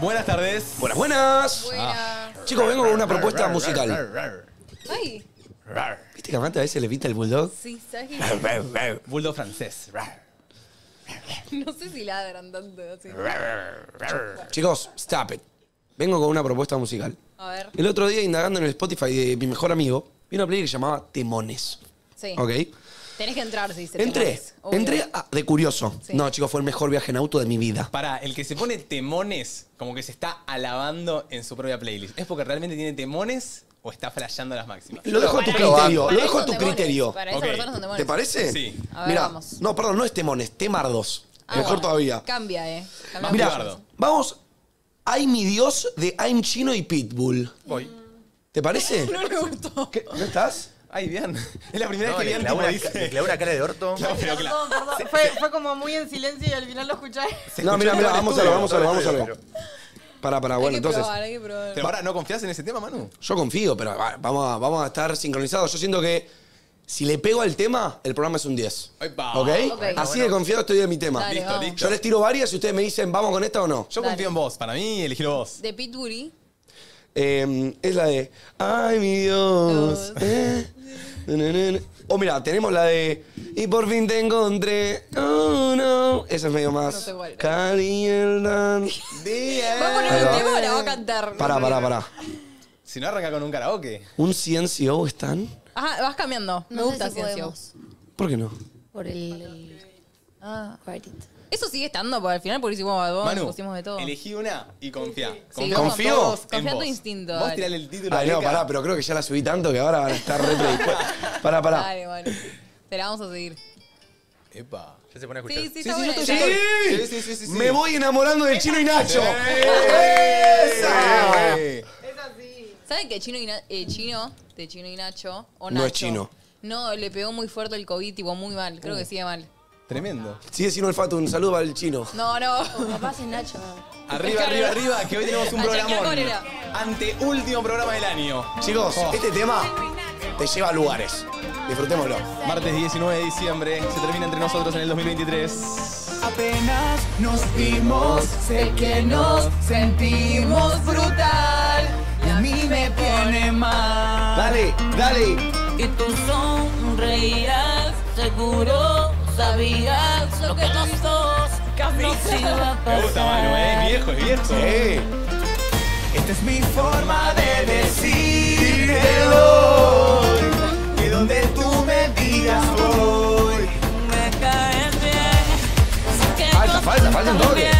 Buenas tardes. Buenas, buenas. Chicos, vengo con una propuesta musical. Ay. ¿Viste que a Mate a veces le pinta el bulldog? Sí, ¿sabes qué? Bulldog francés. No sé si ladran tanto. Así. Chicos, stop it. Vengo con una propuesta musical. A ver. El otro día, indagando en el Spotify de mi mejor amigo, vi una playlist que llamaba Temones. Sí. ¿Ok? Tenés que entrar, si dice. Entré de curioso. Sí. No, chicos, fue el mejor viaje en auto de mi vida. Pará, el que se pone temones, como que se está alabando en su propia playlist. ¿Es porque realmente tiene temones o está flasheando las máximas? Lo dejo a tu criterio. Lo dejo a tu criterio. ¿Te parece? Sí. Mira, vamos. No, perdón, no es temones, temardos. Ah, mejor todavía. Cambia, Mira, vamos. Ay, mi Dios, de I'm Chino y Pitbull. Voy. ¿Te parece? No me gustó. ¿No estás? Ay, bien. Es la primera vez que Bian me dice. Le clavó una cara de orto. No, pero claro. Perdón. Fue como muy en silencio y al final lo escuché. No, mira, mira, vamos a ver. Pará, bueno, entonces. Hay que probar. Pero ahora, ¿no confías en ese tema, Manu? Yo confío, pero vamos a estar sincronizados. Yo siento que si le pego al tema, el programa es un 10. ¿Ok? Así de confiado estoy de mi tema. Listo, listo. Yo les tiro varias y ustedes me dicen, ¿vamos con esta o no? Yo confío en vos. Para mí, elegilo vos. De Pitbull. Es la de ay, mi Dios. O mira, tenemos la de y por fin te encontré. Oh, no. Esa es medio más. No te calientan. ¿Va a poner un tema o la va a cantar? Pará. Si no, arranca con un karaoke. ¿Un CNCO están? Ajá, vas cambiando. Me gusta CNCO. ¿Por qué no? Por el. Ah, Juarito. Eso sigue estando, porque al final por eso pusimos de todo. Elegí una y confía. Sí, confío. Confía en tu instinto. Vos tirale el título. Ay, no, pará, pero creo que ya la subí tanto que ahora van a estar re predispuestos. Pará. Vale, vale. Te la vamos a seguir. Epa. Ya se pone a escuchar. Sí. Me voy enamorando de Chino y Nacho. ¡Esa! Es así. ¿Saben que Chino y Nacho? O Nacho. No es chino. No, le pegó muy fuerte el COVID, tipo muy mal. Creo que sigue mal. Tremendo. Sigue sin olfato, un saludo al chino. No. Capaz es Nacho. Arriba, que hoy tenemos un programón. Anteúltimo programa del año. Chicos, este tema te lleva a lugares. Disfrutémoslo. Martes 19 de diciembre, se termina Entre Nosotros en el 2023. Apenas nos vimos, sé que nos sentimos brutal. Y a mí me pone mal. Dale. Y tú sonreirás, seguro. Sabías lo que nos dos nos iba a pasar. Me gusta, Manu, es viejo. Sí. Esta es mi forma de decírtelo. Que donde tú me digas voy. Me caes bien. Falta un toque.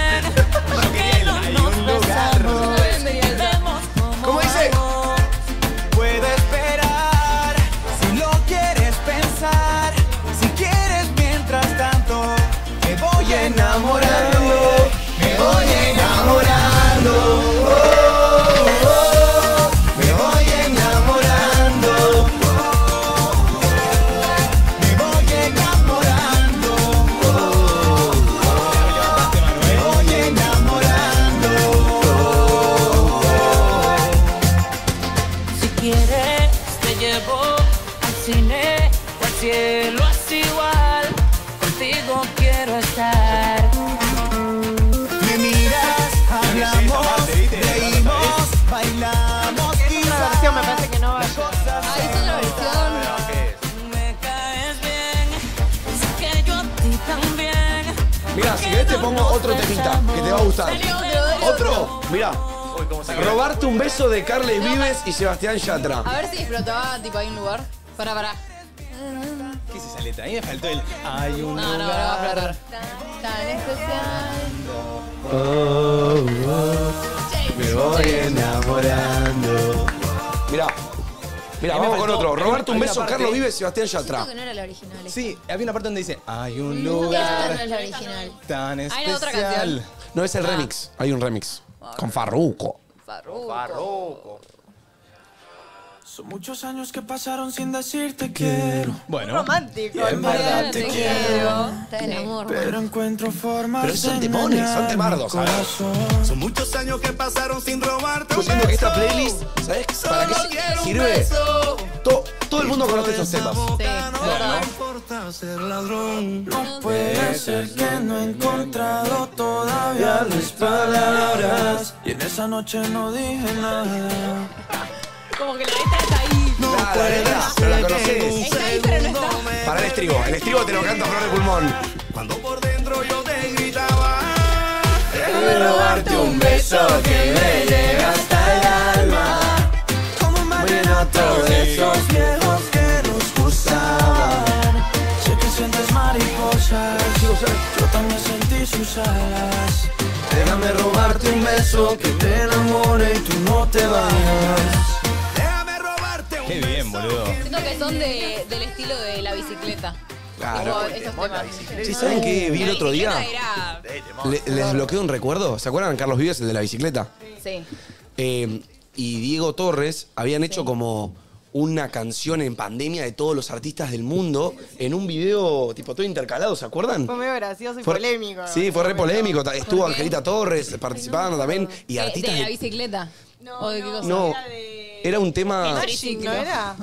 Porque no hay un lugar. ¿Cómo dice? Puedo esperar si lo quieres pensar. Pongo otro temita que te va a gustar. ¿Otro? Mirá. Robarte un beso de Carlos Vives y Sebastián Yatra. A ver si explotaba, tipo, hay un lugar. Pará. ¿Qué es esa letra? A mí me faltó el hay un lugar. No, va a explotar. Tan especial. Me voy enamorando. Mirá, vamos con otro. Robarte un beso, Carlos Vives y Sebastián Yatra. Siento que no era la original. Sí, había una parte donde dice hay un lugar. Esta no es la original. Tan especial. Hay otra canción. No, es el remix. Hay un remix. Con Farruko. Son muchos años que pasaron sin decirte quiero. Bueno. Romántico. En verdad te quiero. Te enamoro. Pero encuentro formas. Pero son temones, son temardos. A ver. Son muchos años que pasaron sin robarte. Yo siento que esta playlist, ¿sabes para qué sirve? Todo el mundo conoce estos temas. Sí. No importa ser ladrón. No puede ser que no he encontrado todavía las palabras. más. Y en esa noche no dije nada. Como que la letra está ahí. No, pero la conocés. Está ahí, pero no está. Para el estribo. El estribo te lo canta Flor de Pulmón. Cuando por dentro yo te gritaba, déjame robarte un beso que me llega hasta el alma. Como un vallenato de esos viejos que nos gustaban. Sé que sientes mariposas, yo también sentí sus alas. Déjame robarte un beso que te enamore y tú no te vayas. Qué bien, boludo. Siento que son del estilo de La Bicicleta. Claro. ¿Sí saben qué vi el otro día? Era... Les bloqueé un recuerdo. ¿Se acuerdan Carlos Vives, el de La Bicicleta? Sí. Y Diego Torres habían hecho como una canción en pandemia de todos los artistas del mundo en un video tipo todo intercalado, ¿se acuerdan? Fue muy gracioso y polémico. Sí, fue re polémico. Estuvo Angelita Torres participando también. Y artistas... ¿De La Bicicleta? No, no. Era un tema... ¿No era?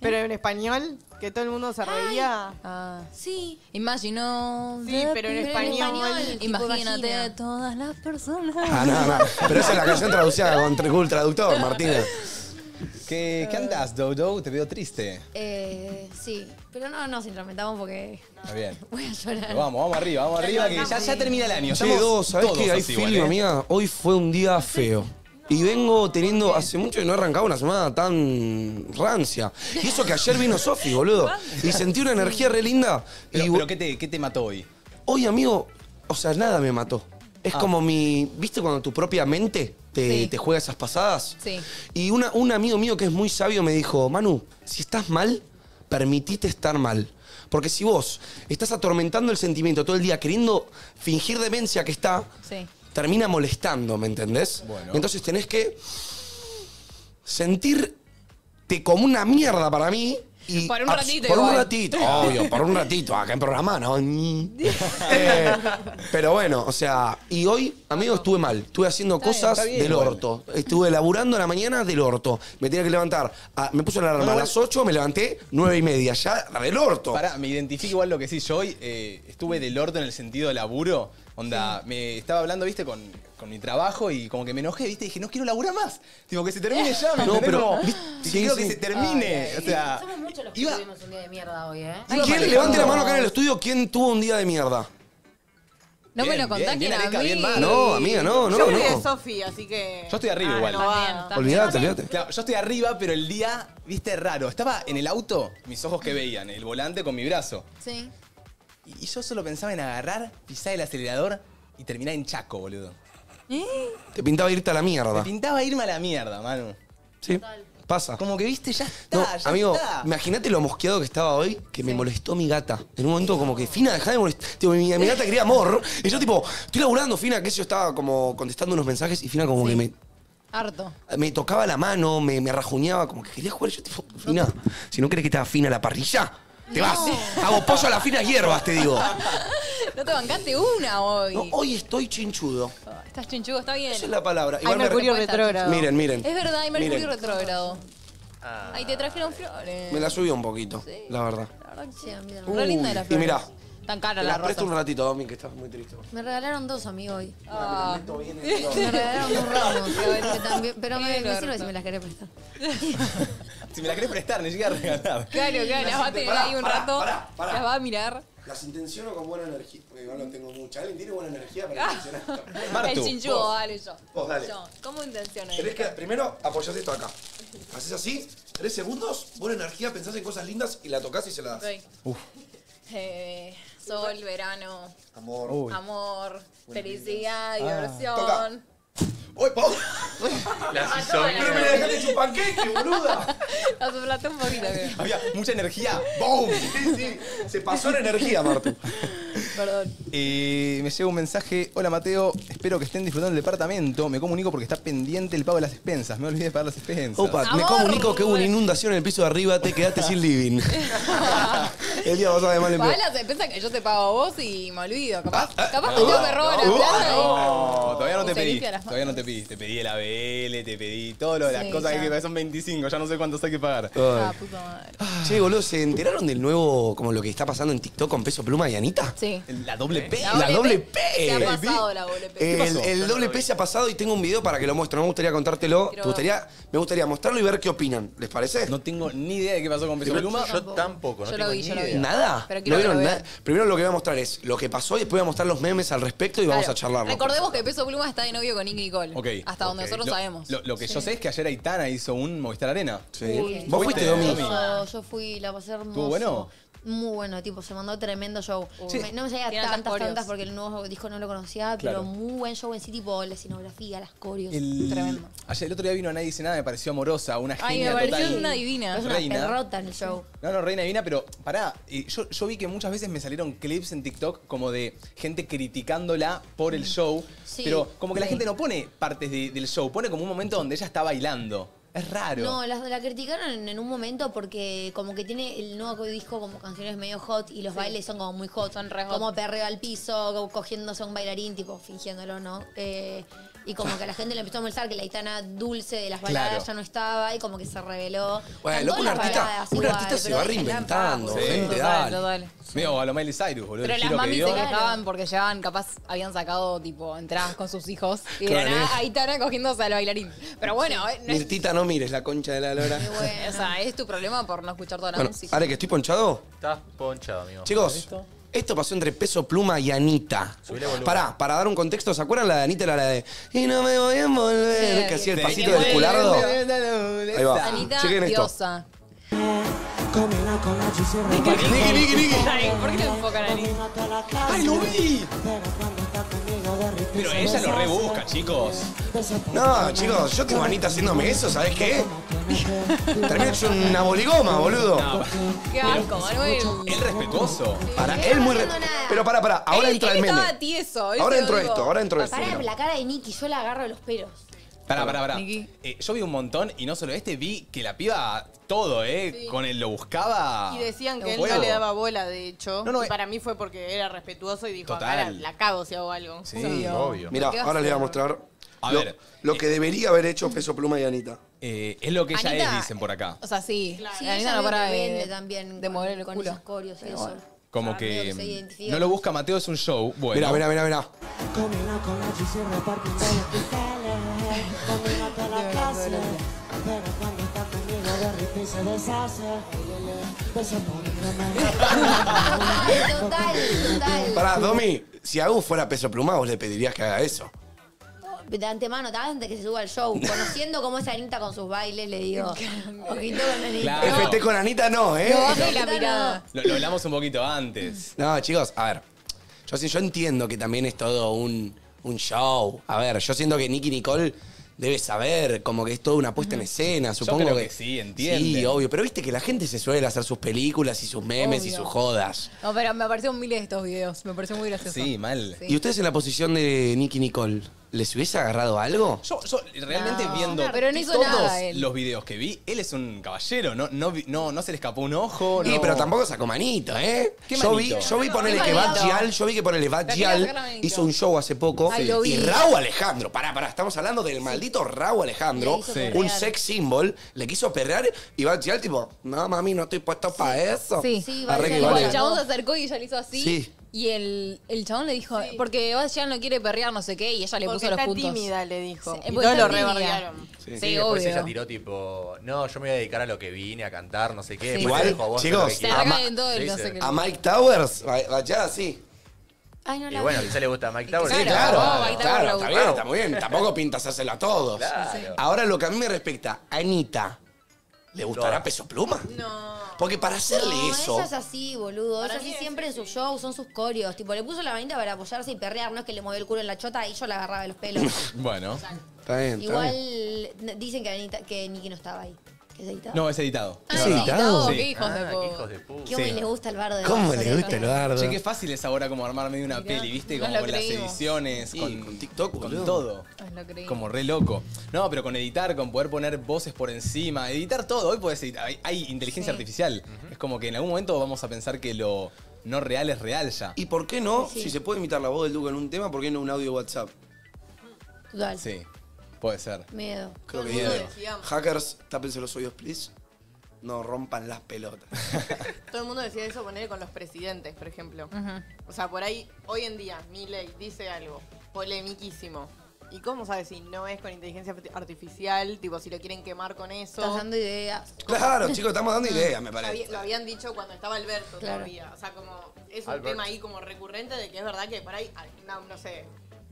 Pero en español, que todo el mundo se reía. Ah, sí. Imaginó... Sí, pero en español... Imagínate a todas las personas. Ah, no, no. Pero esa es la canción traducida con Google Traductor, Martina. ¿Qué andás, Dodo? Te veo triste. Sí. Pero no nos intrometamos porque... Está bien. Voy a llorar. Pero vamos arriba, que ya termina el año. Che, dos, ¿sabés qué? Hay filma mía. Hoy fue un día feo. Y vengo teniendo, hace mucho que no he arrancado una semana tan rancia. Y eso que ayer vino Sofi, boludo. Y sentí una energía re linda. Pero ¿qué te mató hoy? Hoy, amigo, o sea, nada me mató. Es como mi... ¿Viste cuando tu propia mente te juega esas pasadas? Sí. Y un amigo mío que es muy sabio me dijo, Manu, si estás mal, permitite estar mal. Porque si vos estás atormentando el sentimiento todo el día, queriendo fingir demencia que está... Sí. Termina molestando, ¿me entendés? Bueno. Entonces tenés que sentirte como una mierda para mí. Y por un ratito. Por un ratito, obvio, por un ratito. Acá en programa, ¿no? Pero bueno, o sea, y hoy, amigo, estuve mal. Estuve haciendo cosas del orto. Estuve laburando en la mañana del orto. Me tenía que levantar. Me puse la alarma a las 8, me levanté 9:30. Ya del orto. Pará, me identifico igual lo que sí. Yo hoy estuve del orto en el sentido de laburo. Onda, me estaba hablando, viste, con mi trabajo y como que me enojé, viste, y dije, no quiero laburar más. Digo, que se termine ya, ¿me entendés? Pero quiero que se termine. O sea, somos muchos los que tuvimos un día de mierda hoy, ¿eh? ¿Quién levante la mano acá en el estudio? ¿Quién tuvo un día de mierda? No me lo contás, ¿quién a mí? No, amiga, no. Yo creo que es Sofi, así que... Yo estoy arriba igual. Olvídate. Claro, yo estoy arriba, pero el día, viste, raro. Estaba en el auto, mis ojos que veían, el volante con mi brazo. Sí. Y yo solo pensaba en agarrar, pisar el acelerador y terminar en Chaco, boludo. Te pintaba irte a la mierda. Te pintaba irme a la mierda, Manu. Sí, total. Pasa. Como que, viste, ya está, amigo, imagínate lo mosqueado que estaba hoy, que me molestó mi gata. En un momento como que, Fina, dejá de molestar. Tipo, mi gata quería amor. Y yo tipo, estoy laburando, Fina, que yo estaba como contestando unos mensajes y Fina como que me... Harto. Me tocaba la mano, me rajuñaba, como que quería jugar. Yo tipo, Fina, si no crees que estaba Fina la parrilla... Te vas. Hago pollo a las finas hierbas, te digo. No te bancaste una hoy. No, hoy estoy chinchudo. Estás chinchudo, está bien. Esa es la palabra. Hay mercurio retrógrado. Miren. Es verdad, hay mercurio retrógrado. Ahí te trajeron flores. Me la subió un poquito, sí, la verdad. La verdad que sí, mira. Re linda de las flores. Y mirá. Tan cara la rosa. Presto un ratito, Domi, que estás muy triste. Me regalaron dos, amigo, hoy. Me regalaron dos ramos. Pero me sirve si me las querés prestar. Si me las querés prestar, ni siquiera regalar. Claro, las va a tener ahí un rato. Las va a mirar. Las intenciono con buena energía. Porque igual no tengo mucha. ¿Alguien tiene buena energía para intencionar esto? Martu, el chinchudo, dale yo. Vos, dale. Yo. ¿Cómo intenciono esto? Primero, apoyás esto acá. Haces así, 3 segundos, buena energía, pensás en cosas lindas y la tocas y se la das. Uf. Sol, verano, amor, felicidad, diversión. ¡Uy, Pau! La hizo. ¡Pero me la dejaste hecho un panqueque, boluda! La soplaste un poquito. Había mucha energía. ¡Boom! Sí. Se pasó la energía, Martu. Perdón. Me llega un mensaje. Hola, Mateo. Espero que estén disfrutando del departamento. Me comunico porque está pendiente el pago de las expensas. Me olvidé de pagar las expensas. Opa, me comunico que hubo una inundación en el piso de arriba. Te quedaste sin living. El día pasado de mal empleo. Pagas las expensas que yo te pago a vos y me olvido. Capaz que tengo que robar la plata. No, todavía no te pedí. Todavía no te pedí. Te pedí el ABL, te pedí todo lo de las cosas que son 25. Ya no sé cuántos hay que pagar. Ah, puta madre. Che, boludo, ¿se enteraron del nuevo, como lo que está pasando en TikTok con Peso Pluma y Anita? Sí. La doble P. La doble P. Se ha pasado la doble P. El doble P se ha pasado y tengo un video para que lo muestro. Me gustaría contártelo. Me gustaría mostrarlo y ver qué opinan. ¿Les parece? No tengo ni idea de qué pasó con Peso Pluma. Yo tampoco. Yo lo vi, yo lo vi. ¿Nada? ¿No vieron nada? Primero lo que voy a mostrar es lo que pasó y después voy a mostrar los memes al respecto y vamos a charlarlo. Recordemos que Peso Pluma está de novio con Nico y Nicole. Okay. Hasta donde nosotros sabemos. Lo que yo sé es que ayer Aitana hizo un Movistar Arena. Sí. Uy, ¿vos fuiste, Domi? Yo fui, la pasé hermoso. ¿Estuvo bueno? Muy bueno, tipo, se mandó tremendo show. Sí. No me salía tantas porque el nuevo disco no lo conocía, pero muy buen show en sí, tipo, la escenografía, las coreos, tremendo. Ayer, el otro día vino a Nadie Dice Nada, me pareció amorosa, una genia total. Me pareció una divina. Es una derrota en el show. No, no, reina divina, pero pará, yo vi que muchas veces me salieron clips en TikTok como de gente criticándola por el show, pero como que la gente no pone partes del show, pone como un momento donde ella está bailando. Es raro. No, la criticaron en un momento porque como que tiene el nuevo disco como canciones medio hot y los bailes son como muy hot. Son re hot. Como perreo al piso, como cogiéndose a un bailarín, tipo fingiéndolo, ¿no? Y como que a la gente le empezó a molestar que la Aitana dulce de las baladas ya no estaba y como que se reveló. Bueno, loco, un artista se va reinventando, gente, dale. Medio a lo Miley Cyrus, boludo. Pero las mamis se quejaban porque llevaban, capaz, habían sacado, tipo, entradas con sus hijos y de nada, Aitana cogiéndose al bailarín. Pero bueno, Mirtita, no mires la concha de la lora. O sea, es tu problema por no escuchar toda la música. Ahora que estoy ponchado. Estás ponchado, amigo. Chicos, esto pasó entre Peso Pluma y Anita. Para dar un contexto, ¿se acuerdan? La de Anita era la de "y no me voy a envolver", que hacía el pasito del culardo. Ahí va. Anita, diosa. Niki. ¿Por qué lo enfocan a Niki? ¡Ay, lo vi! Pero ella lo rebusca, chicos. No, chicos, yo tengo a Anita haciéndome eso, ¿sabés qué? Termina hecho una boligoma, boludo. No, qué asco, Manuel. Él respetuoso. Para él muy respetuoso. Pero pará, ahora entra el meme. Ahora entro esto, Pará, la cara de Niki, yo la agarro de los pelos. Pará. Yo vi un montón y no solo vi que la piba todo, con él lo buscaba. Y decían que él no le daba bola, de hecho. No, y para mí fue porque era respetuoso y dijo, ahora la cago si hago algo. Sí, obvio. Mirá, ahora le voy a mostrar lo que debería haber hecho Peso Pluma y Anita. Es lo que ella dicen por acá. O sea, Anita no para de mover el culo. Con esos coreos y eso. Como que no lo busca Mateo, es un show. Bueno. Mirá. Total. Pará, Domi, si Agus fuera Peso Pluma, vos le pedirías que haga eso. De antemano, antes que se suba al show. Conociendo cómo es Anita con sus bailes, le digo, ojito con Anita. Claro. FT con Anita no, la mirada. Lo hablamos un poquito antes. No, chicos, a ver. Yo entiendo que también es todo un show. A ver, yo siento que Nicky Nicole debe saber, como que es toda una puesta en escena. Supongo. Yo creo que sí, entiende. Sí, obvio. Pero viste que la gente se suele hacer sus películas y sus memes y sus jodas. No, pero me aparecieron miles de estos videos. Me pareció muy gracioso. Sí, mal. Sí. ¿Y ustedes en la posición de Nicky Nicole? ¿Les hubiese agarrado algo? Yo realmente viendo todos los videos que vi, él es un caballero, no se le escapó un ojo. Sí, pero tampoco sacó manito, Yo vi ponerle que Bad Gyal hizo un show hace poco. Y Raúl Alejandro, pará, estamos hablando del maldito Raúl Alejandro, un sex symbol, le quiso perrear y Bad Gyal tipo, no mami, no estoy puesto para eso. Sí, el chabón se acercó y ella le hizo así. Sí. Y el chabón le dijo, porque Bad Gyal no quiere perrear, no sé qué, y ella le puso los puntos. Tímida, le dijo. Sí, y todos lo rebardearon. Sí, después ella tiró tipo, no, yo me voy a dedicar a lo que vine, a cantar, no sé qué. Sí. Igual, chicos, a Mike Towers, Bad Gyal así. Ay, no, y bueno, quizá le gusta a Mike Towers. Sí, claro, está bien, está muy bien. Tampoco pintas hacerlo a todos. Claro. Ahora, lo que a mí me respecta, Anita, ¿le gustará Peso Pluma? No. Porque para hacerle eso... No, ella es así, boludo. Ella así siempre en sus shows, son sus coreos. Tipo, le puso la manita para apoyarse y perrear. No es que le movió el culo en la chota y yo la agarraba de los pelos. Bueno. Está bien, Igual dicen que Nicky no estaba ahí. ¿Es editado? No, es editado. ¿Es editado? ¿Qué hijos de puta? ¿Cómo les gusta el bardo? ¿Cómo les gusta el bardo? Che, qué fácil es ahora como armarme de una peli, ¿viste? Como con las ediciones, con TikTok, con todo. Como re loco. No, pero con editar, con poder poner voces por encima, editar todo. Hoy podés editar. Hay inteligencia artificial. Es como que en algún momento vamos a pensar que lo no real es real ya. ¿Y por qué no? Si se puede imitar la voz del Duque en un tema, ¿por qué no un audio WhatsApp? Total. Sí, puede ser. Miedo. Creo que miedo. Hackers, tápense los oídos, please. No rompan las pelotas. Todo el mundo decía eso, poner con los presidentes, por ejemplo. O sea, por ahí, hoy en día, Milei dice algo polemiquísimo. ¿Y cómo sabes si no es con inteligencia artificial? Tipo, si lo quieren quemar con eso. Estás dando ideas. Claro, chicos, estamos dando ideas, me parece. Lo habían dicho cuando estaba Alberto todavía. O sea, como es un tema ahí como recurrente de que es verdad que por ahí, no sé,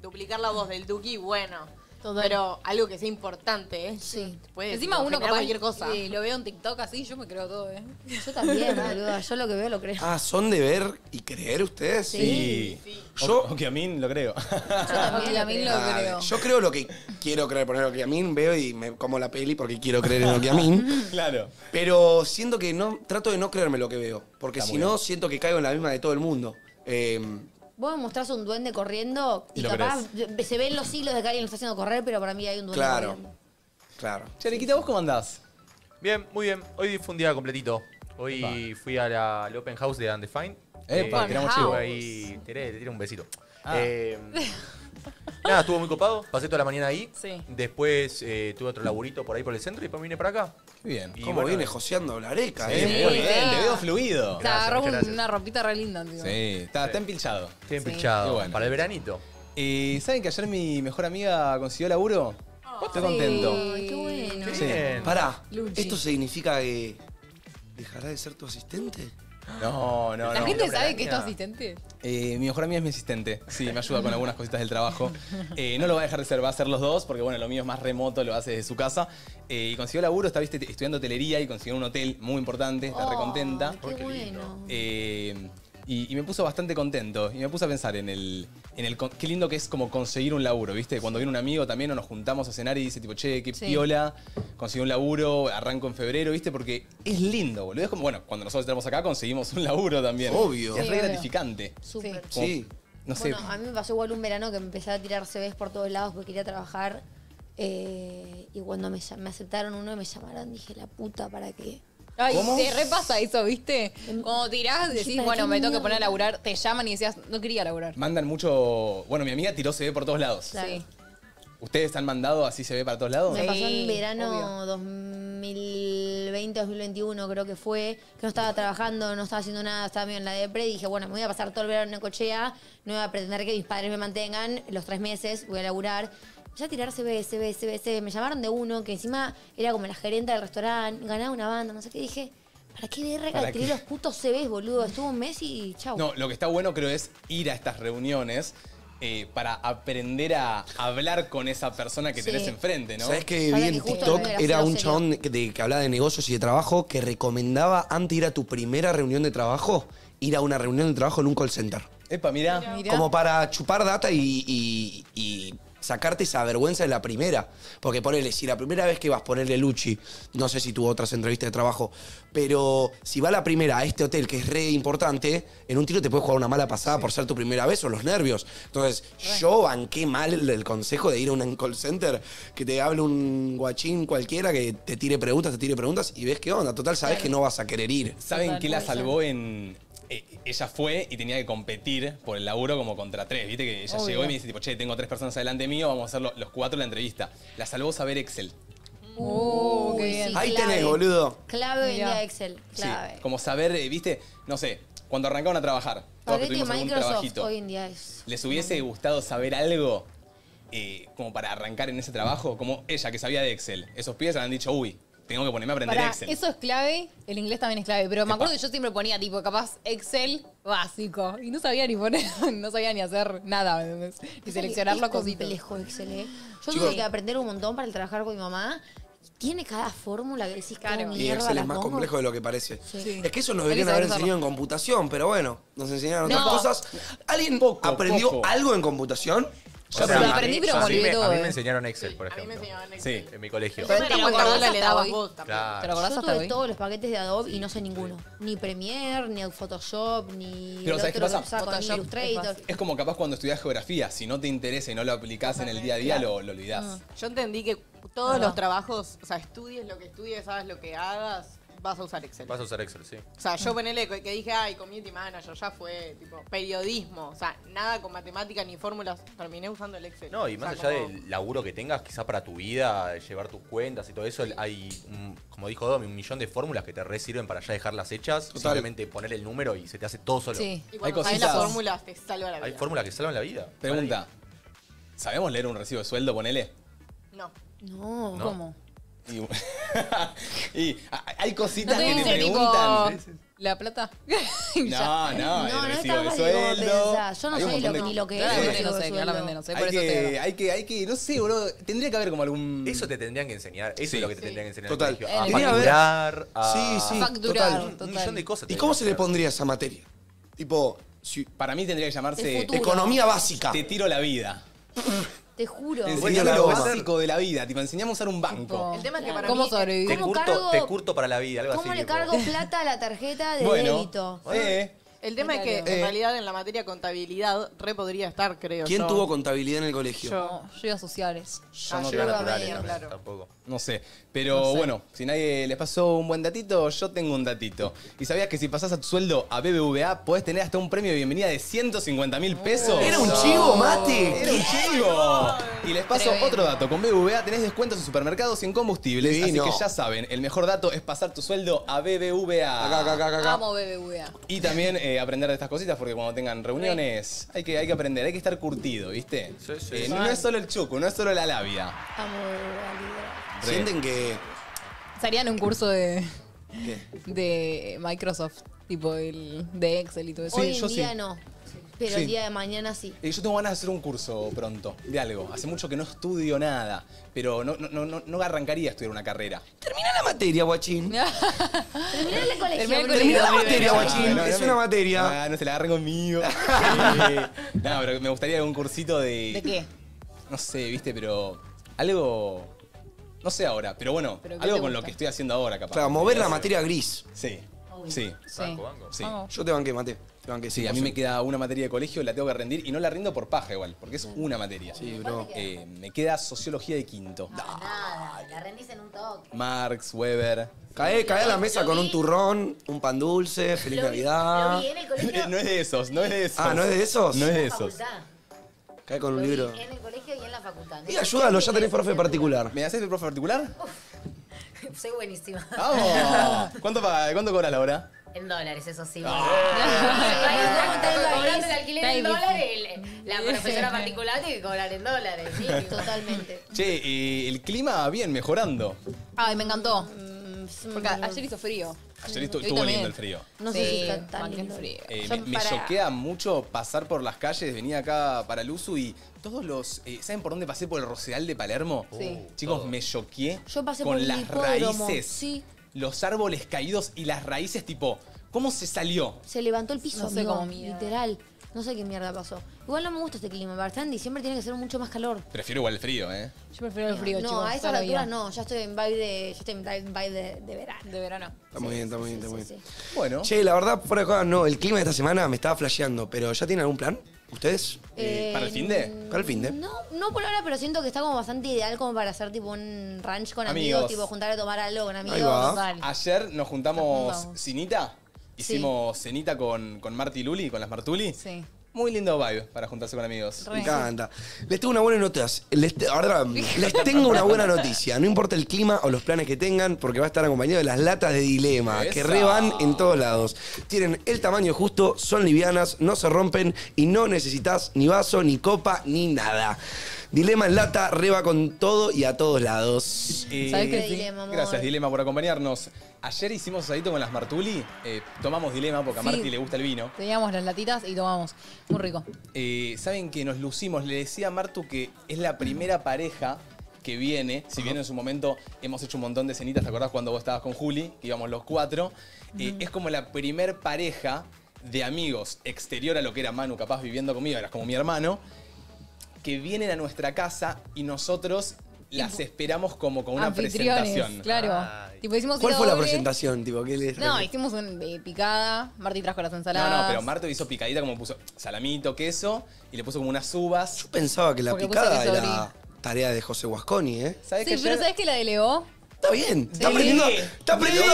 duplicar la voz del Duki, bueno. Total. Pero algo que sea importante, ¿eh? Sí. Encima uno capaz, cualquier cosa. Sí, lo veo en TikTok así, yo me creo todo, ¿eh? Yo también, boludo. Yo lo que veo lo creo. Ah, ¿son de ver y creer ustedes? Sí. Yo que a mí lo creo. Yo también, a mí lo creo. Yo creo lo que quiero creer, por ejemplo, que a mí veo y me como la peli porque quiero creer en lo que a mí. Claro. Pero siento que no, trato de no creerme lo que veo. Porque si no, siento que caigo en la misma de todo el mundo. Vos me mostrás un duende corriendo y capaz se ven los hilos de que alguien lo está haciendo correr, pero para mí hay un duende corriendo. Claro. Chariquita, ¿vos cómo andás? Bien, muy bien. Hoy fue un día completito. Hoy fui al open house de Undefined. Tiramos chivo. Ahí te tiré un besito. Nada, estuvo muy copado. Pasé toda la mañana ahí. Sí. Después tuve otro laburito por ahí por el centro y después vine para acá. Bien. Y cómo viene joseando la Areca, bien, te veo fluido. Te agarró una ropita re linda, tío. Sí, está empilchado. Estoy empilchado. Bueno. Para el veranito. ¿Saben que ayer mi mejor amiga consiguió laburo? Estoy contento. Qué bueno. Sí. Pará, ¿esto significa que dejará de ser tu asistente? No, no, no. ¿La gente sabe que es tu asistente? Mi mejor amiga es mi asistente. Sí, me ayuda con algunas cositas del trabajo. No lo va a dejar de ser, va a ser los dos, porque bueno, lo mío es más remoto, lo hace desde su casa. Y consiguió laburo, está estudiando hotelería y consiguió un hotel muy importante, está recontenta. Qué bueno. Y me puso bastante contento. Y me puse a pensar en el qué lindo que es como conseguir un laburo, ¿viste? Cuando viene un amigo también o nos juntamos a cenar y dice tipo, che, qué piola, conseguí un laburo, arranco en febrero, ¿viste? Porque es lindo, boludo. Es como, bueno, cuando nosotros estamos acá conseguimos un laburo también. Obvio. Sí, es re gratificante. Súper. Sí. No sé. Bueno, a mí me pasó igual un verano que me empecé a tirar CVs por todos lados porque quería trabajar. Y cuando me aceptaron uno y me llamaron, dije, la puta, ¿para qué? Ay, te repasa eso, ¿viste? Cuando tirás, decís, bueno, me tengo que poner a laburar. Te llaman y decías, no quería laburar. Mandan mucho... Bueno, mi amiga tiró CV por todos lados. Sí. ¿Ustedes han mandado así CV para todos lados? Me pasó en verano 2020, 2021 creo que fue. Que no estaba trabajando, no estaba haciendo nada, estaba medio en la depre. Y dije, bueno, me voy a pasar todo el verano en Cochea. No voy a pretender que mis padres me mantengan. Los 3 meses voy a laburar. Ya tirar CV. Me llamaron de uno que encima era como la gerente del restaurante, ganaba una banda, no sé qué. Dije, ¿para qué verga tiré los putos CVs, boludo? Estuvo un mes y chau. No, lo que está bueno creo es ir a estas reuniones para aprender a hablar con esa persona que tenés enfrente, ¿no? ¿Sabés que vi en TikTok? Era un chabón que hablaba de negocios y de trabajo que recomendaba antes de ir a tu primera reunión de trabajo, ir a una reunión de trabajo en un call center. Epa, mirá. Como para chupar data y sacarte esa vergüenza de la primera. Porque ponele, si la primera vez que vas a ponerle Luchi, no sé si tuvo otras entrevistas de trabajo, pero si va la primera a este hotel, que es re importante, en un tiro te puedes jugar una mala pasada por ser tu primera vez o los nervios. Entonces, yo banqué mal el consejo de ir a un call center, que te hable un guachín cualquiera, que te tire preguntas y ves qué onda. Total, sabes que no vas a querer ir. ¿Saben qué la salvó en...? Ella fue y tenía que competir por el laburo como contra 3, ¿viste? Que ella llegó y me dice, tipo, che, tengo 3 personas adelante mío, vamos a hacer los 4 la entrevista. La salvó saber Excel. Qué bien. Ahí tenés, boludo. Clave venía Excel, clave. Sí, como saber, ¿viste? No sé, cuando arrancaron a trabajar, todos que tuvimos algún trabajito, hoy en día es... ¿Les hubiese gustado saber algo como para arrancar en ese trabajo? Como ella, que sabía de Excel. Esos pibes le han dicho, uy, tengo que ponerme a aprender Excel. Eso es clave, el inglés también es clave, pero me acuerdo que yo siempre ponía tipo, capaz, Excel básico. Y no sabía ni poner, no sabía ni hacer nada, ¿entendés? Ni seleccionarlo cositas. Es complejo Excel, ¿eh? Yo tuve que aprender un montón para trabajar con mi mamá. Tiene cada fórmula que decís, claro. Y Excel es más complejo de lo que parece. Sí. Es que eso nos deberían haber enseñado en computación, pero bueno, nos enseñaron otras cosas. ¿Alguien aprendió algo en computación? Yo lo aprendí, pero a mí me enseñaron Excel, por ejemplo. A mí me enseñaron Excel. Sí, en mi colegio. Pero te lo acordás hasta hoy. Te lo acordás hasta hoy. Yo tuve todos los paquetes de Adobe y no sé ninguno. Ni Premiere, ni Photoshop, ni... Pero ¿sabés qué pasa? Photoshop, Illustrator. Es como capaz cuando estudiás geografía. Si no te interesa y no lo aplicás en el día a día, lo olvidás. Yo entendí que todos los trabajos, o sea, estudies lo que estudies, hagas lo que hagas, vas a usar Excel. Vas a usar Excel, sí. O sea, yo ponele que dije, ay, community manager, ya fue, tipo, periodismo. O sea, nada con matemática ni fórmulas, terminé usando el Excel. No, y más allá del laburo que tengas, quizá para tu vida, llevar tus cuentas y todo eso, hay, como dijo Domi, 1.000.000 de fórmulas que te resirven para ya dejarlas hechas. Total. Simplemente poner el número y se te hace todo solo. Sí. Y cuando sabes las fórmulas, te salva la vida. Hay fórmulas que salvan la vida. Pregunta, ¿sabemos leer un recibo de sueldo, ponele? No. No, ¿cómo? Y hay cositas que te preguntan. Tipo, ¿la plata? No, el recibo de sueldo. Yo no sé ni lo que es. No sé, por eso te hay que, no sé, boludo. Tendría que haber como algún... Eso te tendrían que enseñar. Eso es lo que te tendrían que enseñar. Total. A facturar, total. Un millón de cosas. ¿Y cómo se le pondría esa materia? Tipo, para mí tendría que llamarse... Economía básica. Te tiro la vida. Te juro. Te enseñamos lo básico de la vida. Te enseñamos a usar un banco. El tema es que para mí... Sobrevivir? Te curto para la vida, algo así. ¿Cómo le cargo plata a la tarjeta de débito? El tema es que, en realidad, en la materia contabilidad, re podría estar, creo. ¿Quién tuvo contabilidad en el colegio? Yo iba a sociales. Yo no iba a naturales, claro. Tampoco. No sé. Pero, bueno, si nadie les pasó un buen datito, yo tengo un datito. ¿Y sabías que si pasás a tu sueldo a BBVA, podés tener hasta un premio de bienvenida de 150.000 pesos? ¡Era un chivo, mate! ¡Era un chivo! Y les paso otro dato. Con BBVA tenés descuentos en supermercados y en combustibles. Divino. Así que ya saben, el mejor dato es pasar tu sueldo a BBVA. Acá. Amo BBVA. Y también aprender de estas cositas, porque cuando tengan reuniones hay que aprender, hay que estar curtido, ¿viste? Sí. No es solo el chucu, no es solo la labia. Amo BBVA. ¿Sienten que...? Serían un curso de... ¿Qué? De Microsoft, tipo de Excel y todo eso. Hoy en día no. Pero el día de mañana sí. Yo tengo ganas de hacer un curso pronto, de algo. Hace mucho que no estudio nada, pero no arrancaría a estudiar una carrera. Termina la materia, guachín. Termina el colegio. Termina la materia, guachín. Es una materia. No se la agarren conmigo. No, pero me gustaría un cursito de... ¿De qué? No sé, viste, pero algo... No sé ahora, pero bueno, algo con lo que estoy haciendo ahora, capaz. Claro, mover la materia gris. Sí. Yo te banqué, Mateo. Sí, a mí me queda una materia de colegio, la tengo que rendir y no la rindo por paja igual, porque es una materia. Sí, bro. Me queda sociología de quinto. Nada, la rendís en un toque. Marx, Weber. Cae a la mesa con un turrón, un pan dulce, feliz Navidad. No es de esos, no es de esos. Ah, ¿no es de esos? No es de esos. Cae con un libro. En el colegio y en la facultad. Y ayúdalo, ya tenés profe particular. ¿Me haces el profe particular? Soy buenísima. ¡Vamos! ¿Cuánto cobras la hora? En dólares, eso sí. Cobrando el alquiler en dólares, la profesora particular tiene que cobrar en dólares. Sí, totalmente. Che, y el clima bien, mejorando. Ay, me encantó. Porque ayer hizo frío. Ayer estuvo lindo el frío. No sé si está tan lindo el frío. Me choquea mucho pasar por las calles. Venía acá para LUZU y todos los... ¿Saben por dónde pasé? Por el Rosedal de Palermo. Sí. Chicos, me choqueé con las raíces. Sí. Los árboles caídos y las raíces, tipo, ¿cómo se salió? Se levantó el piso, no sé cómo, literal. No sé qué mierda pasó. Igual no me gusta este clima, ¿verdad? En diciembre tiene que ser mucho más calor. Prefiero igual el frío, ¿eh? Yo prefiero el frío, chicos. No, a esas alturas no. Ya estoy en vibe de verano. De verano. Está muy bien, está muy bien, está muy bien. Bueno. Che, la verdad, fuera de cosas, no. El clima de esta semana me estaba flasheando, pero ¿ya tienen algún plan? ¿Ustedes? ¿Para el fin de? Para el fin de. No por ahora, pero siento que está como bastante ideal como para hacer tipo un ranch con amigos, tipo juntar a tomar algo con amigos. Vale. Ayer nos juntamos cinita, hicimos cenita con Marti y Luli, con las Martuli. Sí. Muy lindo vibe para juntarse con amigos. Me encanta. Les tengo una buena noticia. Les tengo una buena noticia. No importa el clima o los planes que tengan, porque va a estar acompañado de las latas de Dilema, que reban en todos lados. Tienen el tamaño justo, son livianas, no se rompen y no necesitas ni vaso, ni copa, ni nada. Dilema en lata, reba con todo y a todos lados. ¿Sabés qué? Dilema, amor. Gracias, Dilema, por acompañarnos. Ayer hicimos asadito con las Martuli. Tomamos Dilema porque a Marti le gusta el vino. Teníamos las latitas y tomamos. Muy rico. Saben que nos lucimos. Le decía a Martu que es la primera pareja que viene. Si bien en su momento hemos hecho un montón de cenitas. ¿Te acordás cuando vos estabas con Juli? Que íbamos los cuatro. Es como la primer pareja de amigos exterior a lo que era Manu, capaz viviendo conmigo. Eras como mi hermano. Que vienen a nuestra casa y nosotros las esperamos como con una presentación. Claro. Tipo, ¿cuál fue la presentación? Tipo, ¿qué les hicimos un picada. Marti trajo las ensaladas. No, pero Marti hizo picadita, como puso salamito, queso y le puso como unas uvas. Yo pensaba que la picada era tarea de José Guasconi, ¿eh? ¿Sabés que pero ¿sabés que la delegó? Está bien, está aprendiendo, a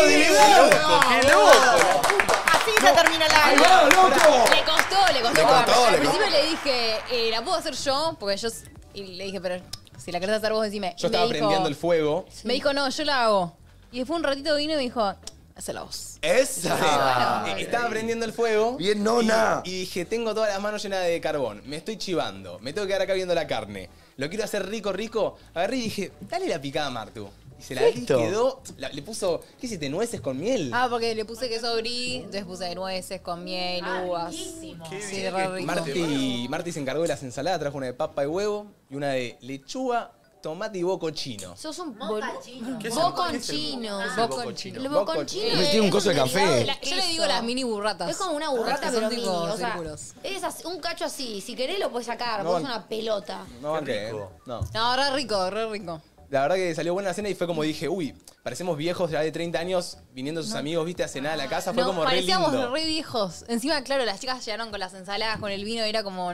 deliberar. ¡Qué loco! Así se termina el año. ¡Ay, no, loco! Le costó, Al principio le dije, ¿la puedo hacer yo? Porque yo... Y le dije, pero si la querés hacer vos, decime. Yo estaba prendiendo el fuego. Me dijo, no, yo la hago. Y después un ratito vino y me dijo... Hacela vos. ¡Esa! Estaba prendiendo el fuego. Bien, nona. Y dije, tengo todas las manos llenas de carbón. Me estoy chivando. Me tengo que quedar acá viendo la carne. Lo quiero hacer rico, rico. Agarré y dije, dale la picada a Martu. Y se la quedó. Le puso, ¿qué hiciste? ¿Nueces con miel? Ah, porque le puse queso brie. Entonces puse nueces con miel, uvas. Sí, Martu se encargó de las ensaladas. Trajo una de papa y huevo y una de lechuga, tomate y bocochino. Sos un bocochino. Bocochino. El bocochino es un coso de café. Yo le digo las mini burratas. Es como una burrata, pero mini. O sea, es así, un cacho así. Si querés lo puedes sacar. No, es una pelota. No, no, re rico, La verdad que salió buena la cena y fue como dije, uy, parecemos viejos de 30 años viniendo sus amigos, viste, a cenar a la casa. Fue como re lindo. Parecíamos re viejos. Encima, claro, las chicas llegaron con las ensaladas, con el vino, y era como,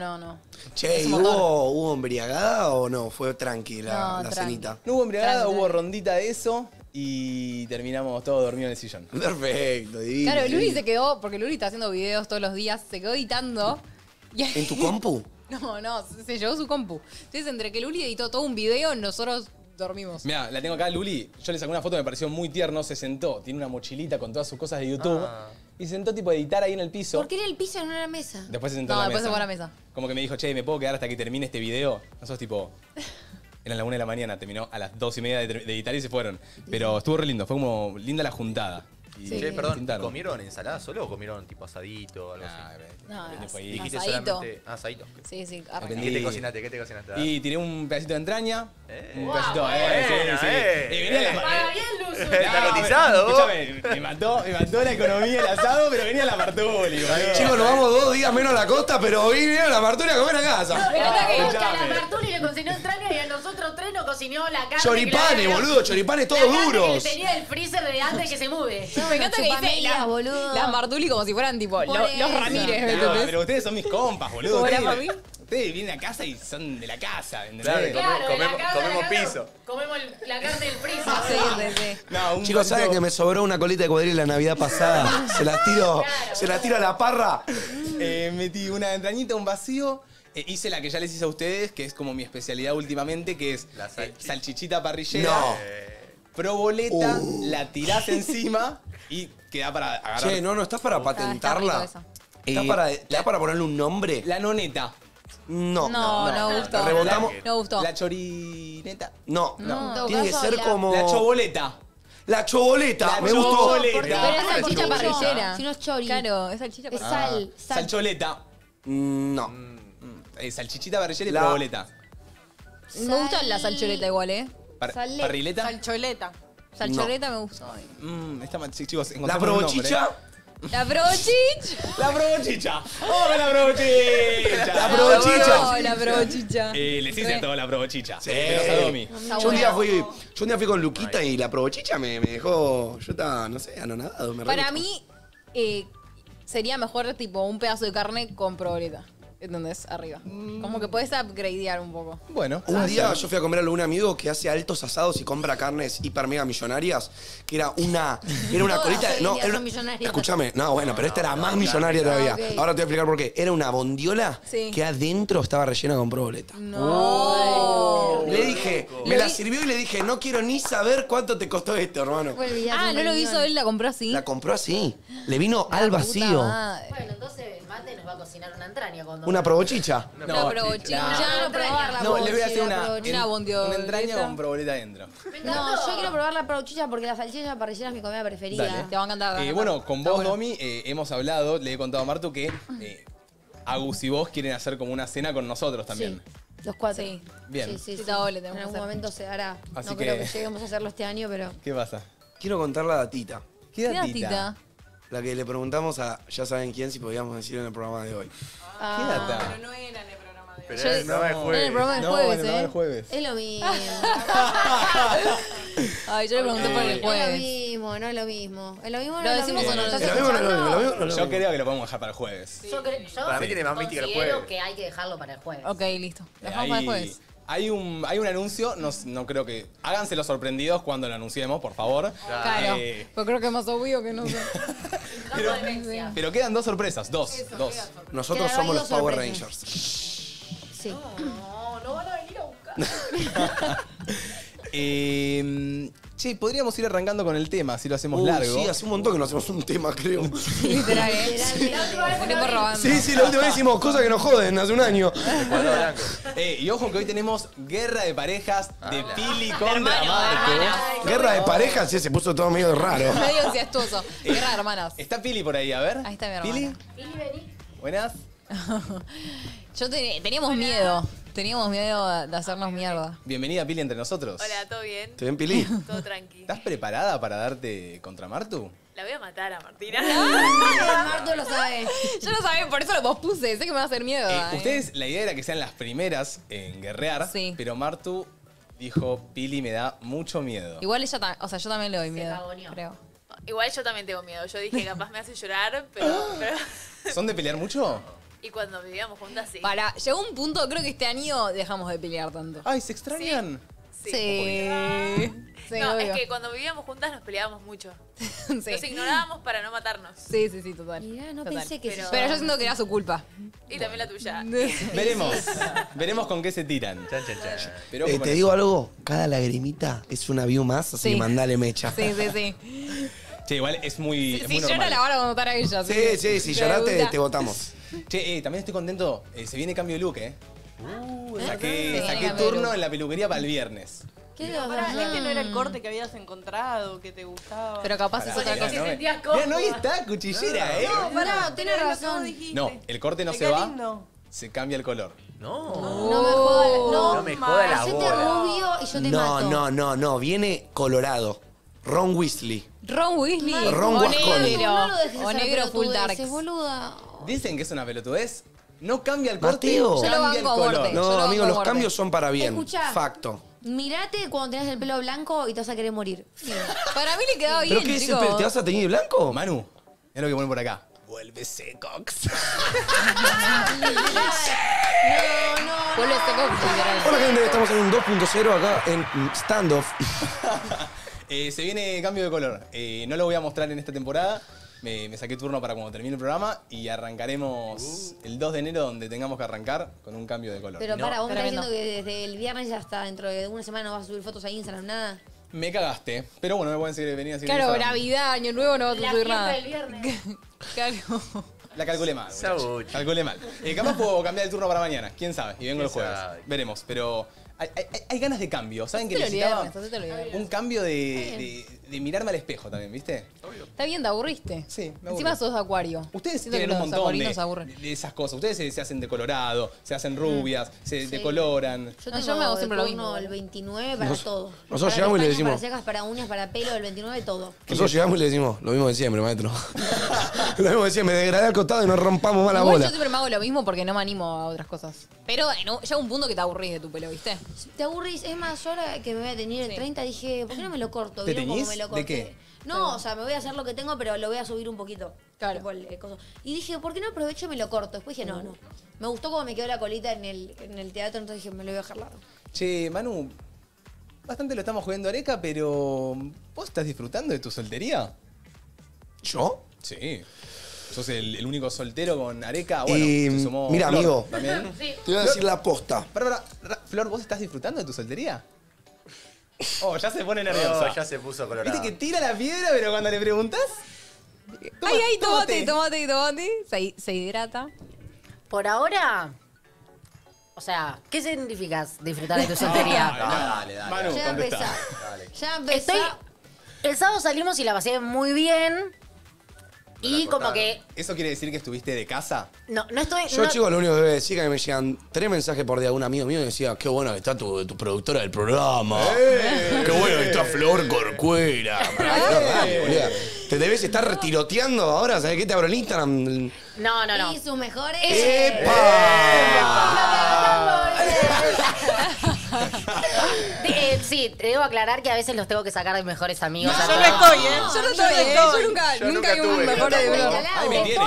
Che, ¿hubo embriagada o no? Fue tranquila la cenita. No hubo embriagada, hubo rondita de eso y terminamos todos dormidos en el sillón. Perfecto, divino. Claro, Luli se quedó, porque Luli está haciendo videos todos los días, se quedó editando. ¿En tu compu? No, no, se llevó su compu. Entonces, entre que Luli editó todo un video, nosotros... dormimos. Mirá, la tengo acá, Luli. Yo le saqué una foto, me pareció muy tierno. Se sentó, tiene una mochilita con todas sus cosas de YouTube. Y se sentó tipo a editar ahí en el piso. ¿Por qué era el piso y no era la mesa? Después se sentó en la mesa. No, después se fue a la mesa. Como que me dijo, che, ¿me puedo quedar hasta que termine este video? Nosotros tipo... Era la 1 de la mañana, terminó a las 2:30 de editar y se fueron. Pero estuvo re lindo, fue como linda la juntada. Sí. Che, perdón, ¿comieron ensalada solo o comieron tipo asadito o algo así? No, dijiste asadito. Asadito. Sí, sí. ¿Qué te cocinaste? Y tiré un pedacito de entraña. Un pedacito. Está cotizado. Me mató la economía el asado, pero venía la Martuli. Chicos, nos vamos 2 días menos a la costa, pero hoy vinieron la Martuli a comer a casa. A la Martuli le cocinó entraña y a nosotros 3 nos cocinó la carne. Choripanes, boludo, choripanes todos duros. Tenía el freezer de antes que se mueve. Me encanta que dice las Martuli como si fueran tipo los Ramírez. No, pero ustedes son mis compas, boludo. Ustedes vienen a casa y son de la casa. Claro, comemos piso. Comemos la carne del friso. Chicos, ¿saben que me sobró una colita de cuadril la Navidad pasada? Se las tiro a la parra. Metí una entrañita, un vacío. Hice la que ya les hice a ustedes, que es como mi especialidad últimamente, que es salchichita parrillera. Proboleta, la tirás encima y queda para agarrar. Che, no, ¿estás para patentarla? ¿Estás para ponerle un nombre? La noneta. No gustó. No gustó. La chorineta. No. Tiene que ser como... La choboleta. La choboleta, me gustó. Pero es salchicha parrillera. Si no es chori. Claro, es salchicha parrillera. Es sal. Salcholeta. No. Salchichita parrillera y proboleta. Me gusta la salcholeta igual, ¿eh? ¿Parrileta? Salcholeta. Salcholeta me gusta. Chicos, ¿la probochicha? ¿La probochicha? ¡La probochicha! ¡Oh, la probochicha! ¡La probochicha! ¡La probochicha! Les hice a todos la probochicha. Sí. Yo un día fui con Luquita y la probochicha me dejó... Yo estaba, no sé, anonadado. Para mí, sería mejor tipo un pedazo de carne con proboleta. ¿Entendés? Arriba. Como que podés upgradear un poco. Bueno. Un día yo fui a comer a un amigo que hace altos asados y compra carnes hiper mega millonarias, que era una... Era una colita... No, era una, escúchame. No, bueno, pero esta era más millonaria todavía. Ahora te voy a explicar por qué. Era una bondiola que adentro estaba rellena con proboleta. No. Le dije... Me la sirvió y le dije, no quiero ni saber cuánto te costó esto, hermano. Ah, ¿no lo hizo él? ¿La compró así? La compró así. Le vino al vacío. Bueno, entonces Mate nos va a cocinar una entraña cuando... Una probochicha. Una probochicha. No, probarla. No, le voy a hacer una entraña con proboleta adentro. No, yo quiero probar la probochicha porque la salchicha parrillera es mi comida preferida. Dale. Te va a encantar. Bueno, con vos, Domi, hemos hablado, le he contado a Martu que Agus y vos quieren hacer como una cena con nosotros también. Sí. Los 4. Sí. Bien. Sí. En algún momento se hará. No creo que lleguemos a hacerlo este año, pero... ¿Qué pasa? Quiero contar la datita. ¿Qué datita? La que le preguntamos a ya saben quién si podíamos decir en el programa de hoy. ¿Qué data? Pero no era en el programa de hoy. Pero era el programa del jueves. No, era el jueves. Es lo mismo. Ay, yo le pregunté por el jueves. No es lo mismo. Es lo mismo, ¿lo decimos o no? Yo creo que lo podemos dejar para el jueves. Para mí tiene más mística el jueves. Yo creo que hay que dejarlo para el jueves. Ok, listo. Lo dejamos para el jueves. Hay un anuncio, no creo que... Háganse los sorprendidos cuando lo anunciemos, por favor. Claro, pues creo que es más obvio que no. Pero quedan dos sorpresas, dos. Nosotros somos los Power Rangers. Sí. No van a venir a buscar. Sí, podríamos ir arrancando con el tema, si lo hacemos largo. Sí, hace un montón que no hacemos un tema, creo. Literal, sí, la última vez hicimos cosas que nos joden, hace un año. Y ojo que hoy tenemos guerra de parejas de Pili contra Martu. Guerra de parejas, sí, se puso todo medio raro. Medio incestuoso. Guerra de hermanas. Está Pili por ahí, a ver. Ahí está mi hermana. Pili, vení. Buenas. Teníamos miedo. Teníamos miedo de hacernos mierda. Bienvenida, Pili, entre nosotros. Hola, ¿todo bien? ¿Todo bien, Pili? Todo tranqui. ¿Estás preparada para darte contra Martu? La voy a matar a Martina. No, Martu lo sabe. Yo lo sabía, por eso lo pospuse. Sé que me va a hacer miedo. Ustedes, la idea era que sean las primeras en guerrear, sí, pero Martu dijo, Pili me da mucho miedo. Igual ella, o sea, yo también le doy miedo, creo. Igual yo también tengo miedo. Yo dije, capaz me hace llorar, pero... ¿Son de pelear mucho? Y cuando vivíamos juntas, sí. Llegó un punto, creo que este año dejamos de pelear tanto. Ay, ¿se extrañan? Sí. Sí, no, obvio. Es que cuando vivíamos juntas nos peleábamos mucho. Sí. Nos ignorábamos para no matarnos. Sí, sí, sí, total. Mirá, no pensé que... Pero yo siento que era su culpa. Y también la tuya. Veremos. Veremos con qué se tiran. Pero te digo algo. Cada lagrimita es una view más, así que mandale mecha. Sí, sí, sí. Che, igual es muy... Si llora la van a votar a ella. Sí, sí, si lloraste te votamos. Che, también estoy contento, se viene cambio de look, saqué turno en la peluquería para el viernes. ¿Qué este no era el corte que habías encontrado, que te gustaba? Pero capaz es otra cosa. No, ahí está, cuchillera, No, pará, tenés razón. No, el corte no se va, se cambia el color. No me joda la bola. Yo te rubio y yo te mato. No, viene colorado. Ron Weasley. Ron Weasley. Ron Weasley. O negro full dark. Dicen que es una pelotudez. No cambia el corte, cambia el color. No, amigo, los cambios son para bien. Escuchá, facto. Mirate cuando tenés el pelo blanco y te vas a querer morir. Para mí le quedaba bien, ¿Pero qué es? ¿Te vas a teñir blanco? Manu, es lo que ponen por acá. Vuélvese Cox. No. Vuélvese Cox. Hola, gente, estamos en un 2.0 acá en Standoff. Se viene cambio de color. No lo voy a mostrar en esta temporada. Me saqué turno para cuando termine el programa y arrancaremos el 2 de enero donde tengamos que arrancar con un cambio de color. Pero para, vos me estás diciendo que desde el viernes hasta dentro de una semana no vas a subir fotos a Instagram, nada. Me cagaste, pero bueno, me pueden seguir, venir a seguir. Claro, Navidad, Año Nuevo no vas a subir nada. El viernes. Claro. La calculé mal. Calculé mal. Capaz puedo cambiar el turno para mañana, quién sabe, y vengo el jueves. Veremos, pero... Hay ganas de cambio. ¿Saben que necesitaba un cambio de mirarme al espejo también, viste? Obvio. Está bien, te aburriste. Sí, me aburrí. Encima sos de acuario. Ustedes tienen un montón de esas cosas. Ustedes se hacen de colorado, se hacen rubias, se decoloran. Yo me hago siempre lo mismo. El 29 para todo. Nosotros llegamos y le decimos... Para cejas, para uñas, para pelo, el 29 todo. Nosotros llegamos y le decimos lo mismo de siempre, maestro. Lo mismo de siempre, degradé al costado y nos rompamos más la bola. Yo siempre me hago lo mismo porque no me animo a otras cosas. Pero llega un punto que te aburrís de tu pelo, ¿viste? Te aburrís, es más, yo ahora que me voy a teñir el 30 dije, ¿por qué no me lo corto? ¿Vieron cómo me lo corté? ¿De qué? No, o sea, me voy a hacer lo que tengo, pero lo voy a subir un poquito. Claro. Y dije, ¿por qué no aprovecho y me lo corto? Después dije, no. Me gustó cómo me quedó la colita en el teatro, entonces dije, me lo voy a dejar largo. Che, Manu, bastante lo estamos jugando Areca, pero ¿vos estás disfrutando de tu soltería? ¿Yo? Sí. Sos el único soltero con Areca. Bueno, se sumó mira, Flor, amigo, también. Sí. Te iba a decir la posta. Pero, Flor, ¿vos estás disfrutando de tu soltería? Oh, ya se pone nerviosa. Ya se puso colorada. Viste que tira la piedra, pero cuando le preguntás... Ay, tomate. Se hidrata. Por ahora... O sea, ¿qué significas disfrutar de tu soltería? Dale. Manu, ya contestá. Ya empezó. El sábado salimos y la pasé muy bien... Y como que... ¿Eso quiere decir que estuviste de casa? No estoy... Yo, chicos, lo único que voy a decir es que me llegan 3 mensajes por día de un amigo mío que decía, qué bueno que está tu productora del programa. Qué bueno que está Flor Corcuera. Te debes estar retiroteando ahora, ¿sabes qué? Te abro el Instagram. No. Y sus mejores... ¡Epa! Sí, te debo aclarar que a veces los tengo que sacar de mejores amigos. No, yo no estoy, ¿eh? Yo no estoy. Yo nunca tuve un mejor amigo.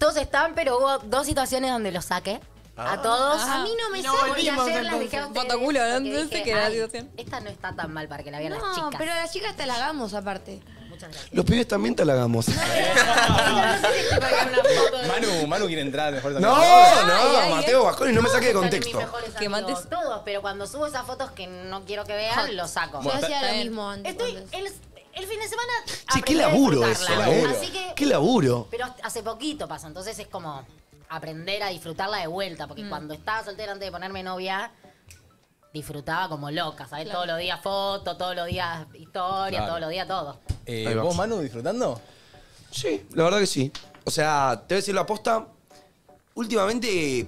Todos están, pero hubo 2 situaciones donde los saqué. a todos. Ajá. A mí no me sale y ayer las dejé a ustedes. Fotoculo, ¿no? Entonces dije, que la situación. Esta no está tan mal para que la vean las chicas. No, pero las chicas te la hagamos aparte. Muchas gracias. Los pibes también te la hagamos. Manu quiere entrar mejor. No, no, Mateo Vasconi, no me saque de contexto. Amigos, todos, pero cuando subo esas fotos que no quiero que vean, lo saco. Yo hacía lo mismo antes. Estoy... El fin de semana... Sí, qué laburo eso, así que, qué laburo. Pero hace poquito pasó, entonces es como aprender a disfrutarla de vuelta, porque cuando estaba soltera antes de ponerme novia, disfrutaba como loca, ¿sabes? Claro. Todos los días fotos, todos los días historia, todos los días todo. ¿Vos, Manu, disfrutando? Sí, la verdad que sí. O sea, te voy a decir la posta, últimamente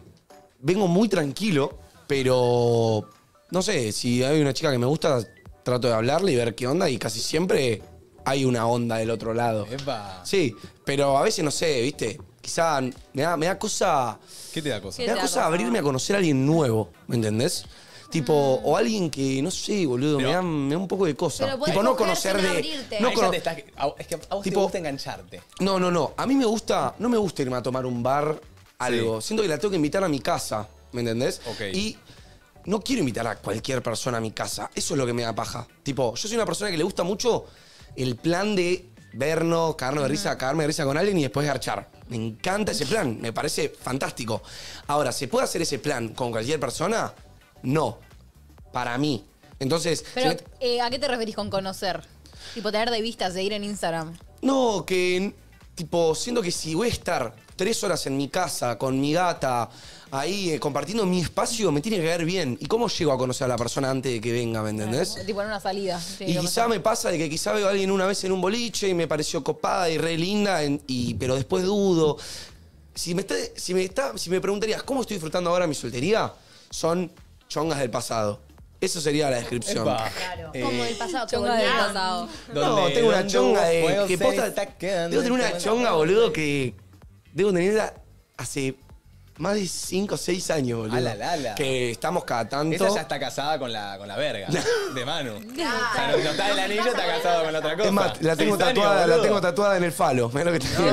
vengo muy tranquilo, pero no sé, si hay una chica que me gusta... Trato de hablarle y ver qué onda, y casi siempre hay una onda del otro lado. Epa. Sí, pero a veces no sé, ¿viste? Quizá me da cosa... ¿Qué te da cosa? Me da cosa abrirme a conocer a alguien nuevo, ¿me entendés? Tipo, o alguien que, no sé, boludo, pero, me da un poco de cosa. Tipo, no conocer de... No cono... Es que a vos tipo, te gusta engancharte. No. A mí me gusta... No me gusta irme a tomar un bar, algo. Siento que la tengo que invitar a mi casa, ¿me entendés? Okay. Y... No quiero invitar a cualquier persona a mi casa. Eso es lo que me da paja. Tipo, yo soy una persona que le gusta mucho el plan de vernos, cagarnos de risa, cagarme de risa con alguien y después garchar. Me encanta ese plan. Me parece fantástico. Ahora, ¿se puede hacer ese plan con cualquier persona? No. Para mí. Entonces... Pero, ¿a qué te referís con conocer? Tipo, tener de vista, seguir en Instagram. No, que... Tipo, siento que si voy a estar 3 horas en mi casa, con mi gata... Ahí, compartiendo mi espacio, me tiene que ver bien. ¿Y cómo llego a conocer a la persona antes de que venga, me entendés? Tipo en una salida. Y quizá me pasa de que quizá veo a alguien una vez en un boliche y me pareció copada y re linda, pero después dudo. Si me preguntarías, ¿cómo estoy disfrutando ahora mi soltería? Son chongas del pasado. Eso sería la descripción. Claro. Como del pasado. Chonga del pasado. No, tengo una chonga de... Que posta, debo tener una chonga, boludo, que debo tenerla hace... Más de 5 o 6 años, boludo. Ala. Que estamos cada tanto... Esa ya está casada con la verga de Manu. O sea, no está el anillo, está casado con la otra cosa. Es más, la tengo tatuada en el falo. Mirá lo que te digo.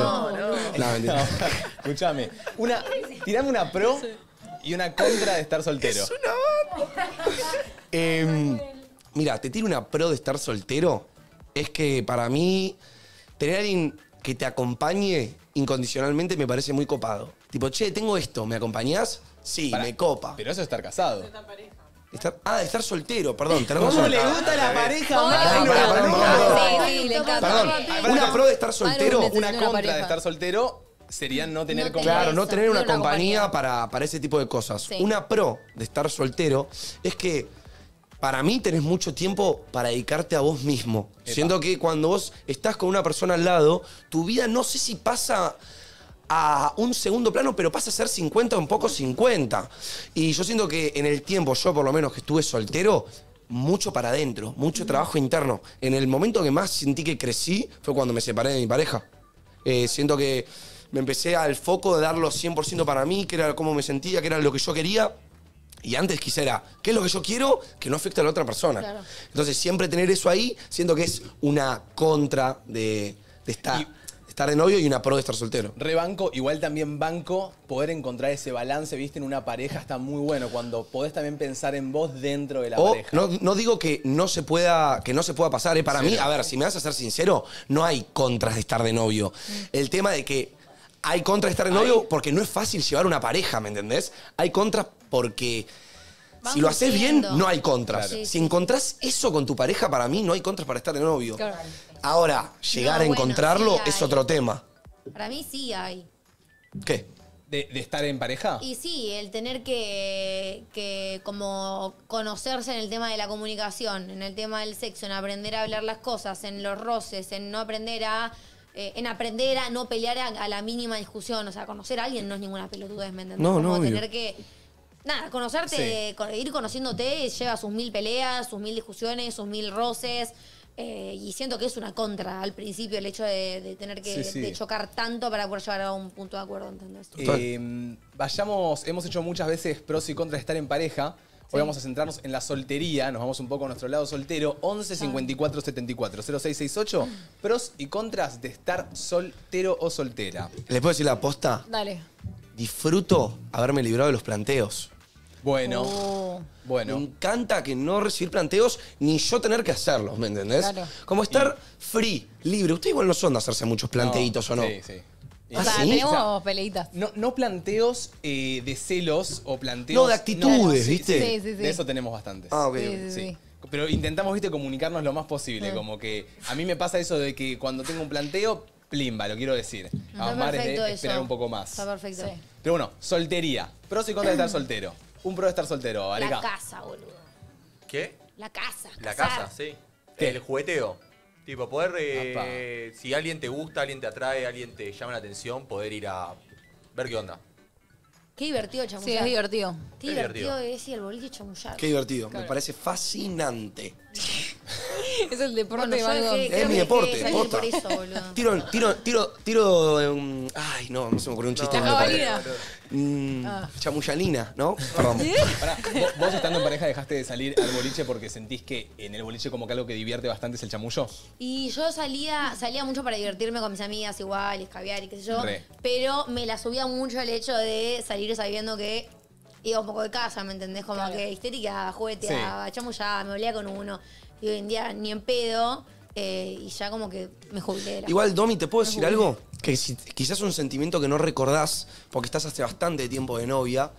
No. Escuchame. Tirame una pro y una contra de estar soltero. Es una mira, te tiro una pro de estar soltero. Es que para mí, tener a alguien que te acompañe incondicionalmente me parece muy copado. Tipo, che, tengo esto, ¿me acompañás? Sí, me copa. Pero eso es estar casado. Estar soltero, perdón. ¿Cómo le gusta la pareja? Sí, le encanta. Una pro de estar soltero, una contra de estar soltero sería no tener compañía. Claro, no tener una compañía para ese tipo de cosas. Una pro de estar soltero es que para mí tenés mucho tiempo para dedicarte a vos mismo. Siento que cuando vos estás con una persona al lado, tu vida no sé si pasa... a un segundo plano, pero pasa a ser 50 un poco 50. Y yo siento que en el tiempo, yo por lo menos que estuve soltero, mucho para adentro, mucho trabajo interno. En el momento que más sentí que crecí fue cuando me separé de mi pareja. Siento que me empecé al foco de darlo 100% para mí, que era cómo me sentía, que era lo que yo quería. Y antes quizá era, ¿qué es lo que yo quiero? Que no afecte a la otra persona. Claro. Entonces siempre tener eso ahí, siento que es una contra de esta... Estar de novio y una pro de estar soltero. Rebanco, igual también banco, poder encontrar ese balance, viste, en una pareja está muy bueno. Cuando podés también pensar en vos dentro de la pareja. No digo que no se pueda pasar. Para mí, a ver, si me vas a ser sincero, no hay contras de estar de novio. El tema de que hay contras de estar de novio porque no es fácil llevar una pareja, ¿me entendés? Hay contras porque... Si lo haces bien, no hay contras. Claro. Si encontrás eso con tu pareja, para mí no hay contras para estar de novio. Claro. Ahora, llegar a encontrarlo es otro tema. Para mí sí hay. ¿Qué? ¿De estar en pareja? Y sí, el tener que como conocerse en el tema de la comunicación, en el tema del sexo, en aprender a hablar las cosas, en los roces, en no aprender a... en aprender a no pelear a la mínima discusión. O sea, conocer a alguien no es ninguna pelotudez, ¿me entendés? No, tener que... Nada, conocerte, ir conociéndote lleva sus 1000 peleas, sus 1000 discusiones, sus 1000 roces. Y siento que es una contra al principio el hecho de tener que de chocar tanto para poder llegar a un punto de acuerdo, ¿entendés? Hemos hecho muchas veces pros y contras de estar en pareja. Hoy vamos a centrarnos en la soltería, nos vamos un poco a nuestro lado soltero. 11 54 74 0668, pros y contras de estar soltero o soltera. ¿Les puedo decir la posta? Dale. disfruto haberme librado de los planteos. Bueno, bueno. Me encanta que no recibir planteos ni yo tener que hacerlos, ¿me entendés? Claro. Como estar free, libre. Ustedes igual no son de hacerse muchos planteitos, ¿o no? Sí, sí. ¿Ah, sí? Tenemos peleitas. No, no planteos de celos o planteos... No, de actitudes, no, ¿viste? Sí, sí, sí. De eso tenemos bastantes. Ah, ok. Sí, sí, sí. Sí. Pero intentamos, ¿viste? Comunicarnos lo más posible. Como que a mí me pasa eso de que cuando tengo un planteo, plimba, lo quiero decir. A Omar es de esperar un poco más. Está perfecto. Sí. Pero bueno, soltería. Pros y contras de estar soltero. Un pro de estar soltero, Areca. La casa, boludo. ¿Qué? La casa. La casa, sí. ¿Qué? El jugueteo. Tipo, poder... si alguien te gusta, alguien te atrae, alguien te llama la atención, poder ir a ver qué onda. Qué divertido chamullar. Sí, es divertido. Qué divertido es ir al boliche y chamullar. Qué divertido. Claro. Me parece fascinante. Es el deporte. Bueno, es mi deporte. Posta. Por eso, boludo. Tiro... ay, no, no se me ocurrió un chiste. Chamullalina, ¿no? Perdón. Pará, vos estando en pareja dejaste de salir al boliche porque sentís que en el boliche como que algo que divierte bastante es el chamullo. Y yo salía mucho para divertirme con mis amigas igual, escabiar y qué sé yo. Pero me la subía mucho el hecho de salir sabiendo que iba un poco de casa, ¿me entendés? Como que histérica, jugueteaba, chamullaba, me olía con uno. Y hoy en día ni en pedo. Y ya como que me jubilé. Igual, Domi, ¿te puedo decir algo? Que si, quizás un sentimiento que no recordás, porque estás hace bastante tiempo de novia,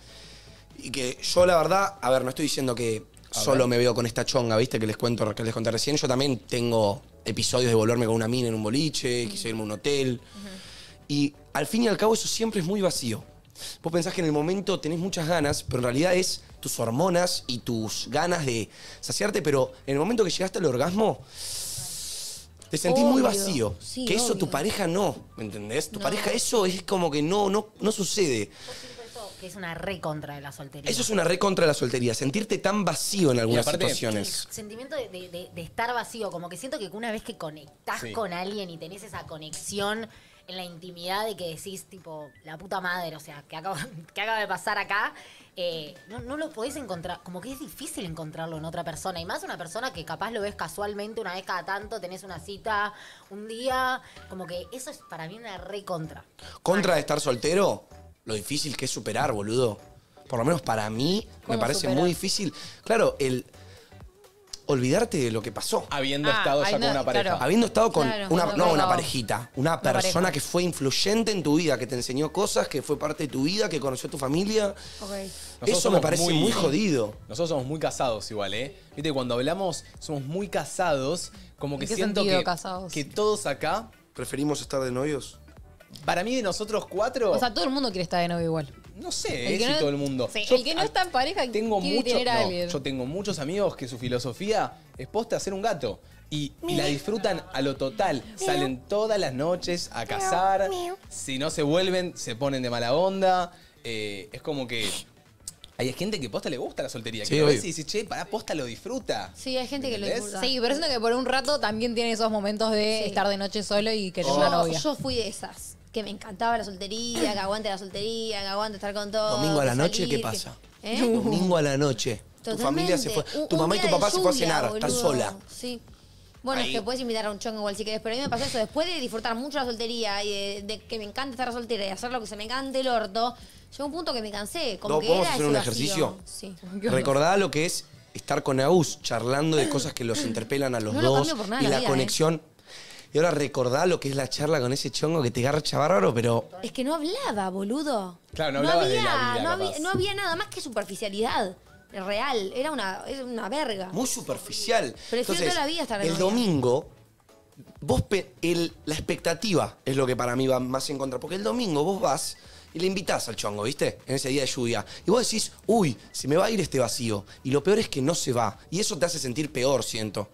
y que yo la verdad, a ver, no estoy diciendo que solo me veo con esta chonga, ¿viste? Que les conté recién. Yo también tengo episodios de volverme con una mina en un boliche, quise irme a un hotel. Y al fin y al cabo eso siempre es muy vacío. Vos pensás que en el momento tenés muchas ganas, pero en realidad es tus hormonas y tus ganas de saciarte, pero en el momento que llegaste al orgasmo... Te sentís muy vacío. Sí, que eso tu pareja no, ¿me entendés? Tu pareja eso es como que no sucede. Que es una re contra de la soltería. Eso es una re contra de la soltería, sentirte tan vacío en algunas situaciones. El sentimiento de estar vacío, como que siento que una vez que conectás con alguien y tenés esa conexión en la intimidad de que decís, tipo, la puta madre, o sea, ¿qué acaba de pasar acá? No lo podés encontrar, como que es difícil encontrarlo en otra persona, y más una persona que capaz lo ves casualmente una vez cada tanto, tenés una cita, un día, como que eso es para mí una re contra. ¿Contra de estar soltero? Lo difícil que es superar, boludo. Por lo menos para mí me parece muy difícil. Claro, el olvidarte de lo que pasó. Habiendo estado ya con una pareja. Claro. Habiendo estado con una parejita, una persona que fue influyente en tu vida, que te enseñó cosas, que fue parte de tu vida, que conoció a tu familia. Eso me parece muy jodido. Nosotros somos muy casados igual, ¿eh? Viste, cuando hablamos, somos muy casados, como que siento que todos acá... ¿Preferimos estar de novios? Para mí, de nosotros cuatro... O sea, todo el mundo quiere estar de novio igual. No sé, si todo el mundo. Sí, el que no está en pareja quiere tener a alguien. Yo tengo muchos amigos que su filosofía es posta hacer un gato. Y la disfrutan a lo total. Salen todas las noches a cazar. Si no se vuelven, se ponen de mala onda. Es como que... Hay gente que posta le gusta la soltería. Sí, que lo ves y dices, che, pará, posta lo disfruta. Sí, hay gente que lo disfruta. Sí, pero siento que por un rato también tiene esos momentos de estar de noche solo y querer una novia. Yo fui de esas. Que me encantaba la soltería, que aguante la soltería, que aguante estar con todo. Domingo a la noche, ¿qué pasa? ¿Eh? Domingo a la noche. Totalmente. Tu familia se fue. Tu mamá y tu papá se fue a cenar, estás sola. Sí. Bueno, es que puedes invitar a un chongo igual si querés, pero a mí me pasó eso. Después de disfrutar mucho la soltería y de que me encanta estar soltera y hacer lo que se me encante el orto, llegó un punto que me cansé. Como que ¿podemos hacer un ejercicio? Sí. Recordá lo que es estar con Agus, charlando de cosas que los interpelan a los dos y la conexión. Y ahora recordá lo que es la charla con ese chongo que te garcha bárbaro, pero... Es que no hablaba, boludo. Claro, no hablaba de la vida, no había nada más que superficialidad real. Era una verga. Muy superficial. Prefiero toda la vida estar en el domingo, la expectativa es lo que para mí va más en contra. Porque el domingo vos vas y le invitás al chongo, ¿viste? En ese día de lluvia. Y vos decís, uy, se me va a ir este vacío. Y lo peor es que no se va. Y eso te hace sentir peor, siento.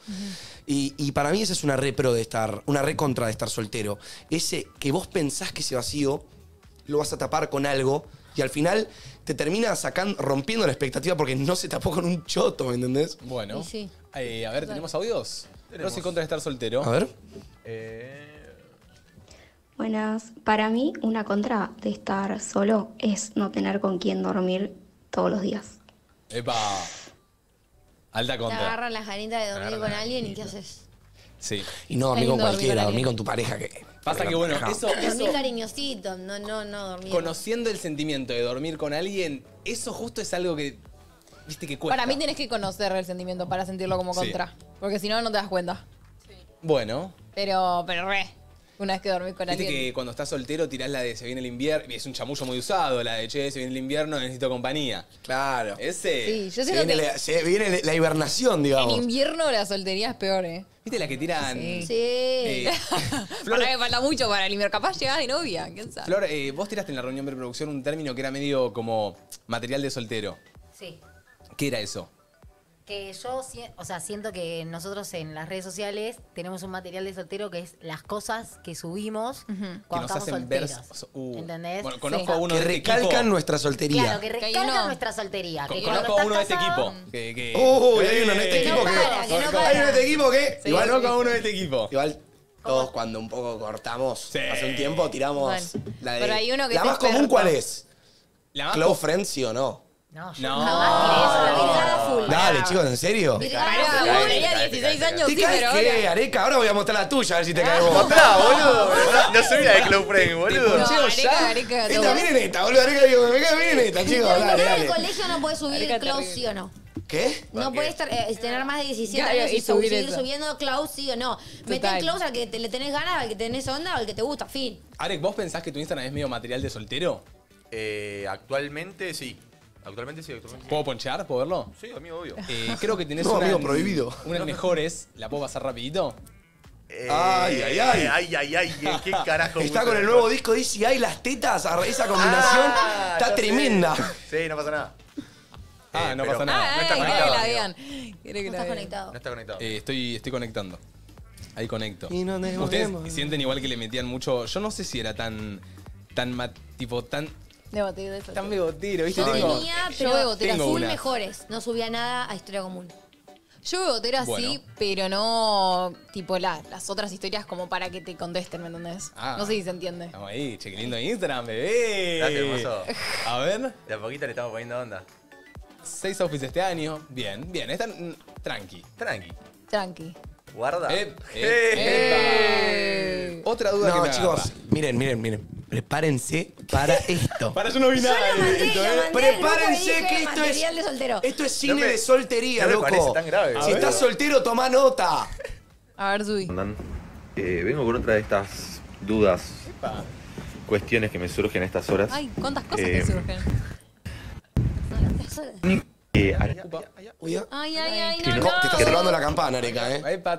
Y para mí esa es una re pro de estar, una re contra de estar soltero. Ese que vos pensás que ese vacío lo vas a tapar con algo y al final te termina rompiendo la expectativa porque no se tapó con un choto, ¿me entendés? Bueno, a ver, ¿tenemos audios? No sé contra de estar soltero. A ver. Buenas. Para mí, una contra de estar solo es no tener con quién dormir todos los días. ¡Epa! Alta contra. Te agarran la jarita de dormir con alguien y ¿qué haces? Sí. Y no dormir con cualquiera, dormir con tu pareja que... Pasa que, bueno, eso... Dormir cariñosito, no dormir. Conociendo el sentimiento de dormir con alguien, eso justo es algo que, viste, que cuesta. Para mí tenés que conocer el sentimiento para sentirlo como contra. Sí. Porque si no, no te das cuenta. Sí. Bueno. Pero re. Una vez que dormís con alguien. Viste que cuando estás soltero tirás la de se viene el invierno. Es un chamullo muy usado, la de che, se viene el invierno, necesito compañía. Claro. Ese. Sí, yo sé que... Se viene la hibernación, digamos. En invierno la soltería es peor, ¿eh? ¿Viste la que tiran? Sí. Flor, para que falta mucho para el invierno. Capaz llegás de novia, quién sabe. Flor, vos tiraste en la reunión de preproducción un término que era medio como material de soltero. Sí. ¿Qué era eso? Que yo, o sea, siento que nosotros en las redes sociales tenemos un material de soltero que es las cosas que subimos cuando estamos solteros. ¿Entendés? Bueno, conozco a uno que recalcan nuestra soltería. Claro, que recalcan nuestra soltería. Conozco a uno de este equipo. Uy, hay uno en este equipo que... Hay uno de este equipo que... Igual conozco a uno de este equipo. Igual todos cuando un poco cortamos hace un tiempo tiramos la de... ¿La más común cuál es? ¿Close friends, sí o no? No, yo no. Full. Dale, chicos, ¿en serio? Virgada tenía 16 años, sí, pero ¿qué, Areca? Ahora voy a mostrar la tuya, a ver si te caes vos. Matá, boludo. No soy la de Club Friend, boludo. No, Areca, esta, miren esta, boludo. Areca, digo, me queda bien esta, chicos. Dale, dale. En el colegio no puedes subir el Close, sí o no. ¿Qué? No puedes tener más de 17 años y seguir subiendo Close, sí o no. Mete el Close al que le tenés ganas, al que tenés onda, al que te gusta, fin. Arec, ¿vos pensás que tu Instagram es medio material de soltero? Actualmente sí. Actualmente sí, actualmente. ¿Puedo ponchar? ¿Puedo verlo? Sí, amigo, obvio. Creo que tenés una, amigo, prohibido. Unas mejores. ¿La puedo pasar rapidito? Ay, ay, ay. Ay, ay, ay. ¿Qué carajo? Está con el nuevo disco de Si hay las tetas. Esa combinación está tremenda. Sí, no pasa nada. No pasa nada. No está conectado. No está conectado. No está conectado. Estoy conectando. Ahí conecto. Ustedes sienten igual que le metían mucho. Yo no sé si era tan de botero, eso. Tan bebotero, ¿viste? Yo bebotero azul mejores. No subía nada a historia común. Yo bebotero así, pero no tipo las otras historias como para que te contesten, ¿me entendés? No sé si se entiende. Vamos ahí, che, qué lindo Instagram, bebé. Hermoso. A ver. De a poquito le estamos poniendo onda. 6 outfits este año. Bien, bien. Están tranqui. Tranqui. Guarda. Otra duda que me agarra. Chicos, miren. Prepárense para esto. Para eso no vi nada. Prepárense que esto es... Esto es cine de soltería, loco. No me parece tan grave. Si estás soltero, toma nota. A ver, Zui. Vengo con otra de estas dudas, cuestiones que me surgen a estas horas. Ay, ¿cuántas cosas te surgen? Ay, te está salvando la campana, Areca,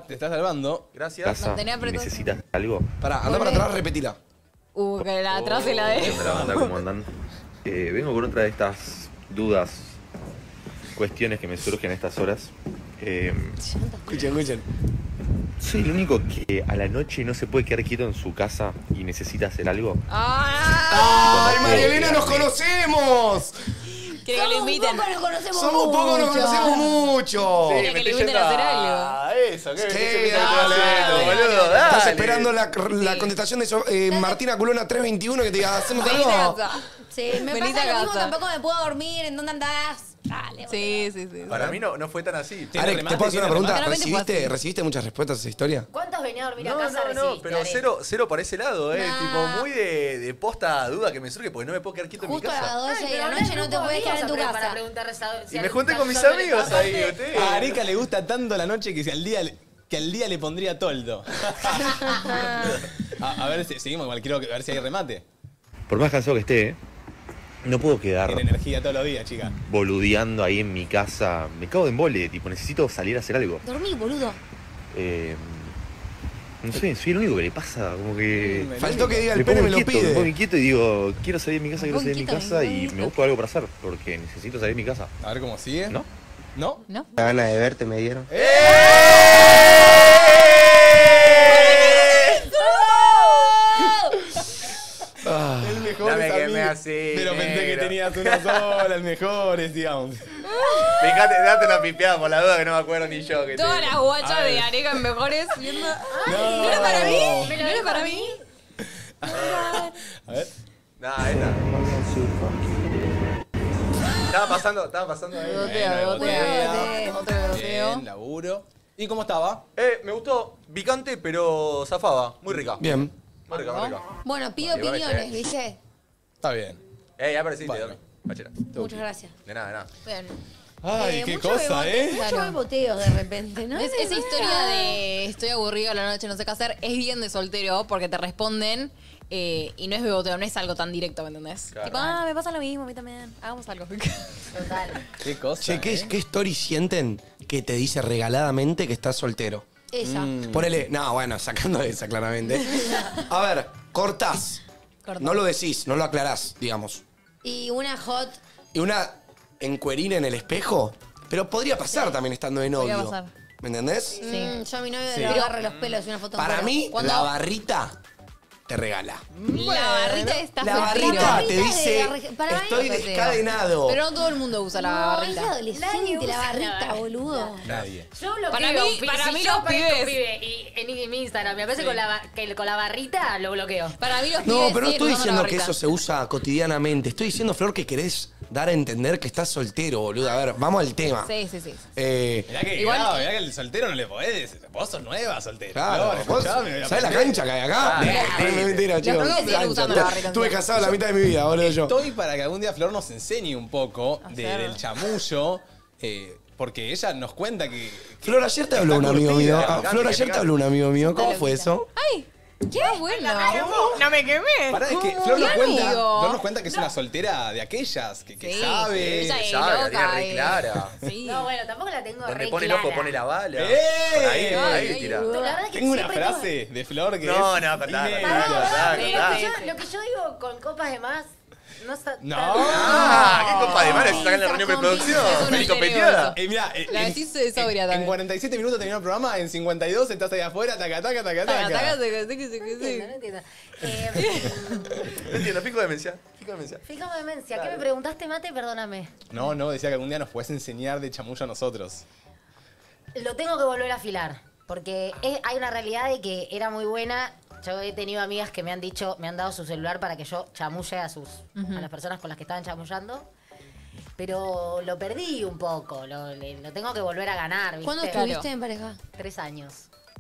te está salvando. Gracias. ¿Necesitas algo? Pará, anda para atrás, repetila. Que la atrás y la de... ¿Cómo andan? Vengo con otra de estas dudas, cuestiones que me surgen a estas horas. Escuchen. Soy el único que a la noche no se puede quedar quieto en su casa y necesita hacer algo. ¡Ay, María Elena, nos conocemos! Que somos un poco, nos conocemos mucho. Sí, que lo inviten a hacer algo. Eso, qué bien. Boludo. Estás esperando la contestación de Martina Culona 321 que te diga, ¿hacemos algo? Sí, me pasa lo mismo, tampoco me puedo dormir, ¿en dónde andás? Dale, sí. Para mí no fue tan así. Arec, ¿te puedo hacer una pregunta? ¿Recibiste muchas respuestas a esa historia? ¿Cuántos venía a dormir a casa? No, pero cero por ese lado, tipo muy de posta duda que me surge porque no me puedo quedar quieto en mi casa. Justo a las 12 de la noche no te puedes quedar en tu casa. Para preguntar, y me junté con mis amigos ahí. A Areca le gusta tanto la noche que al día le pondría toldo. A ver, seguimos igual, quiero ver si hay remate. Por más cansado que esté, no puedo quedar. Tiene energía todos los días, chica. Boludeando ahí en mi casa. Me cago de embole, tipo, necesito salir a hacer algo. Dormí, boludo. No sé, soy el único que le pasa. Como que. Faltó que diga el pene me lo pide. Me pongo inquieto y digo, quiero salir de mi casa, y me busco algo para hacer, porque necesito salir de mi casa. A ver cómo sigue. ¿No? La gana de verte me dieron. El mejor no me quemé así, pero pensé que tenías una sola, el mejor es, digamos. Fíjate, date una pipeada por la duda que no me acuerdo ni yo. Que todas las guachas de Areca en mejores viendo... ¿No era para mí? ¿No era para mí? A ver. Estaba pasando ahí. Boteo. Laburo. ¿Y cómo estaba? Me gustó, picante, pero zafaba. Muy rica. Bien. Muy rica, muy rica. Bueno, pido opiniones, ¿viste? Está bien. Ya apareciste, Domi. Muchas gracias. De nada, de nada. Bien. Ay, qué cosa, Mucho beboteo de repente, ¿no? Esa historia de estoy aburrido a la noche, no sé qué hacer, es bien de soltero porque te responden y no es beboteo, no es algo tan directo, ¿me entendés? Claro. Tipo, me pasa lo mismo, a mí también, hagamos algo. Total. Qué cosa, che, ¿qué story sienten que te dice regaladamente que estás soltero? Ella. Ponele, no, bueno, sacando esa claramente. A ver, cortás. No lo decís, no lo aclarás, digamos. Y una hot... Y una... en cuerina en el espejo, pero podría pasar también estando de novio. ¿Me entendés? Sí. Yo a mi novio le agarro los pelos y una foto. Para mí, la barrita te regala. La barrita está... La barrita te dice, estoy descadenado. Pero no todo el mundo usa la barrita. No, es adolescente la barrita, boludo. Nadie. Yo bloqueo. Para mí los pibes... Y en mi Instagram me aparece con la barrita, lo bloqueo. Para mí los pibes... No, pero no estoy diciendo que eso se usa cotidianamente. Estoy diciendo, Flor, que querés... dar a entender que estás soltero, boludo. A ver, vamos al tema. Sí, sí, sí. Mirá que el soltero no le podés. Vos sos nueva, soltero. Claro, vos, ¿sabés la cancha que hay acá? No, mentira, chicos. Estuve casado la mitad de mi vida, boludo. Estoy para que algún día Flor nos enseñe un poco del chamullo. Porque ella nos cuenta que... Flor, ayer te habló un amigo mío. Flor, ayer te habló un amigo mío. ¿Cómo fue eso? ¡Ay! ¡Qué bueno! ¡No me quemé! Pará, es que Flor nos cuenta que es una soltera de aquellas, que sabe. Ella sabe, la tiene re clara. Sí. No, bueno, tampoco la tengo re clara. Donde pone el ojo, pone la bala. Por ahí, tira. Tengo una frase de Flor que es... No, no, lo que yo digo con copas de más... No, qué copa de mar, se sacan la reunión de producción. Felico Peñada. Mirá, la decís sobria también. En 47 minutos terminó el programa, en 52 estás ahí afuera, taca, taca, taca, taca. No entiendo. No entiendo, pico demencia. Fijo demencia. ¿Qué me preguntaste, Mate? Perdóname. No, no, decía que algún día nos podés enseñar de chamullo a nosotros. Lo tengo que volver a afilar, porque hay una realidad de que era muy buena. Yo he tenido amigas que me han dicho, me han dado su celular para que yo chamulle a las personas con las que estaban chamullando. Pero lo perdí un poco, lo tengo que volver a ganar. ¿Viste? ¿Cuándo estuviste en pareja? 3 años.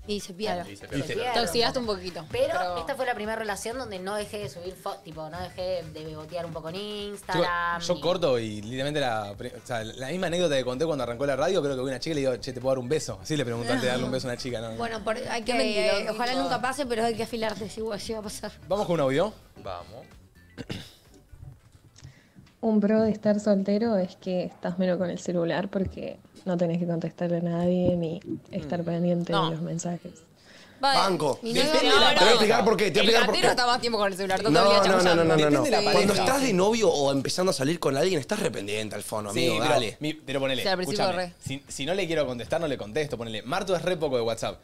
Y se pierde. Te oxidaste un poquito. Pero esta fue la primera relación donde no dejé de subir fotos, tipo, no dejé de bebotear un poco en Instagram. Yo corto y literalmente la misma anécdota que conté cuando arrancó la radio, creo que vi una chica y le digo, che, ¿te puedo dar un beso? Así le pregunté antes de darle un beso a una chica, ¿no? Bueno, hay que mentir. Ojalá nunca pase, pero hay que afilarte si va a pasar. ¿Vamos con un audio? Vamos. Un pro de estar soltero es que estás menos con el celular porque no tenés que contestarle a nadie ni estar pendiente de los mensajes. Banco. Te voy a explicar por qué. El soltero está más tiempo con el celular. No. Cuando estás de novio o empezando a salir con alguien, estás rependiente al fono, amigo. Dale. Pero ponele, escúchame, si no le quiero contestar, no le contesto. Ponele, Martu es re poco de WhatsApp.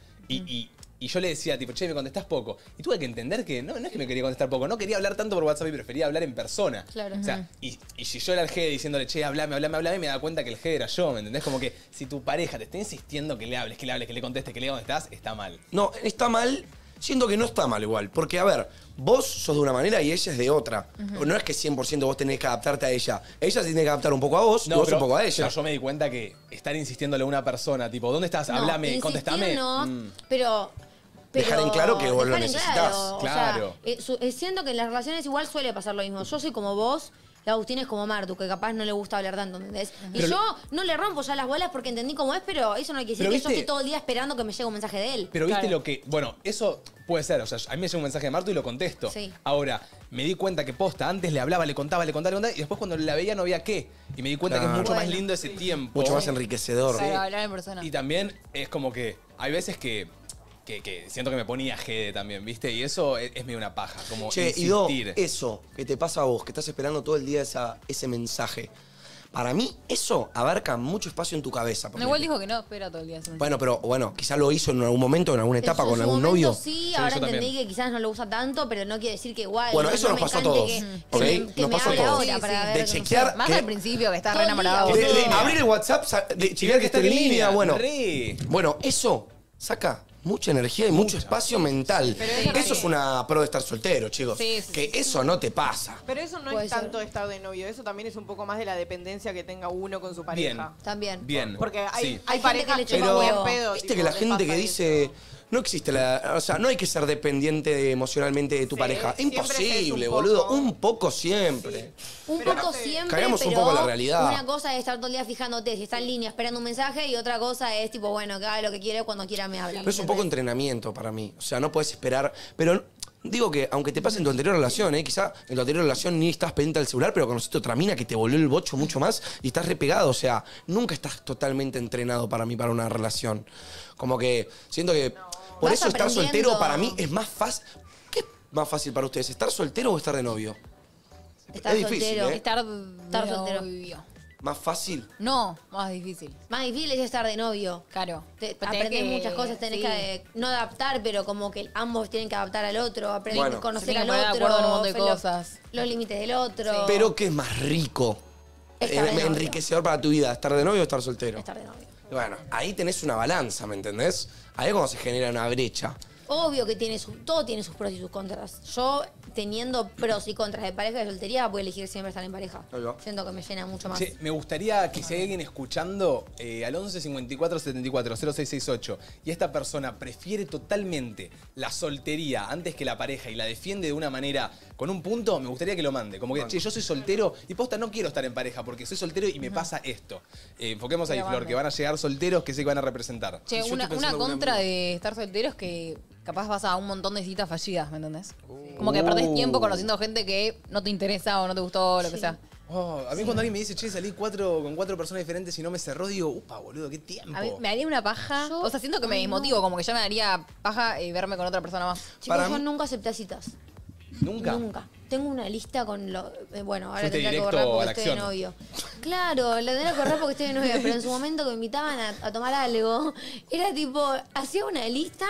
Y yo le decía, tipo, che, me contestás poco. Y tuve que entender que no es que me quería contestar poco. No quería hablar tanto por WhatsApp y prefería hablar en persona. Claro. O sea, y si yo era el G diciéndole, che, hablame, me daba cuenta que el G era yo, ¿me entendés? Como que si tu pareja te está insistiendo que le hables, que le contestes, que le digas dónde estás, está mal. No, está mal. Siento que no está mal igual. Porque, a ver, vos sos de una manera y ella es de otra. No es que 100% vos tenés que adaptarte a ella. Ella se tiene que adaptar un poco a vos, vos un poco a ella. No, yo me di cuenta que estar insistiéndole a una persona, tipo, ¿dónde estás? Háblame, contestame. No, pero... dejar en claro que vos lo necesitás. Claro. O sea, siento que en las relaciones igual suele pasar lo mismo. Yo soy como vos, y Agustín es como Martu, que capaz no le gusta hablar tanto, ¿entendés? Y yo no le rompo ya las bolas porque entendí cómo es, pero eso no hay que decir que yo estoy todo el día esperando que me llegue un mensaje de él. Pero viste lo que... Bueno, eso puede ser. O sea, a mí me llega un mensaje de Martu y lo contesto. Sí. Ahora, me di cuenta que posta, antes le hablaba, le contaba, y después cuando la veía no veía qué. Y me di cuenta que es mucho más lindo ese tiempo. Mucho más enriquecedor. Para hablar en persona. Y también es como que hay veces que siento que me ponía jede también, ¿viste? Y eso es medio una paja, como insistir. Che, Ido, eso que te pasa a vos, que estás esperando todo el día ese mensaje, para mí eso abarca mucho espacio en tu cabeza. No, igual dijo que no espera todo el día ese mensaje. Bueno, pero bueno, quizás lo hizo en algún momento, en alguna etapa, con algún novio. Sí, ahora entendí que quizás no lo usa tanto, pero no quiere decir que igual... Bueno, eso nos pasó a todos, ¿ok? Nos pasó a todos. De chequear... Más al principio, que estás re enamorado. De abrir el WhatsApp, de chequear que está en línea, bueno. Bueno, eso saca... mucha energía y mucho espacio mental. Sí, eso es una pro de estar soltero, chicos. Sí, sí, que sí, eso no te pasa. Pero eso no es tanto estar de novio. Eso también es un poco más de la dependencia que tenga uno con su pareja. Bien. También. Bien. Porque hay parejas que le chupan buen pedo. Viste que la gente que dice... No existe la... O sea, no hay que ser dependiente emocionalmente de tu pareja. Imposible, boludo. Un poco siempre. Un poco siempre, cagamos un poco la realidad. Una cosa es estar todo el día fijándote si está en línea esperando un mensaje y otra cosa es tipo, bueno, que haga lo que quiere, cuando quiera me habla. Pero es un poco entrenamiento para mí. O sea, no podés esperar... Pero digo que, aunque te pase en tu anterior relación, quizá en tu anterior relación ni estás pendiente del celular, pero conociste otra mina que te volvió el bocho mucho más y estás repegado. O sea, nunca estás totalmente entrenado para mí para una relación. Como que siento que... No. Por eso estar soltero para mí es más fácil. ¿Qué es más fácil para ustedes? ¿Estar soltero o estar de novio? Estar es difícil, soltero. Estar soltero. ¿Más fácil? No, más difícil. Más difícil es estar de novio. Claro. Aprendés muchas cosas, tenés que no adaptar, pero como que ambos tienen que adaptar al otro, aprender a conocer al otro, los límites del otro. Sí. Pero ¿qué es más rico? Enriquecedor para tu vida, ¿estar de novio o estar soltero? Estar de novio. Bueno, ahí tenés una balanza, ¿me entendés? Ahí es cuando se genera una brecha. Obvio que tiene todo tiene sus pros y sus contras. Yo, teniendo pros y contras de pareja y de soltería, voy a elegir siempre estar en pareja. Siento que me llena mucho más. Sí, me gustaría que si hay alguien escuchando al 11 54 74 06 68 y esta persona prefiere totalmente la soltería antes que la pareja y la defiende de una manera con un punto, me gustaría que lo mande. Como que, che, yo soy soltero y posta no quiero estar en pareja porque soy soltero y me pasa esto. Enfoquemos ahí, Flor, que van a llegar solteros que sé que van a representar. Che, una contra de estar solteros que... Capaz vas a un montón de citas fallidas, ¿me entendés? Como que perdés tiempo conociendo gente que no te interesa o no te gustó, lo que sea. Oh, a mí cuando alguien me dice, che, salí con cuatro personas diferentes y no me cerró, digo, upa, boludo, qué tiempo. A mí me haría una paja. Yo, o sea, siento que me desmotivo, como que ya me daría paja verme con otra persona más. Chicos, yo nunca acepté citas. ¿Nunca? Nunca. Tengo una lista con los... Bueno, ahora tendría que borrar porque estoy de novio. Claro, la tendría que borrar porque estoy de novio, pero en su momento que me invitaban a tomar algo, era tipo, hacía una lista...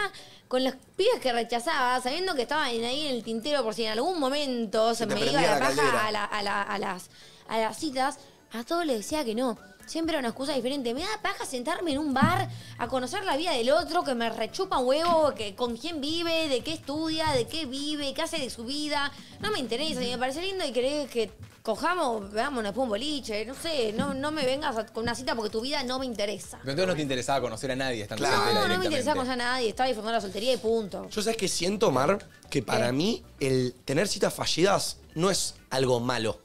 Con las pibes que rechazaba, sabiendo que estaban ahí en el tintero por si en algún momento se me iba la paja a las citas, a todos les decía que no. Siempre era una excusa diferente. Me da paja sentarme en un bar a conocer la vida del otro, que me rechupa un huevo, que con quién vive, de qué estudia, de qué vive, qué hace de su vida. No me interesa, me parece lindo y querés que cojamos, veamos, nos pongo un boliche, no sé, no me vengas con una cita porque tu vida no me interesa. Pero entonces no te interesaba conocer a nadie, estando soltera. No me interesaba conocer a nadie, estaba disfrutando la soltería y punto. Yo sabes que siento, Mar, que para mí el tener citas fallidas no es algo malo.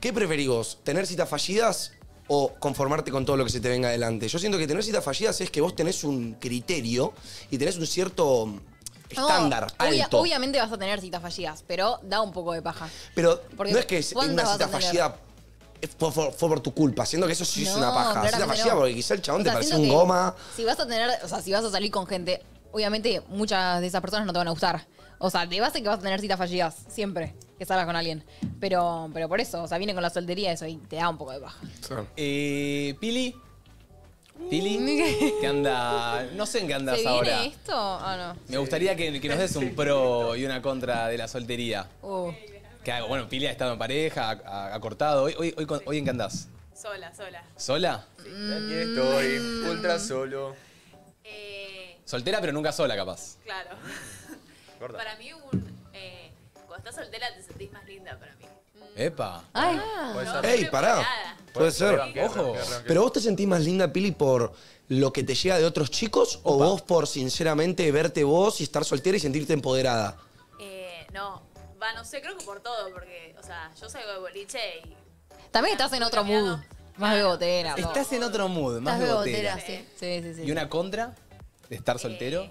¿Qué preferís vos? ¿Tener citas fallidas o conformarte con todo lo que se te venga adelante? Yo siento que tener citas fallidas es que vos tenés un criterio y tenés un cierto... estándar, alto. Obviamente vas a tener citas fallidas, pero da un poco de paja. Pero porque no es que una cita fallida fue por tu culpa, siendo que eso sí es una paja. Cita fallida porque quizá el chabón te pareció un goma. Si vas a tener, o sea, si vas a salir con gente, obviamente muchas de esas personas no te van a gustar. O sea, de base que vas a tener citas fallidas, siempre que salgas con alguien. Pero por eso, o sea, viene con la soltería eso y te da un poco de paja. Claro. Pili, ¿qué anda? No sé en qué andas ahora. ¿Viene esto o no? Me gustaría que nos des un pro y una contra de la soltería. ¿Qué hago? Bueno, Pili ha estado en pareja, ha cortado. ¿Hoy en qué andás? Sola, sola. ¿Sola? Sí, aquí estoy, ultra solo. Soltera pero nunca sola, capaz. Claro. Para mí, cuando estás soltera te sentís más linda para mí. ¡Epa! ¡Ay! No, ¡ey, pará! Puede ser. ¡Ojo! ¿Pero vos te sentís más linda, Pili, por lo que te llega de otros chicos o vos por, sinceramente, verte vos y estar soltera y sentirte empoderada? No. No sé, creo que por todo, porque, o sea, yo salgo de boliche y... También estás en otro mood. Más bebotera. Estás en otro mood, más bebotera. Sí, sí, sí. ¿Y una contra de estar soltero?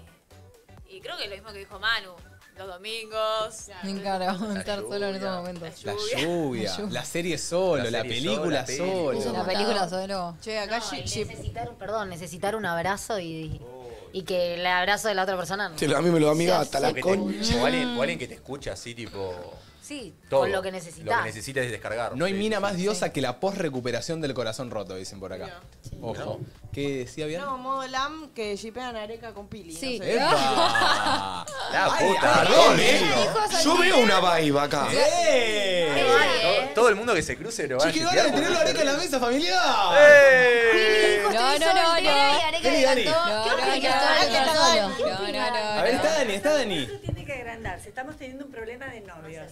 Y creo que es lo mismo que dijo Manu. Los domingos. Me encargo de estar solo en estos momentos. La lluvia. La serie solo, la película solo. La película solo. Che, acá necesitar un abrazo y que el abrazo de la otra persona. No. A mí me lo da amiga hasta la concha. O alguien que te escucha así, tipo. Sí, todo. Con lo que necesitas. Lo que necesitas es descargar. No hay mina más diosa que la post-recuperación del corazón roto, dicen por acá. Ojo. ¿Qué decía bien? No, modo LAM que jipean a Areca con Pili. Sí. No sé. ¡Epa! ¡La puta! ¡Perdón, yo veo una vibe acá! Todo el mundo que se cruce lo va a jipear. ¡Qué ganas de tener a Areca en la mesa, familia! ¡Pili dijo No. A ver, está Dani. Esto tiene que agrandarse. Estamos teniendo un problema de novios.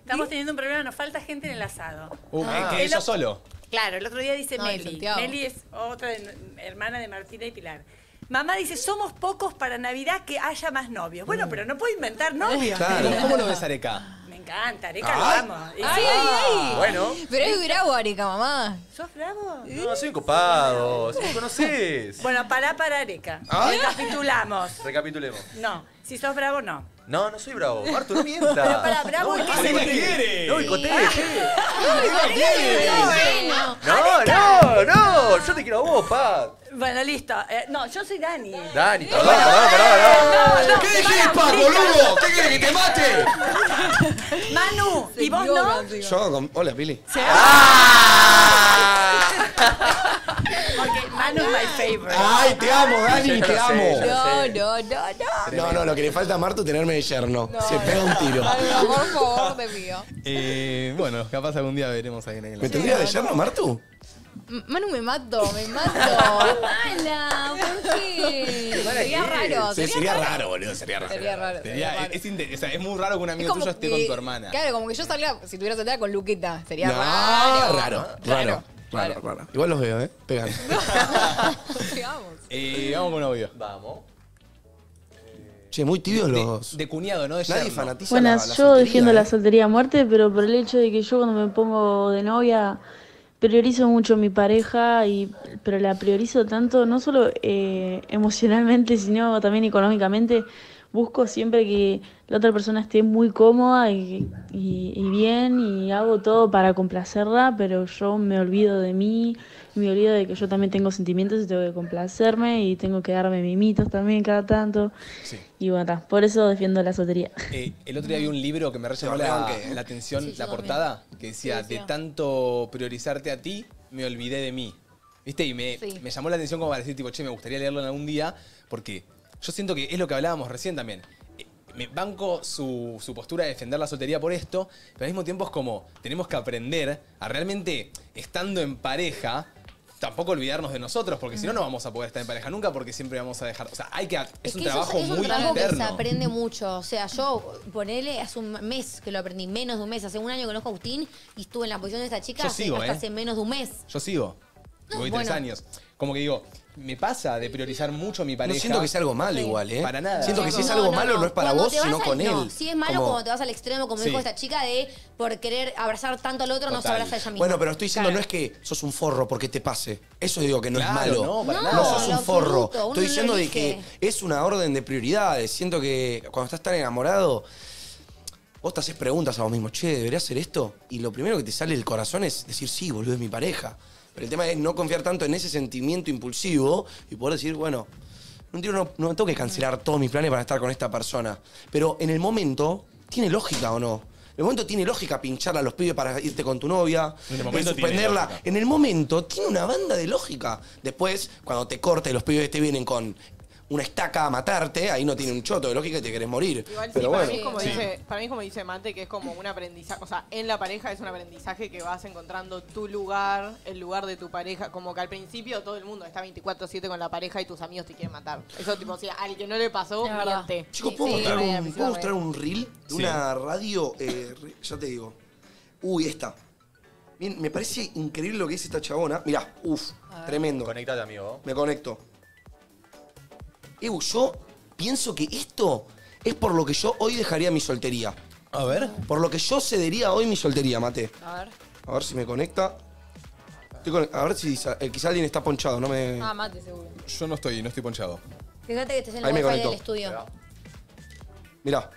Estamos teniendo un problema, nos falta gente en el asado. ¿Que ella solo? Claro, el otro día dice Meli. Meli es otra hermana de Martina y Pilar. Mamá dice, somos pocos para Navidad, que haya más novios. Bueno, pero no puedo inventar novios. Claro. ¿Cómo lo ves, Areca? Me encanta, Areca, lo amo. ¡Ay! Bueno. Pero es bravo, Areca, mamá. ¿Sos bravo? No, soy copado. Si me conocés. Bueno, para Areca. Recapitulemos. No, si sos bravo, no. No, no soy bravo. Martu, no mientas. Pero para bravo, ¿qué se quiere? No, boicotee. No, yo te quiero a vos, pa. Bueno, listo. No, yo soy Dani. Dani, pará. ¿Qué dijiste, Paco, boludo? ¿Qué querés, que te mate? Manu, ¿y vos no? Yo, hola, Pili. Porque Manu es mi favorite. Ay, te amo, Dani, te amo. No, lo que le falta a Martu es tenerme de yerno. Se pega un tiro. No, por favor, te pido. Bueno, capaz algún día veremos a alguien ahí. ¿Me tendría de yerno, Martu? Manu, me mato. Mala, ¿por qué? Sería raro, boludo. Es muy raro que un amigo tuyo esté con tu hermana. Claro, como que yo salga, si tuviera salida con Luquita, sería raro. Igual los veo, ¿eh? Pegan. Vamos con un novio. Vamos. Che, muy tibios los... De cuñado, ¿no? De nadie fanatiza. Buenas, yo defiendo la soltería a muerte, pero por el hecho de que yo cuando me pongo de novia... Priorizo mucho a mi pareja, pero la priorizo tanto, no solo emocionalmente, sino también económicamente. Busco siempre que la otra persona esté muy cómoda y bien, y hago todo para complacerla, pero yo me olvido de mí, me olvido de que yo también tengo sentimientos y tengo que complacerme y tengo que darme mimitos también cada tanto. Sí. Y bueno, por eso defiendo la soltería. El otro día vi un libro que me rechazó la atención, sí, la portada, que decía, de tanto priorizarte a ti, me olvidé de mí. ¿Viste? Y me llamó la atención como para decir, tipo, che, me gustaría leerlo en algún día, porque... Yo siento que es lo que hablábamos recién también. Me banco su postura de defender la soltería por esto, pero al mismo tiempo es como tenemos que aprender a realmente, estando en pareja, tampoco olvidarnos de nosotros, porque si no, no vamos a poder estar en pareja nunca, porque siempre vamos a dejar... O sea, hay que... Es un trabajo muy interno. Es un trabajo que se aprende mucho. O sea, yo, ponele, hace un mes que lo aprendí, menos de un mes. Hace un año que conozco a Agustín y estuve en la posición de esta chica hace menos de un mes. Yo sigo. Voy 3 años. Como que digo... Me pasa de priorizar mucho a mi pareja. No siento que sea algo malo igual, ¿eh? Para nada. Siento que si es algo malo no es para vos, sino con él. Si es malo cuando te vas al extremo, como dijo esta chica, de por querer abrazar tanto al otro, no se abraza ella misma. Bueno, pero estoy diciendo, no es que sos un forro porque te pase. Eso digo que no es malo. No, para nada. No sos un forro. Estoy diciendo de que es una orden de prioridades. Siento que cuando estás tan enamorado... Vos te haces preguntas a vos mismo, che, ¿debería hacer esto? Y lo primero que te sale del corazón es decir, sí, boludo, es mi pareja. Pero el tema es no confiar tanto en ese sentimiento impulsivo y poder decir, bueno, no tengo que cancelar todos mis planes para estar con esta persona. Pero en el momento, ¿tiene lógica o no? En el momento tiene lógica pincharla a los pibes para irte con tu novia, suspenderla. En el momento tiene una banda de lógica. Después, cuando te corta y los pibes te vienen con... una estaca a matarte, ahí no tiene un choto de lógica y te querés morir. Igual, pero sí, bueno. Para mí, como dice Mate, que es como un aprendizaje, o sea, en la pareja es un aprendizaje que vas encontrando tu lugar, el lugar de tu pareja, como que al principio todo el mundo está 24/7 con la pareja y tus amigos te quieren matar. Eso tipo, o sea, al que no le pasó, miente. Chicos, ¿puedo mostrar un reel de una radio? Ya te digo. Uy, esta. Bien, me parece increíble lo que dice esta chabona. Mirá, uff, tremendo. Conectate, amigo. Me conecto. Evo, yo pienso que esto es por lo que yo hoy dejaría mi soltería. A ver. Por lo que yo cedería hoy mi soltería, Mate. A ver. A ver si me conecta. A ver si quizá alguien está ponchado, no me... Ah, Mate, seguro. Yo no estoy ponchado. Fíjate que estás en el wifi del estudio. Mirá.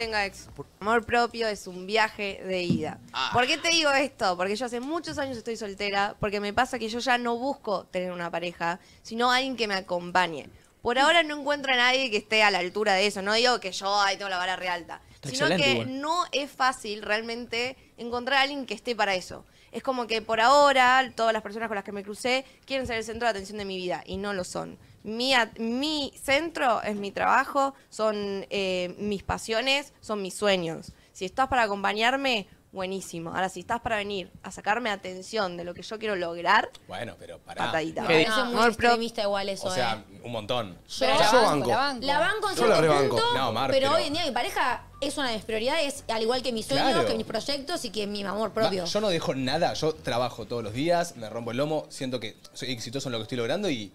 Tenga ex. Amor propio es un viaje de ida. ¿Por qué te digo esto? Porque yo hace muchos años estoy soltera, porque me pasa que yo ya no busco tener una pareja, sino alguien que me acompañe. Por ahora no encuentro a nadie que esté a la altura de eso. No digo que yo ahí tengo la vara re alta. Sino que no es fácil realmente encontrar a alguien que esté para eso. Es como que por ahora todas las personas con las que me crucé quieren ser el centro de atención de mi vida. Y no lo son. Mi centro es mi trabajo, son mis pasiones, son mis sueños. Si estás para acompañarme, buenísimo. Ahora, si estás para venir a sacarme atención de lo que yo quiero lograr... Bueno, pero pará. Patadita. Me parece muy extremista igual eso, O sea, un montón. Yo la banco. La banco en cierto punto, pero hoy en día mi pareja es una de mis prioridades, al igual que mis sueños, que mis proyectos y que mi amor propio. Yo no dejo nada. Yo trabajo todos los días, me rompo el lomo, siento que soy exitoso en lo que estoy logrando y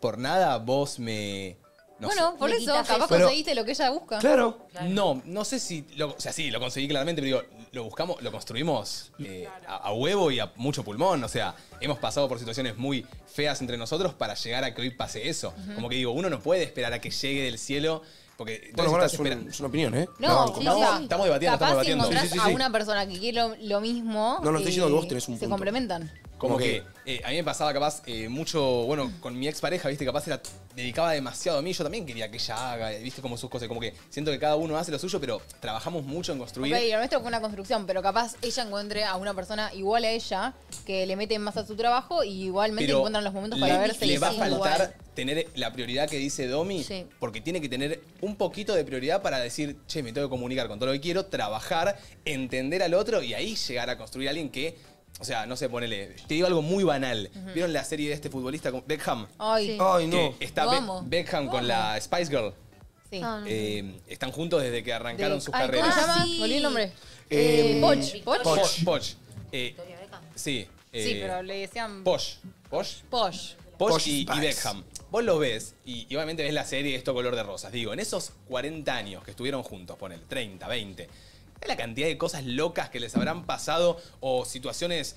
por nada vos me... No sé. Por eso, capaz conseguiste lo que ella busca. Claro. No sé si... o sea, sí, lo conseguí claramente, pero digo, lo buscamos, lo construimos a huevo y a mucho pulmón. O sea, hemos pasado por situaciones muy feas entre nosotros para llegar a que hoy pase eso. Como que digo, uno no puede esperar a que llegue del cielo... Porque es una opinión, ¿eh? Estamos debatiendo. Capaz si encontrás a una persona que quiere lo mismo... No, estoy diciendo que vos tenés un punto. Se complementan. Como que a mí me pasaba capaz mucho... Bueno, con mi expareja, ¿viste? Capaz era dedicaba demasiado a mí. Yo también quería que ella haga, ¿viste? Como sus cosas. Como que siento que cada uno hace lo suyo, pero trabajamos mucho en construir. Ok, lo nuestro fue una construcción, pero capaz ella encuentre a una persona igual a ella, que le mete más a su trabajo y igualmente pero encuentran los momentos para verse. Le va a faltar tener la prioridad que dice Domi, porque tiene que tener un poquito de prioridad para decir, che, me tengo que comunicar con todo lo que quiero, trabajar, entender al otro y ahí llegar a construir a alguien que, o sea, no sé, ponele, te digo algo muy banal. ¿Vieron la serie de este futbolista, Beckham? Ay, no. Está Beckham con la Spice Girl. Sí. Están juntos desde que arrancaron sus carreras. ¿Cómo se llama? Volví el nombre. Posh. Sí. Sí, pero le decían... Posh y Beckham. Vos lo ves, y obviamente ves la serie Esto color de rosas. Digo, en esos 40 años que estuvieron juntos, ponele, 30, 20, ¿ves la cantidad de cosas locas que les habrán pasado o situaciones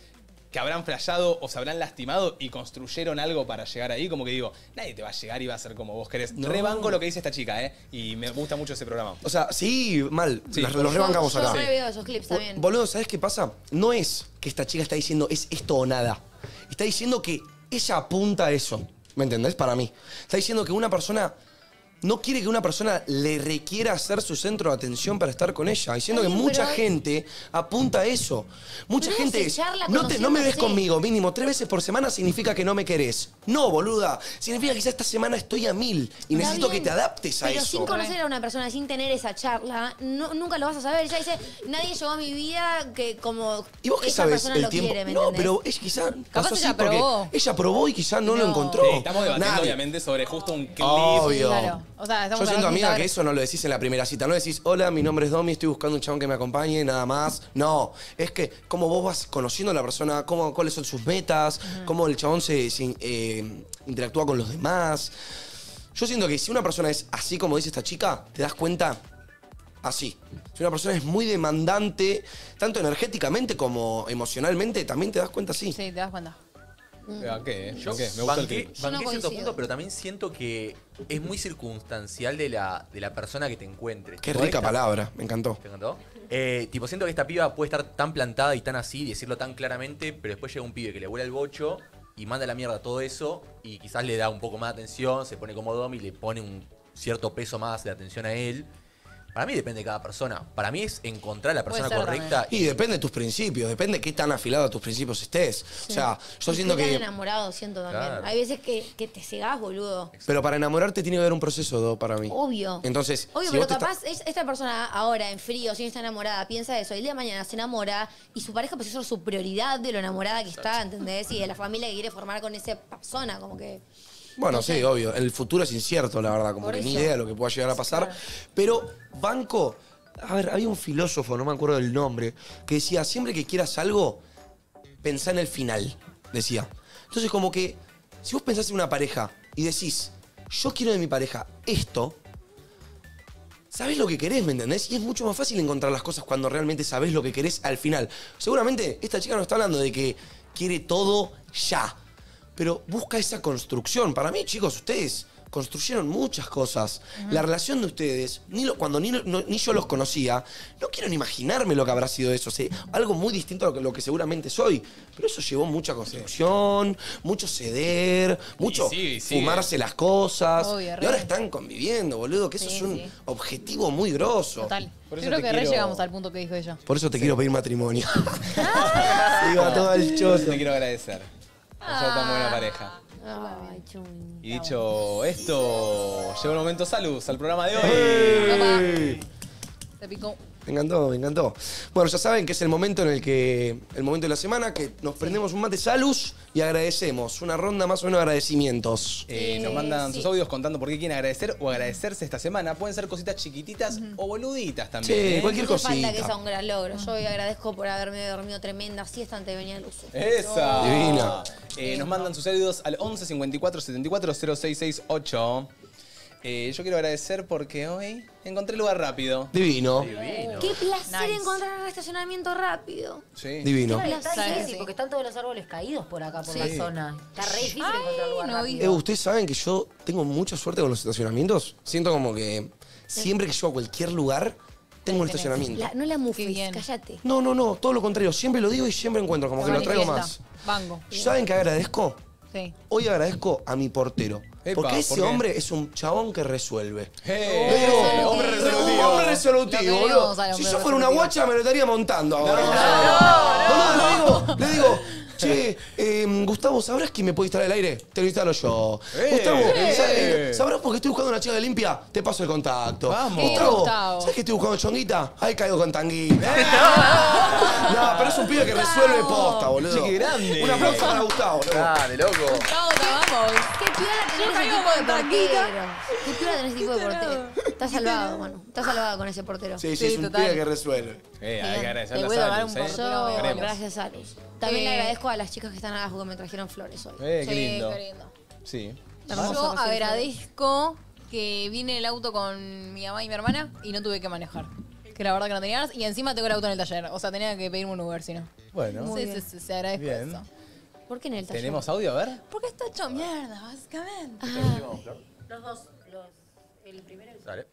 que habrán flashado o se habrán lastimado y construyeron algo para llegar ahí? Como que digo, nadie te va a llegar y va a ser como vos querés. Rebanco lo que dice esta chica, ¿eh? Y me gusta mucho ese programa. O sea, sí, mal. Sí. Los rebancamos acá. Yo veo esos clips también. Boludo, ¿sabés qué pasa? No es que esta chica está diciendo es esto o nada. Está diciendo que ella apunta a eso. ¿Me entendés? Para mí. Está diciendo que una persona... No quiere que una persona le requiera hacer su centro de atención para estar con ella. Diciendo que mucha gente apunta a eso. Mucha gente es, no me ves conmigo, mínimo 3 veces por semana significa que no me querés. No, boluda. Significa que ya esta semana estoy a 1000 y necesito que te adaptes a eso. Pero sin conocer a una persona, sin tener esa charla, nunca lo vas a saber. Ella dice, nadie llegó a mi vida que como esa persona lo quiere, ¿me entendés? No, pero es quizá... Capaz ella probó. Ella probó y quizá no lo encontró. Estamos debatiendo, obviamente, sobre justo un clip. Obvio. O sea, yo siento, amiga, que eso no lo decís en la primera cita. No decís, hola, mi nombre es Domi, estoy buscando un chabón que me acompañe, nada más. No, es que cómo vos vas conociendo a la persona, cuáles son sus metas, cómo el chabón se interactúa con los demás. Yo siento que si una persona es así como dice esta chica, te das cuenta así. Si una persona es muy demandante, tanto energéticamente como emocionalmente, también te das cuenta así. Sí, te das cuenta. Me gusta banqué cierto punto, pero también siento que es muy circunstancial de la persona que te encuentres. Qué rica palabra, me encantó. ¿Te encantó? Tipo, siento que esta piba puede estar tan plantada y tan así, decirlo tan claramente, pero después llega un pibe que le vuela el bocho y manda a la mierda todo eso y quizás le da un poco más de atención, se pone como Domi y le pone un cierto peso más de atención a él. Para mí depende de cada persona. Para mí es encontrar la persona correcta. Y depende de tus principios. Depende de qué tan afilado a tus principios estés. Sí. O sea, yo siento que... enamorado siento también. Claro. Hay veces que te cegás, boludo. Exacto. Pero para enamorarte tiene que haber un proceso, para mí. Obvio. Entonces, obvio, si pero capaz esta persona ahora, en frío, si no está enamorada, piensa eso. El día de mañana se enamora y su pareja pasa a ser su prioridad de lo enamorada que está, ¿entendés? Y de la familia que quiere formar con esa persona, como que... Bueno, sí, obvio. El futuro es incierto, la verdad. Como por que ni idea de lo que pueda llegar a pasar. Claro. Pero, banco... A ver, había un filósofo, no me acuerdo del nombre, que decía, siempre que quieras algo, pensá en el final, decía. Entonces, como que, si vos pensás en una pareja y decís, yo quiero de mi pareja esto, sabés lo que querés, ¿me entendés? Y es mucho más fácil encontrar las cosas cuando realmente sabés lo que querés al final. Seguramente, esta chica no está hablando de que quiere todo ya. Pero busca esa construcción. Para mí, chicos, ustedes construyeron muchas cosas. La relación de ustedes, cuando ni yo los conocía, no quiero ni imaginarme lo que habrá sido eso. O sea, algo muy distinto a lo que seguramente soy. Pero eso llevó mucha construcción, mucho ceder, mucho fumarse las cosas. Obvio, y ahora están conviviendo, boludo, que eso es un objetivo muy grosso. Total. Yo creo que llegamos al punto que dijo ella. Por eso te quiero pedir matrimonio. Digo, a todo el chozo. Te quiero agradecer. Nosotros tan buena pareja. Ay, chun, y dicho esto, llegó el momento Salus al programa de hoy. Te picó. Me encantó, me encantó. Bueno, ya saben que es el momento en el que... El momento de la semana que nos prendemos un mate Salus y agradecemos. Una ronda más o menos de agradecimientos. Nos mandan sus audios contando por qué quieren agradecer o agradecerse esta semana. Pueden ser cositas chiquititas o boluditas también. Sí, cualquier cosita. No falta que sea un gran logro. Yo hoy agradezco por haberme dormido tremenda siesta antes de venir al Luzu. ¡Esa! Oh. Divina. Nos mandan sus audios al 11 54 74 0668. Yo quiero agradecer porque hoy encontré lugar rápido. Divino. Divino. Qué placer encontrar un estacionamiento rápido. Sí. Divino. Qué placer, sí, porque están todos los árboles caídos por acá, por la zona. Está re difícil encontrar lugar rápido. Ustedes saben que yo tengo mucha suerte con los estacionamientos. Siento como que siempre que llego a cualquier lugar, tengo el estacionamiento. No la mufis, cállate. No, no, no, todo lo contrario. Siempre lo digo y siempre encuentro, como que lo traigo más. Bango. ¿Saben qué agradezco? Sí. Hoy agradezco a mi portero. Epa, porque ese hombre es un chabón que resuelve. Hombre resolutivo. Hombre resolutivo, boludo. Si yo fuera una guacha me lo estaría montando ahora. No, le digo, che, Gustavo, ¿sabrás quién me puede instalar el aire? Te lo instalo yo. Gustavo, ¿sabrás por qué estoy buscando una chica de limpia? Te paso el contacto. Vamos. Gustavo, ¿sabes que estoy buscando chonguita? Ahí caigo con tanguita. No, pero es un pibe que resuelve posta, boludo. Qué grande. Un aplauso para Gustavo. Ah, de loco. Gustavo, vamos. Qué piola. Yo caigo con tanguita. Qué piola tenés ese tipo de portero. Estás salvado, Manu. Estás salvado con ese portero. Sí, sí, es un pibe que resuelve. Hay que agradecerle a Salus. Gracias, Salus. También le agradezco a las chicas que están abajo que me trajeron flores hoy. Qué lindo. Qué lindo. Sí. Yo agradezco que vine en el auto con mi mamá y mi hermana y no tuve que manejar. Que la verdad que no tenía ganas. Y encima tengo el auto en el taller. O sea, tenía que pedirme un Uber, si no. Bueno. Sí, sí, se agradezco eso. ¿Por qué en el taller? ¿Tenemos audio? A ver. Porque está hecho mierda, básicamente. Los dos. El primero y el segundo.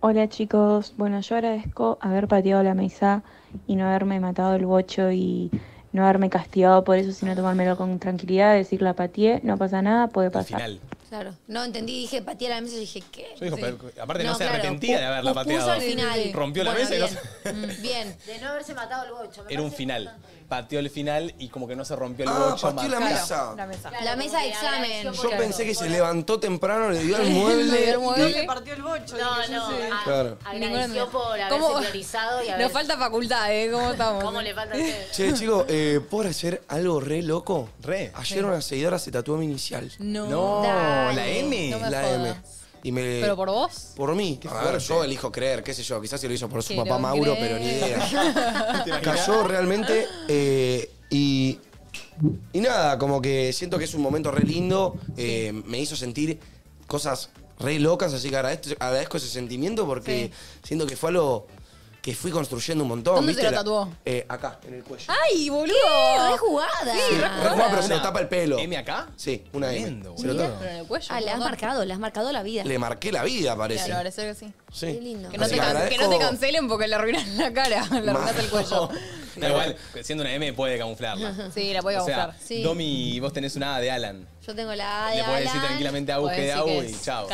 Hola chicos, bueno yo agradezco haber pateado la mesa y no haberme matado el bocho y no haberme castigado por eso, sino tomármelo con tranquilidad, decir la pateé, no pasa nada, puede pasar. Al final. Claro, no entendí, dije pateé la mesa y dije ¿qué? Yo digo, pero, aparte no se arrepentía de haberla pateado. Puso al final. Rompió la mesa y no se... Bien, de no haberse matado el bocho. Era un final, pateó el final y como que no se rompió el bocho. Pateó la mesa. La mesa, claro, la mesa de examen. Yo pensé que se levantó temprano, le dio al mueble. No le partió el bocho. No, claro. Agradeció por haberse priorizado y haber... Nos falta facultad, ¿eh? ¿Cómo estamos? ¿Cómo le falta a ustedes? Che, chicos, por hacer algo re loco. Ayer una seguidora se tatuó mi inicial. No. La M. No la jodas. M. Y me... ¿Pero por vos? Por mí. A ver, yo elijo creer, qué sé yo. Quizás se lo hizo por su papá Mauro, pero ni idea. Cayó realmente y nada, como que siento que es un momento re lindo. Me hizo sentir cosas re locas, así que agradezco ese sentimiento porque siento que fue algo... que fui construyendo un montón. ¿Dónde te lo tatuó? Acá, en el cuello. ¡Ay, boludo! ¡Re jugada! Sí, re jugada, pero se lo tapa el pelo. ¿M acá? Sí, una M. Se lo tapa. Pero en el cuello. Ah, le has marcado la vida. Le marqué la vida, parece. Claro, parece que sí. Sí. Qué lindo. Que no te cancelen porque le arruinas la cara, le arruinas el cuello. No, igual, siendo una M puede camuflarla. Sí, la puede camuflar. Sí. Domi, vos tenés una A de Alan. Yo tengo la A de Alan. Le podés decir tranquilamente a Agus que de Agus y chao.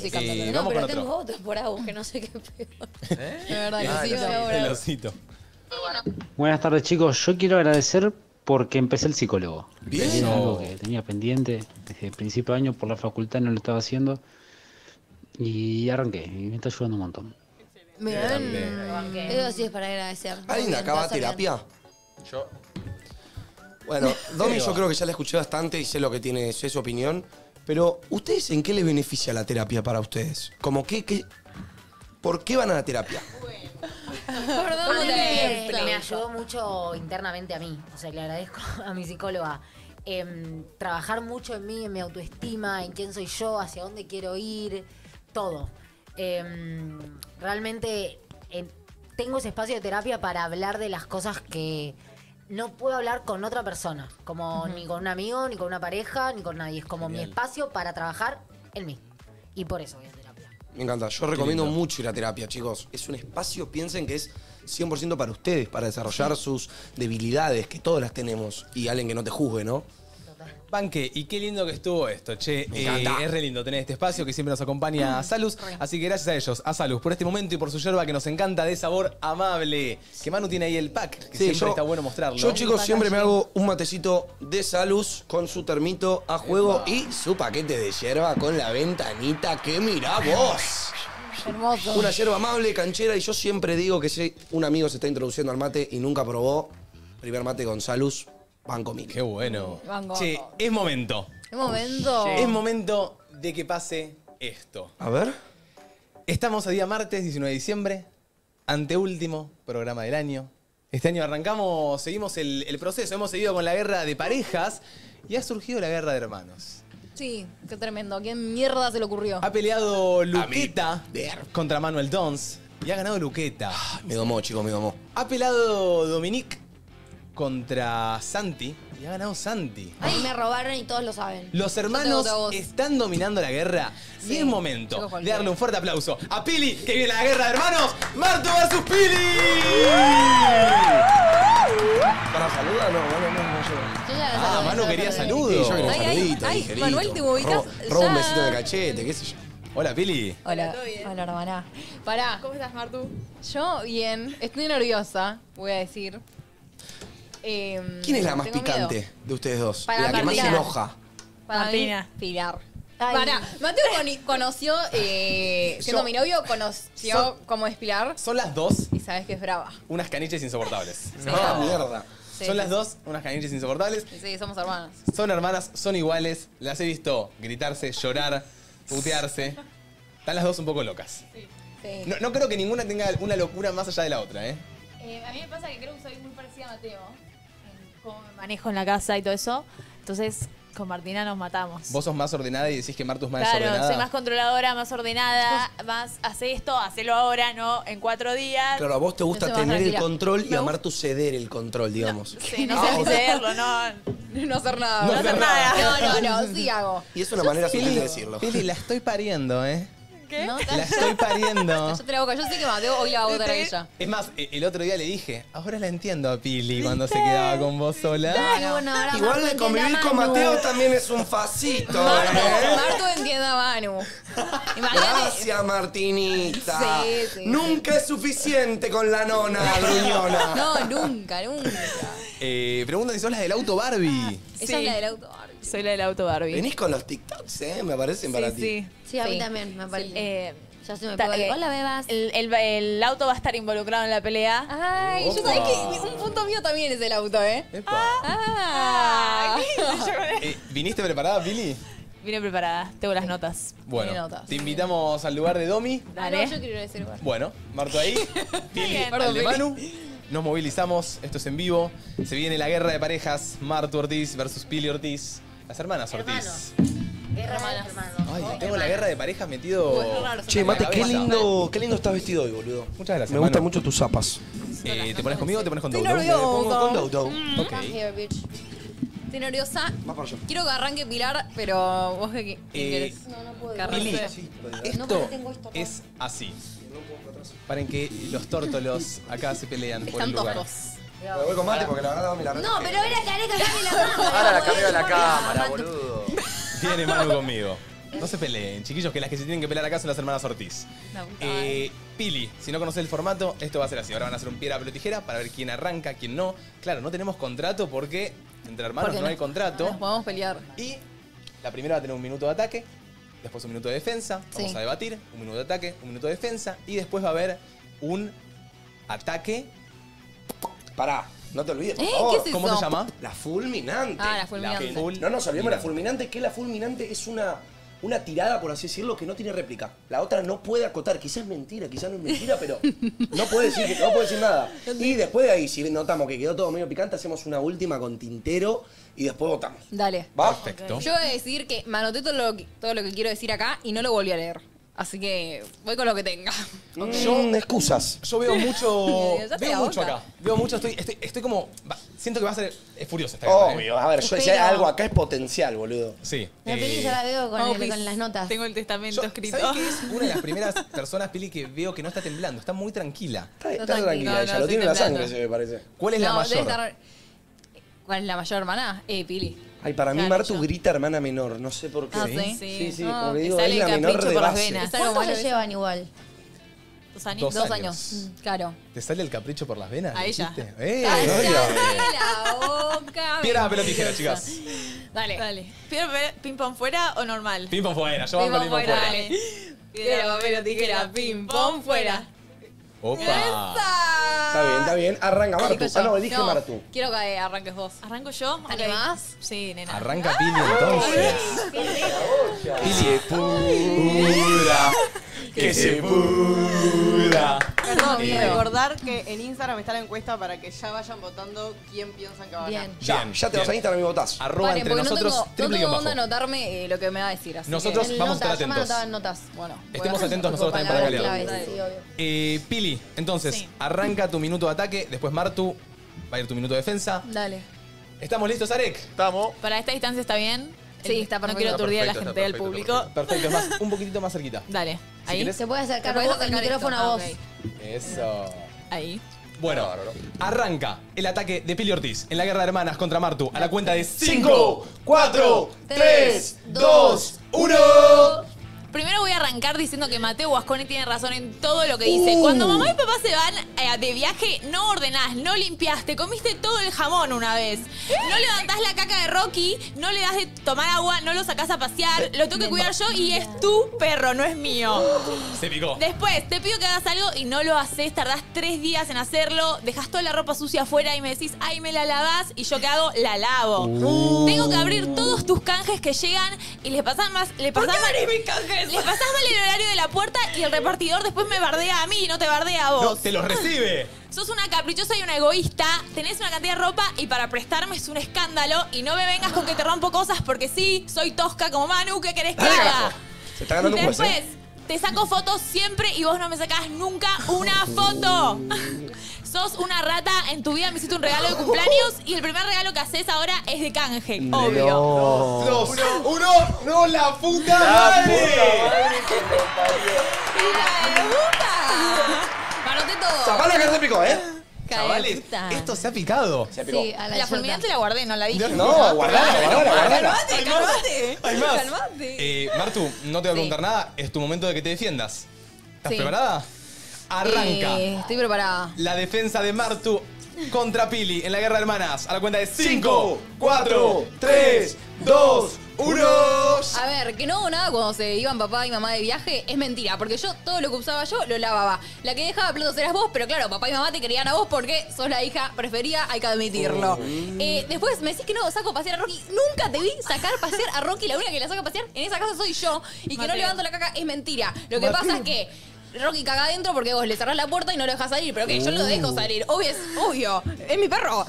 Sí, no, pero tengo otros por Agus, que no sé qué peor. De verdad, el osito. Buenas tardes, chicos. Yo quiero agradecer porque empecé el psicólogo. Bien. Es algo que tenía pendiente desde el principio de año por la facultad, no lo estaba haciendo. Y arranqué, y me está ayudando un montón. Me arranqué. Eso sí es para agradecer. ¿Alguien acaba terapia? Yo. Bueno, Domi yo creo que ya la escuché bastante y sé lo que tiene, sé su opinión. Pero, ¿ustedes en qué les beneficia la terapia para ustedes? Como que, ¿por qué van a la terapia? Perdón, me ayudó mucho internamente a mí. O sea, le agradezco a mi psicóloga. Trabajar mucho en mí, en mi autoestima, en quién soy yo, hacia dónde quiero ir, todo. Realmente tengo ese espacio de terapia para hablar de las cosas que... no puedo hablar con otra persona, como ni con un amigo, ni con una pareja, ni con nadie. Es como mi espacio para trabajar en mí. Y por eso voy a terapia. Me encanta. Yo recomiendo mucho ir a terapia, chicos. Es un espacio, piensen que es 100% para ustedes, para desarrollar sus debilidades, que todas las tenemos. Y alguien que no te juzgue, ¿no? Panque, y qué lindo que estuvo esto, che. Es re lindo tener este espacio que siempre nos acompaña a Salus. Así que gracias a ellos, a Salus, por este momento y por su yerba que nos encanta de sabor amable. Que Manu tiene ahí el pack, que siempre está bueno mostrarlo. Yo, chicos, siempre me hago un matecito de Salus con su termito a juego y su paquete de yerba con la ventanita que mirá vos. Hermoso. Una yerba amable, canchera, y yo siempre digo que si un amigo se está introduciendo al mate y nunca probó primer mate con Salus, banco mil. Qué bueno. Banco. Che, es momento. Es momento. Es momento de que pase esto. A ver. Estamos a día martes, 19 de diciembre, anteúltimo programa del año. Este año arrancamos, seguimos el proceso, hemos seguido con la guerra de parejas y ha surgido la guerra de hermanos. Sí, qué tremendo. ¿Qué mierda se le ocurrió? Ha peleado Luqueta contra Manuel Dons y ha ganado Luqueta. Ah, me domó, chicos, me domó. Ha peleado Dominique contra Santi y ha ganado Santi. Ahí me robaron y todos lo saben. Los hermanos están dominando la guerra y es momento de darle un fuerte aplauso a Pili, que viene la guerra de hermanos. ¡Martu versus Pili! ¿Para saludar? No. Ah, Manu quería saludos. Sí, yo quería saluditos, ay, Manuel, te ubicas. Robo un besito de cachete, qué sé yo. Hola, Pili. Hola, ¿todo bien? Hola, hermana. Pará. ¿Cómo estás, Martu? Yo bien. Estoy nerviosa, voy a decir. ¿Quién es la más picante de ustedes dos? Para la que más se enoja. Para mí, Pilar. Pará, Mateo conoció, siendo mi novio, conoció cómo es Pilar. Son las dos. Y sabes que es brava. Unas caniches insoportables. No, mierda. Sí. Son las dos, unas caniches insoportables. Sí, somos hermanas. Son hermanas, son iguales. Las he visto gritarse, llorar, putearse. Están las dos un poco locas. Sí. Sí. No, no creo que ninguna tenga una locura más allá de la otra, ¿eh? A mí me pasa que creo que soy muy parecida a Mateo. Como me manejo en la casa y todo eso. Entonces, con Martina nos matamos. Vos sos más ordenada y decís que Martu es más desordenada. Claro, soy más controladora, más ordenada, más hace esto, hacelo ahora, no en 4 días. Claro, a vos te gusta tener el control y a Martu ceder el control, digamos. No, sí, no sé cederlo, no hacer nada. No hacer nada. No, sí hago. Y es una manera fácil de decirlo. Pili, la estoy pariendo, ¿eh? ¿Qué? La estoy pariendo. Yo te la boca, yo sé que Mateo hoy la va a votar a ella. Es más, el otro día le dije, ahora la entiendo a Pili cuando se quedaba con vos sola. Igual de convivir con Mateo también es un facito. Martu entiende a Manu. Gracias, Martinita. Nunca es suficiente con la nona, gruñona. No, nunca, nunca. Pregunta si sos la del auto Barbie. Ella es la del auto Barbie. Soy la del auto Barbie. Venís con los TikToks, ¿eh? Me aparecen para ti. Sí, sí, a mí también me aparecen. Ya se me puede. Hola, bebas. El auto va a estar involucrado en la pelea. Ay, yo sabía que un punto mío también es el auto, ¿eh? ¿Viniste preparada, Pili? Vine preparada. Tengo las notas. Bueno, te invitamos al lugar de Domi. Dale. Yo quiero ir a ese lugar. Bueno, Martu ahí. Pili, al de Manu. Nos movilizamos. Esto es en vivo. Se viene la guerra de parejas. Martu Ortiz versus Pili Ortiz. Las hermanas Ortiz. Hermanas. Ay, tengo la guerra de parejas metido. Che, Mate, qué lindo estás vestido hoy, boludo. Muchas gracias. Me gustan mucho tus zapas. ¿Te pones conmigo o te pones con Doudou? Me pongo con Doudou. Ok. Estoy nerviosa. Más para allá. Quiero que arranque Pilar, pero vos qué querés. No, no puedo. Pili, esto es así. Paren que los tórtolos acá se pelean por el lugar. Me voy con Mate porque la verdad Domi la verdad. No, pero era Areca, ya me la mano. Ahora la cambio de la cámara, boludo. Tiene Manu conmigo. No se peleen, chiquillos, que las que se tienen que pelear acá son las hermanas Ortiz. Pili, si no conoces el formato, esto va a ser así. Ahora van a hacer un piedra, papel o tijera para ver quién arranca, quién no. Claro, no tenemos contrato porque entre hermanos porque no hay contrato. Nos podemos pelear. Y la primera va a tener un minuto de ataque, después un minuto de defensa. Vamos a debatir, un minuto de ataque, un minuto de defensa. Y después va a haber un ataque... Pará, no te olvides, por favor. ¿Qué es ¿Cómo se llama? La fulminante. Ah, la fulminante. No nos olvidemos de la fulminante, que la fulminante es una tirada, por así decirlo, que no tiene réplica. La otra no puede acotar. Quizás es mentira, quizás no es mentira, pero no puede decir nada. Y después de ahí, si notamos que quedó todo medio picante, hacemos una última con tintero y después votamos. Dale. ¿Va? Perfecto. Yo voy a decir que me anoté todo lo que quiero decir acá y no lo volví a leer. Así que voy con lo que tenga. Son excusas. Yo veo mucho. Veo mucho acá. Veo mucho, estoy como. Siento que va a ser. Es furiosa esta guerra. Obvio, a ver, yo decía algo acá es potencial, boludo. Sí. La Pili yo la veo con las notas. Tengo el testamento escrito. ¿Sabés que es una de las primeras personas, Pili, que veo que no está temblando? Está muy tranquila. Está tranquila ella, lo tiene en la sangre, se me parece. ¿Cuál es la mayor? ¿Cuál es la mayor hermana? Pili. Ay, para mí Martu grita hermana menor, no sé por qué. ¿Ah, sí? Sí, como digo, es la menor de base. ¿Cuántos le llevan igual? 2 años. 2 años, claro. ¿Te sale el capricho por las venas? A ella. ¡La boca! Piedra, papel o tijera, chicas. Dale. ¿Piedra, ping-pong fuera o normal? Ping-pong fuera, yo voy con ping-pong fuera. Piedra, papel, tijera, pim, pom, fuera. ¡Opa! ¡Esa! Está bien, arranca Martu. Ah, no, dije no, Martu. Quiero que arranques vos. ¿Arranco yo? ¿Alguien más? Sí, nena. Arranca Pili entonces. Pili, pura. Que se pura. Perdón, recordar que en Instagram está la encuesta para que ya vayan votando quién piensan que va a ganar. Ya te vas a Instagram y votás. Arroba vale, entre nosotros, triple guión bajo. No tengo onda anotarme lo que me va a decir. Así nosotros que vamos a estar atentos. Yo me anotaba en notas. Bueno, estemos atentos nosotros también para calidad. Pili, entonces, sí, arranca tu minuto de ataque, después Martu, va a ir tu minuto de defensa. Dale. ¿Estamos listos, Arec? Estamos. ¿Para esta distancia está bien? Sí, está perfecto. No quiero aturdir a la gente del público. Perfecto, más, un poquitito más cerquita. Dale. Si ahí. Se puede acercar el micrófono a vos. Eso. Ahí. Bueno, arranca el ataque de Pili Ortiz en la guerra de hermanas contra Martu a la cuenta de 5, 4, 3, 2, 1... Primero voy a arrancar diciendo que Mateo Guasconi tiene razón en todo lo que dice. Cuando mamá y papá se van de viaje, no ordenás, no limpiás, te comiste todo el jamón una vez. No levantás la caca de Rocky, no le das de tomar agua, no lo sacás a pasear, lo tengo que cuidar yo y es tu perro, no es mío. Se picó. Después, te pido que hagas algo y no lo haces, tardás 3 días en hacerlo, dejás toda la ropa sucia afuera y me decís, ay, me la lavás, y yo, ¿qué hago? La lavo. Tengo que abrir todos tus canjes que llegan y les pasás más... ¿Por qué abrís mis canjes? Le pasás mal el horario de la puerta y el repartidor después me bardea a mí, no te bardea a vos. No, te los recibe. Sos una caprichosa y una egoísta, tenés una cantidad de ropa y para prestarme es un escándalo y no me vengas con que te rompo cosas porque sí, soy tosca como Manu, ¿qué querés que haga? Se está ganando un después, te saco fotos siempre y vos no me sacás nunca una foto. Sos una rata, en tu vida me hiciste un regalo de cumpleaños y el primer regalo que haces ahora es de canje, obvio. No. Uno, no, la puta madre. Manoté todo. Chavales, que se picó, ¿eh? Chavales, esto se ha picado. Se ha picado. Sí, la fulminante la guardé, no la dije. No, guardala. Calmate, calmate. Hay más. Martu, no te voy a preguntar nada, es tu momento de que te defiendas. ¿Estás preparada? Arranca. Estoy preparada. La defensa de Martu contra Pili en la guerra de hermanas. A la cuenta de 5, 4, 3, 2, 1. A ver, que no hago nada cuando se iban papá y mamá de viaje es mentira. Porque yo todo lo que usaba yo lo lavaba. La que dejaba platos eras vos, pero claro, papá y mamá te querían a vos porque sos la hija preferida, hay que admitirlo. Después me decís que no saco a pasear a Rocky. Nunca te vi sacar a pasear a Rocky. La única que la saca a pasear en esa casa soy yo. Y Mateo, que no levanto la caca es mentira. Lo que pasa es que... Rocky caga adentro porque vos le cerrás la puerta y no lo dejás salir. Pero que yo lo dejo salir. Obvio, es obvio. Es mi perro.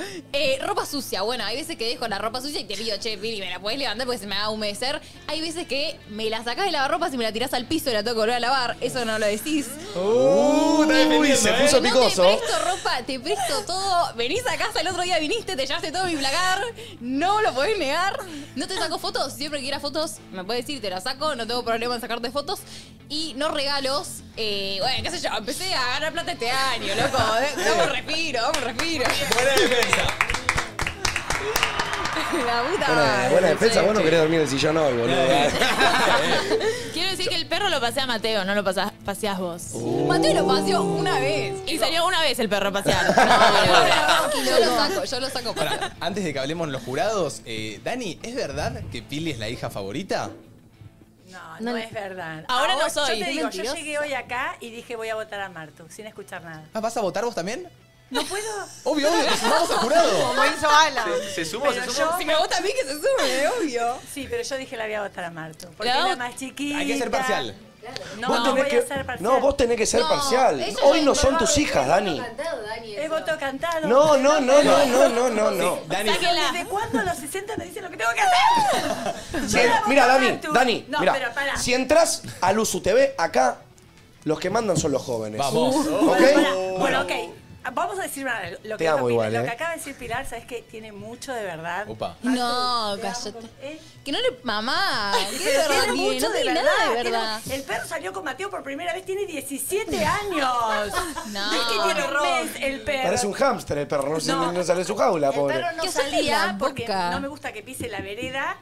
Ropa sucia. Bueno, hay veces que dejo la ropa sucia y te pido, che, Pili, ¿me la podés levantar? Porque se me va a humedecer. Hay veces que me la sacás de lavarropas y me la tirás al piso y la tengo que volver a lavar. Eso no lo decís. Uy, se puso picoso. No te presto ropa, te presto todo. Venís a casa, el otro día viniste, te llevaste todo mi placar. No lo podés negar. No te saco fotos. Siempre que quieras fotos, me puedes decir, te las saco. No tengo problema en sacarte fotos. Y no regalos. Bueno, qué sé yo, empecé a ganar plata este año, loco. Vamos, respiro. Buena defensa. La puta. Buena defensa, vos no querés dormir en el sillón hoy, boludo. Quiero decir que el perro lo pasea a Mateo, no lo paseás vos. Mateo lo paseó una vez. Y salió una vez el perro a pasear. Yo lo saco. Para, antes de que hablemos los jurados, Dani, ¿es verdad que Pili es la hija favorita? No, es verdad. Ahora no soy. Yo te digo, yo llegué hoy acá y dije voy a votar a Martu, sin escuchar nada. ¿Ah, vas a votar vos también? No puedo. Obvio, que sumamos al jurado. Como hizo Alan. Se sumó. Si me vota a mí que se sume, obvio. Sí, pero yo dije la voy a votar a Martu, porque es la más chiquita. Hay que ser parcial. No, vos tenés que ser parcial. Hoy no son tus hijas, Dani. Es voto cantado. No. Dani, ¿desde cuándo a los 60 me dicen lo que tengo que hacer? Mira, Dani, mira. Si entras a LUZU TV, acá los que mandan son los jóvenes. Vamos. Bueno, ok. Vamos a decir lo que acaba de decir Pilar, sabes que tiene mucho de verdad. Opa. No, cállate. Que no le... Mamá, tiene mucho de verdad. El perro salió con Mateo por primera vez, tiene 17 años. No. Es que tiene ropa el perro. Parece un hámster el perro, no sale de su jaula, pobre. El perro no salía porque no me gusta que pise la vereda.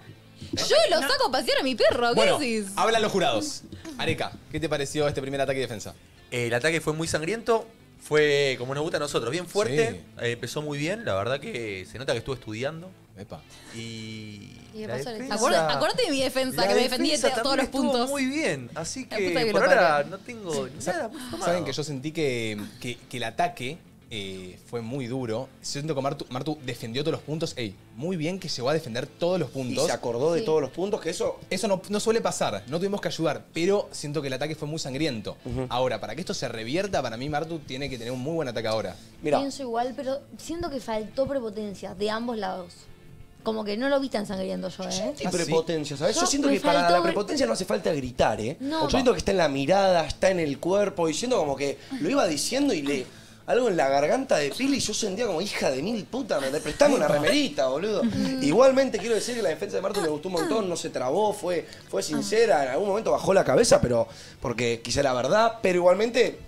Yo lo saco a pasear a mi perro, ¿qué decís? Hablan los jurados. Areca, ¿qué te pareció este primer ataque y defensa? El ataque fue muy sangriento. Fue como nos gusta a nosotros, bien fuerte, empezó muy bien, la verdad que se nota que estuvo estudiando. Epa. Y la defensa, acuérdate de mi defensa, que me defendí de todos los puntos. Muy bien, así que por ahora no tengo nada. Saben que yo sentí que el ataque fue muy duro. Siento que Martu defendió todos los puntos. Ey, muy bien que llegó a defender todos los puntos. Y se acordó de todos los puntos, que eso no suele pasar. No tuvimos que ayudar, pero siento que el ataque fue muy sangriento. Ahora, para que esto se revierta, para mí Martu tiene que tener un muy buen ataque ahora. Mirá. Pienso igual, pero siento que faltó prepotencia de ambos lados. Como que no lo vi tan sangriento yo, ¿eh? Y prepotencia, ¿sabes? Yo siento que para la prepotencia no hace falta gritar, ¿eh? No. Yo siento que está en la mirada, está en el cuerpo, diciendo como que lo iba diciendo y le... Algo en la garganta de Pili, yo sentía como hija de mil puta, me prestame una remerita, boludo. Igualmente quiero decir que la defensa de Martu me gustó un montón, no se trabó, fue sincera, en algún momento bajó la cabeza, pero porque quizá era verdad, pero igualmente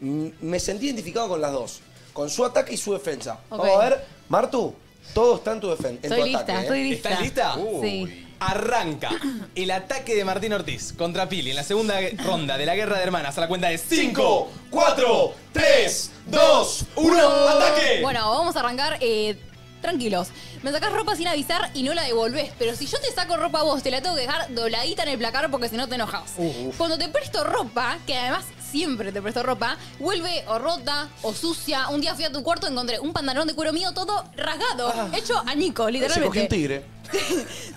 me sentí identificado con las dos, con su ataque y su defensa. Okay. Vamos a ver, Martu, todo está en tu defensa. Estoy lista, ¿eh? Estoy lista. ¿Estás lista? Sí. Arranca el ataque de Martín Ortiz contra Pili en la segunda ronda de la Guerra de Hermanas a la cuenta de 5, 4, 3, 2, 1, ¡ataque! Bueno, vamos a arrancar tranquilos. Me sacás ropa sin avisar y no la devolvés, pero si yo te saco ropa a vos, te la tengo que dejar dobladita en el placar porque si no te enojás. Cuando te presto ropa, que además siempre te presto ropa, vuelve o rota o sucia. Un día fui a tu cuarto y encontré un pantalón de cuero mío todo rasgado, hecho a Nico, literalmente. Se cogió un tigre.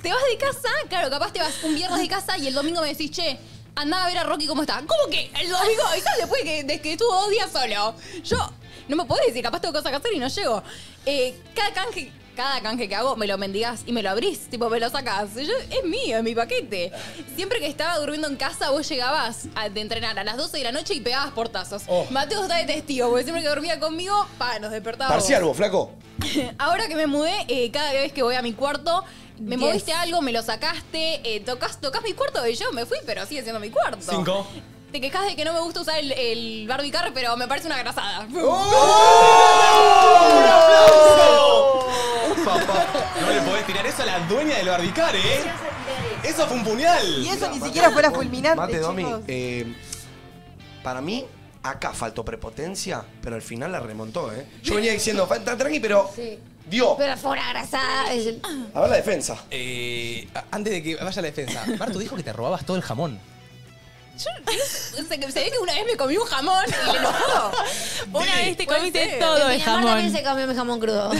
Te vas de casa, claro, capaz te vas un viernes de casa y el domingo me decís, che, andá a ver a Rocky cómo está. ¿Cómo que el domingo? Y tal, después de que estuvo 2 días solo. Yo, no me podés decir, capaz tengo cosas que hacer y no llego. Cada canje que hago me lo mendigás y me lo abrís, tipo, me lo sacás. Yo, es mío, es mi paquete. Siempre que estaba durmiendo en casa, vos llegabas de entrenar a las 12 de la noche y pegabas portazos. Oh. Mateo está de testigo, porque siempre que dormía conmigo, nos despertaba. Parcial vos, flaco. Ahora que me mudé, cada vez que voy a mi cuarto... Me moviste algo, me lo sacaste, tocás mi cuarto y yo me fui, pero sigue siendo mi cuarto. 5. Te quejas de que no me gusta usar el Barbie Car, pero me parece una grasada. ¡Oh! ¡Un aplauso! Papá, no le podés tirar eso a la dueña del Barbie Car, ¿eh? Eso fue un puñal. Y eso ni siquiera fuera fulminante, mate, Domi, para mí... Acá faltó prepotencia, pero al final la remontó, ¿eh? Yo venía diciendo, falta tranqui, pero dio. Pero fue una grasada. A ver la defensa. Antes de que vaya la defensa, Martu dijo que te robabas todo el jamón. Se ve que una vez me comí un jamón y le enojó. Una vez te comiste todo el jamón. También se comió mi jamón crudo.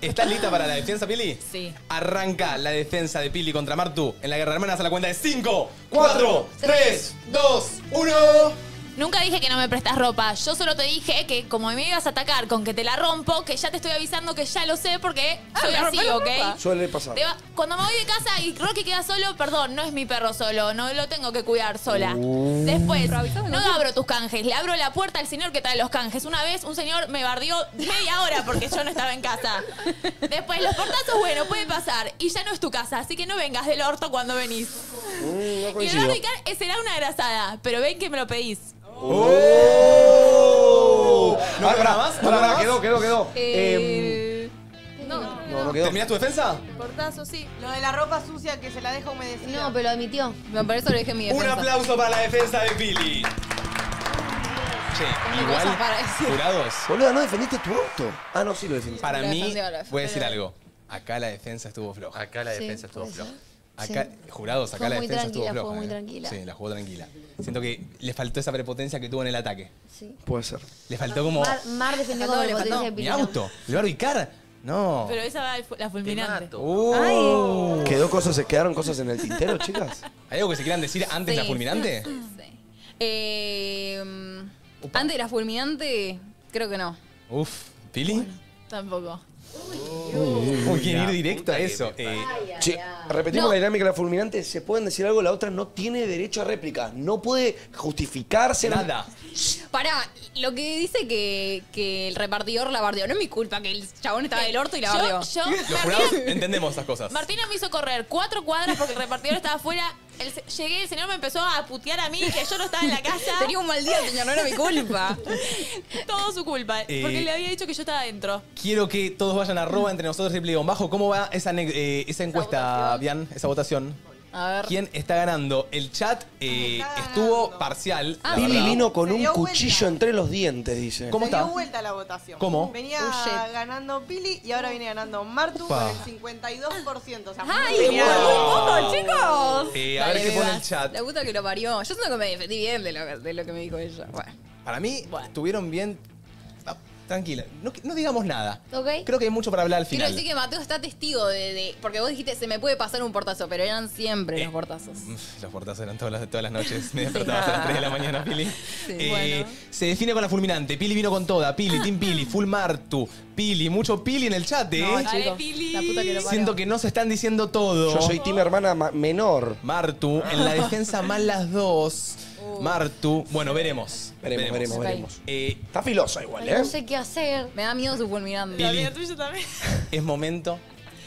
¿Estás lista para la defensa, Pili? Sí. Arranca la defensa de Pili contra Martu en la Guerra de Hermanas a la cuenta de 5, 4, 3, 2, 1... Nunca dije que no me prestas ropa. Yo solo te dije que como me ibas a atacar con que te la rompo, que ya te estoy avisando que ya lo sé porque soy así, ¿ok? Suele pasar. Cuando me voy de casa y Rocky queda solo, perdón, no es mi perro solo, no lo tengo que cuidar sola. Después, no abro tus canjes, le abro la puerta al señor que trae los canjes. Una vez un señor me bardeó media hora porque yo no estaba en casa. Después, los portazos, bueno, puede pasar. Y ya no es tu casa, así que no vengas del orto cuando venís. Y el Rocky Car será una grasada, pero ven que me lo pedís. ¡Oh! No, para, quedó. No quedó. ¿Terminás tu defensa? Portazo, sí. Lo de la ropa sucia que se la deja humedecida. No, pero lo admitió. Por eso le dejé mi defensa. Un aplauso para la defensa de Pili. Che, igual, jurados. Boluda, ¿no defendiste tu auto? Ah, no, sí lo defendiste. Para mí, voy a decir algo. Acá la defensa estuvo floja. Acá, jurados, acá la defensa estuvo floja. Fue muy tranquila. Sí, la jugó tranquila. Siento que le faltó esa prepotencia que tuvo en el ataque. Sí. Puede ser. Le faltó como... Mar defendió con prepotencia de Pili. Mi auto, el Barbie Car. No. Pero esa va la fulminante. ¡Ay! ¿Quedaron cosas en el tintero, chicas? ¿Hay algo que se quieran decir antes de la fulminante? Sí. Antes de la fulminante, creo que no. Uf. ¿Pili? Bueno, tampoco. Quiero ir directo a eso. Repetimos la dinámica de la fulminante. Se pueden decir algo, la otra no tiene derecho a réplica. No puede justificarse nada. Pará, lo que dice que el repartidor la bardeó. No es mi culpa que el chabón estaba del orto y la bardeó. Los jurados entendemos esas cosas. Martina me hizo correr 4 cuadras porque el repartidor estaba afuera. Llegué, el señor me empezó a putear a mí, que yo no estaba en la casa. Tenía un mal día, señor, no era mi culpa. Todo su culpa, porque le había dicho que yo estaba adentro. Quiero que todos vayan a arroba entre nosotros y pliegón bajo. ¿Cómo va esa encuesta, Bian, esa votación? A ver. ¿Quién está ganando? El chat estuvo parcial. Pili vino con un cuchillo entre los dientes, dice. ¿Cómo está? Se dio vuelta la votación. ¿Cómo? Venía ganando Pili y ahora viene ganando Martu con el 52%. O sea, ¡ay, chicos! A ver qué pone el chat. La puta que lo parió. Yo siento que me defendí bien de lo que me dijo ella. Bueno. Para mí, estuvieron bien... Tranquila, no digamos nada. Okay. Creo que hay mucho para hablar al final. Quiero decir que Mateo está testigo de... Porque vos dijiste, se me puede pasar un portazo, pero eran siempre los portazos. Los portazos eran todas las noches. Me despertabas a las 3 de la mañana, Pili. Sí, bueno. Se define con la fulminante. Pili vino con toda. Pili, Team Pili, Full Martu, Pili. Mucho Pili en el chat, ¿eh? No, chicos, Pili. La puta que lo parió. Siento que no se están diciendo todo. Yo soy Team hermana menor. Martu, en la defensa mal las dos. Martu. Bueno, veremos. Está filosa igual, ¿eh? No sé qué hacer. Me da miedo su fulminante. La vida tuya también. Es momento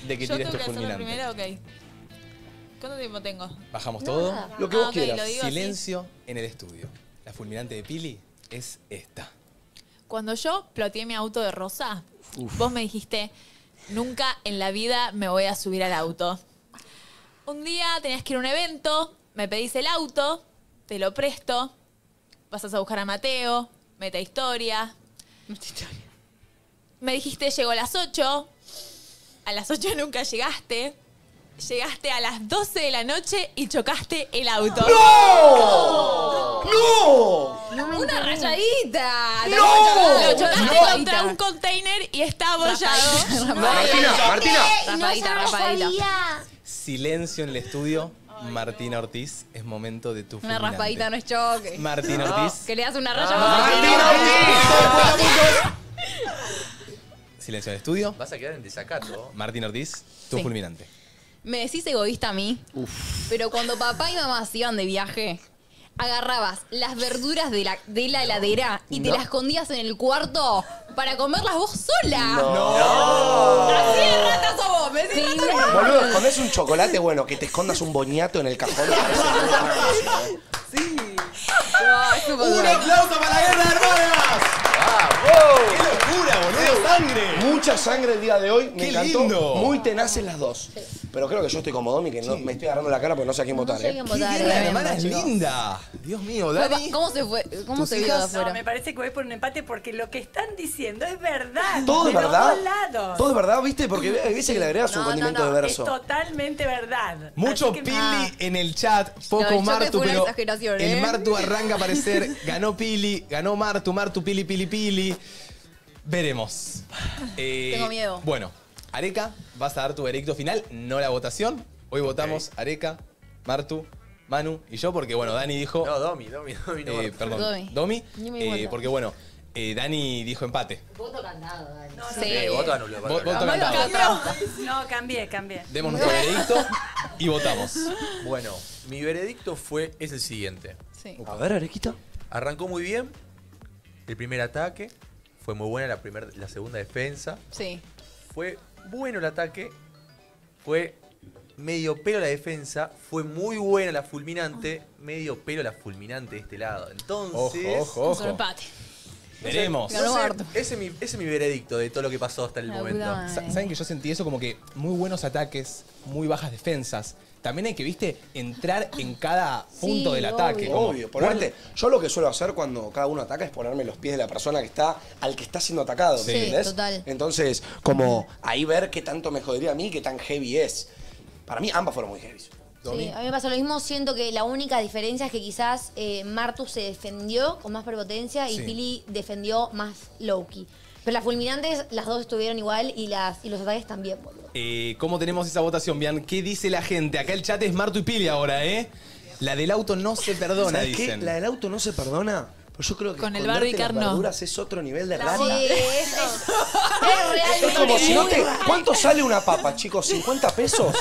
de que tires tu fulminante. ¿Yo tengo que hacer la primera? Ok. ¿Cuánto tiempo tengo? Bajamos todo. Lo que vos quieras. Silencio en el estudio. La fulminante de Pili es esta. Cuando yo ploteé mi auto de rosa, vos me dijiste, nunca en la vida me voy a subir al auto. Un día tenías que ir a un evento, me pedís el auto... Te lo presto, pasas a buscar a Mateo, meta historia. Me dijiste, llegó a las 8. A las 8 nunca llegaste. Llegaste a las 12 de la noche y chocaste el auto. ¡No! ¡No! ¡Una rayadita! ¡No! Lo chocaste contra un container y está abollado. Martina. Silencio en el estudio. Martina Ortiz, es momento de tu fulminante. Una raspadita no es choque. Martina Ortiz. Que le das una raya. ¡Martina Ortiz! Silencio de estudio. Vas a quedar en desacato. Martina Ortiz, tu fulminante. Me decís egoísta a mí, pero cuando papá y mamá se iban de viaje, agarrabas las verduras de la heladera y te las escondías en el cuarto para comerlas vos sola. ¡No! ¡Así de rata sos vos! ¡Me decís rata! Boludo, escondés un chocolate, bueno, que te escondas un boñato en el cajón. ¡Sí! No, ¡un aplauso para la guerra de hermanas! ¡Wow! ¡Qué locura, boludo! ¡Sangre! Mucha sangre el día de hoy. Me encantó. Lindo. Muy tenaces las dos. Pero creo que yo estoy como Domi, que no, me estoy agarrando la cara porque no sé a quién votar. La hermana es linda. Dios mío, Dani. ¿Cómo se fue? ¿Cómo se vio afuera? No, me parece que voy por un empate porque lo que están diciendo es verdad. Todo es verdad. Todo es verdad, ¿viste? Porque dice que le agregas un condimento de verso. Es totalmente verdad. Mucho Pili en el chat, poco Martu, pero el Martu arranca a aparecer. Ganó Pili, ganó Martu, Pili, Pili. Veremos. Tengo miedo. Bueno, Areca, vas a dar tu veredicto final, no la votación. Hoy votamos Areca, Martu, Manu y yo, porque bueno, Dani dijo... No, Domi. No, perdón, Domi, porque bueno, Dani dijo empate. Voto cantado, Dani. Voto anulado. Voto cantado. No, cambié. Demos nuestro veredicto y votamos. Bueno, mi veredicto es el siguiente. Sí. A ver, Arequita. Arrancó muy bien el primer ataque. Fue muy buena la segunda defensa. Sí. Fue bueno el ataque. Fue medio pelo la defensa. Fue muy buena la fulminante. Medio pelo la fulminante de este lado. Entonces... Ojo. Empate. Veremos. Ese es mi veredicto de todo lo que pasó hasta el momento. ¿Saben que yo sentí eso? Como que muy buenos ataques, muy bajas defensas. También hay que, viste, entrar en cada punto del ataque. Obvio, ponerte. Yo lo que suelo hacer cuando cada uno ataca es ponerme los pies de la persona al que está siendo atacado, ¿entendés? Total. Entonces, como ahí ver qué tanto me jodería a mí, qué tan heavy es. Para mí ambas fueron muy heavy. Sí, a mí me pasó lo mismo. Siento que la única diferencia es que quizás Martu se defendió con más prepotencia y Pili defendió más low-key. Pero las fulminantes, las dos estuvieron igual y los ataques también, boludo. ¿Cómo tenemos esa votación, Bian? ¿Qué dice la gente? Acá el chat es Martu y Pili ahora, ¿eh? La del auto no se perdona, dicen. ¿Qué? ¿La del auto no se perdona? Pues yo creo que con el barbicar las verduras es otro nivel de rata. Sí, es como si no te... ¿Cuánto sale una papa, chicos? ¿50 pesos?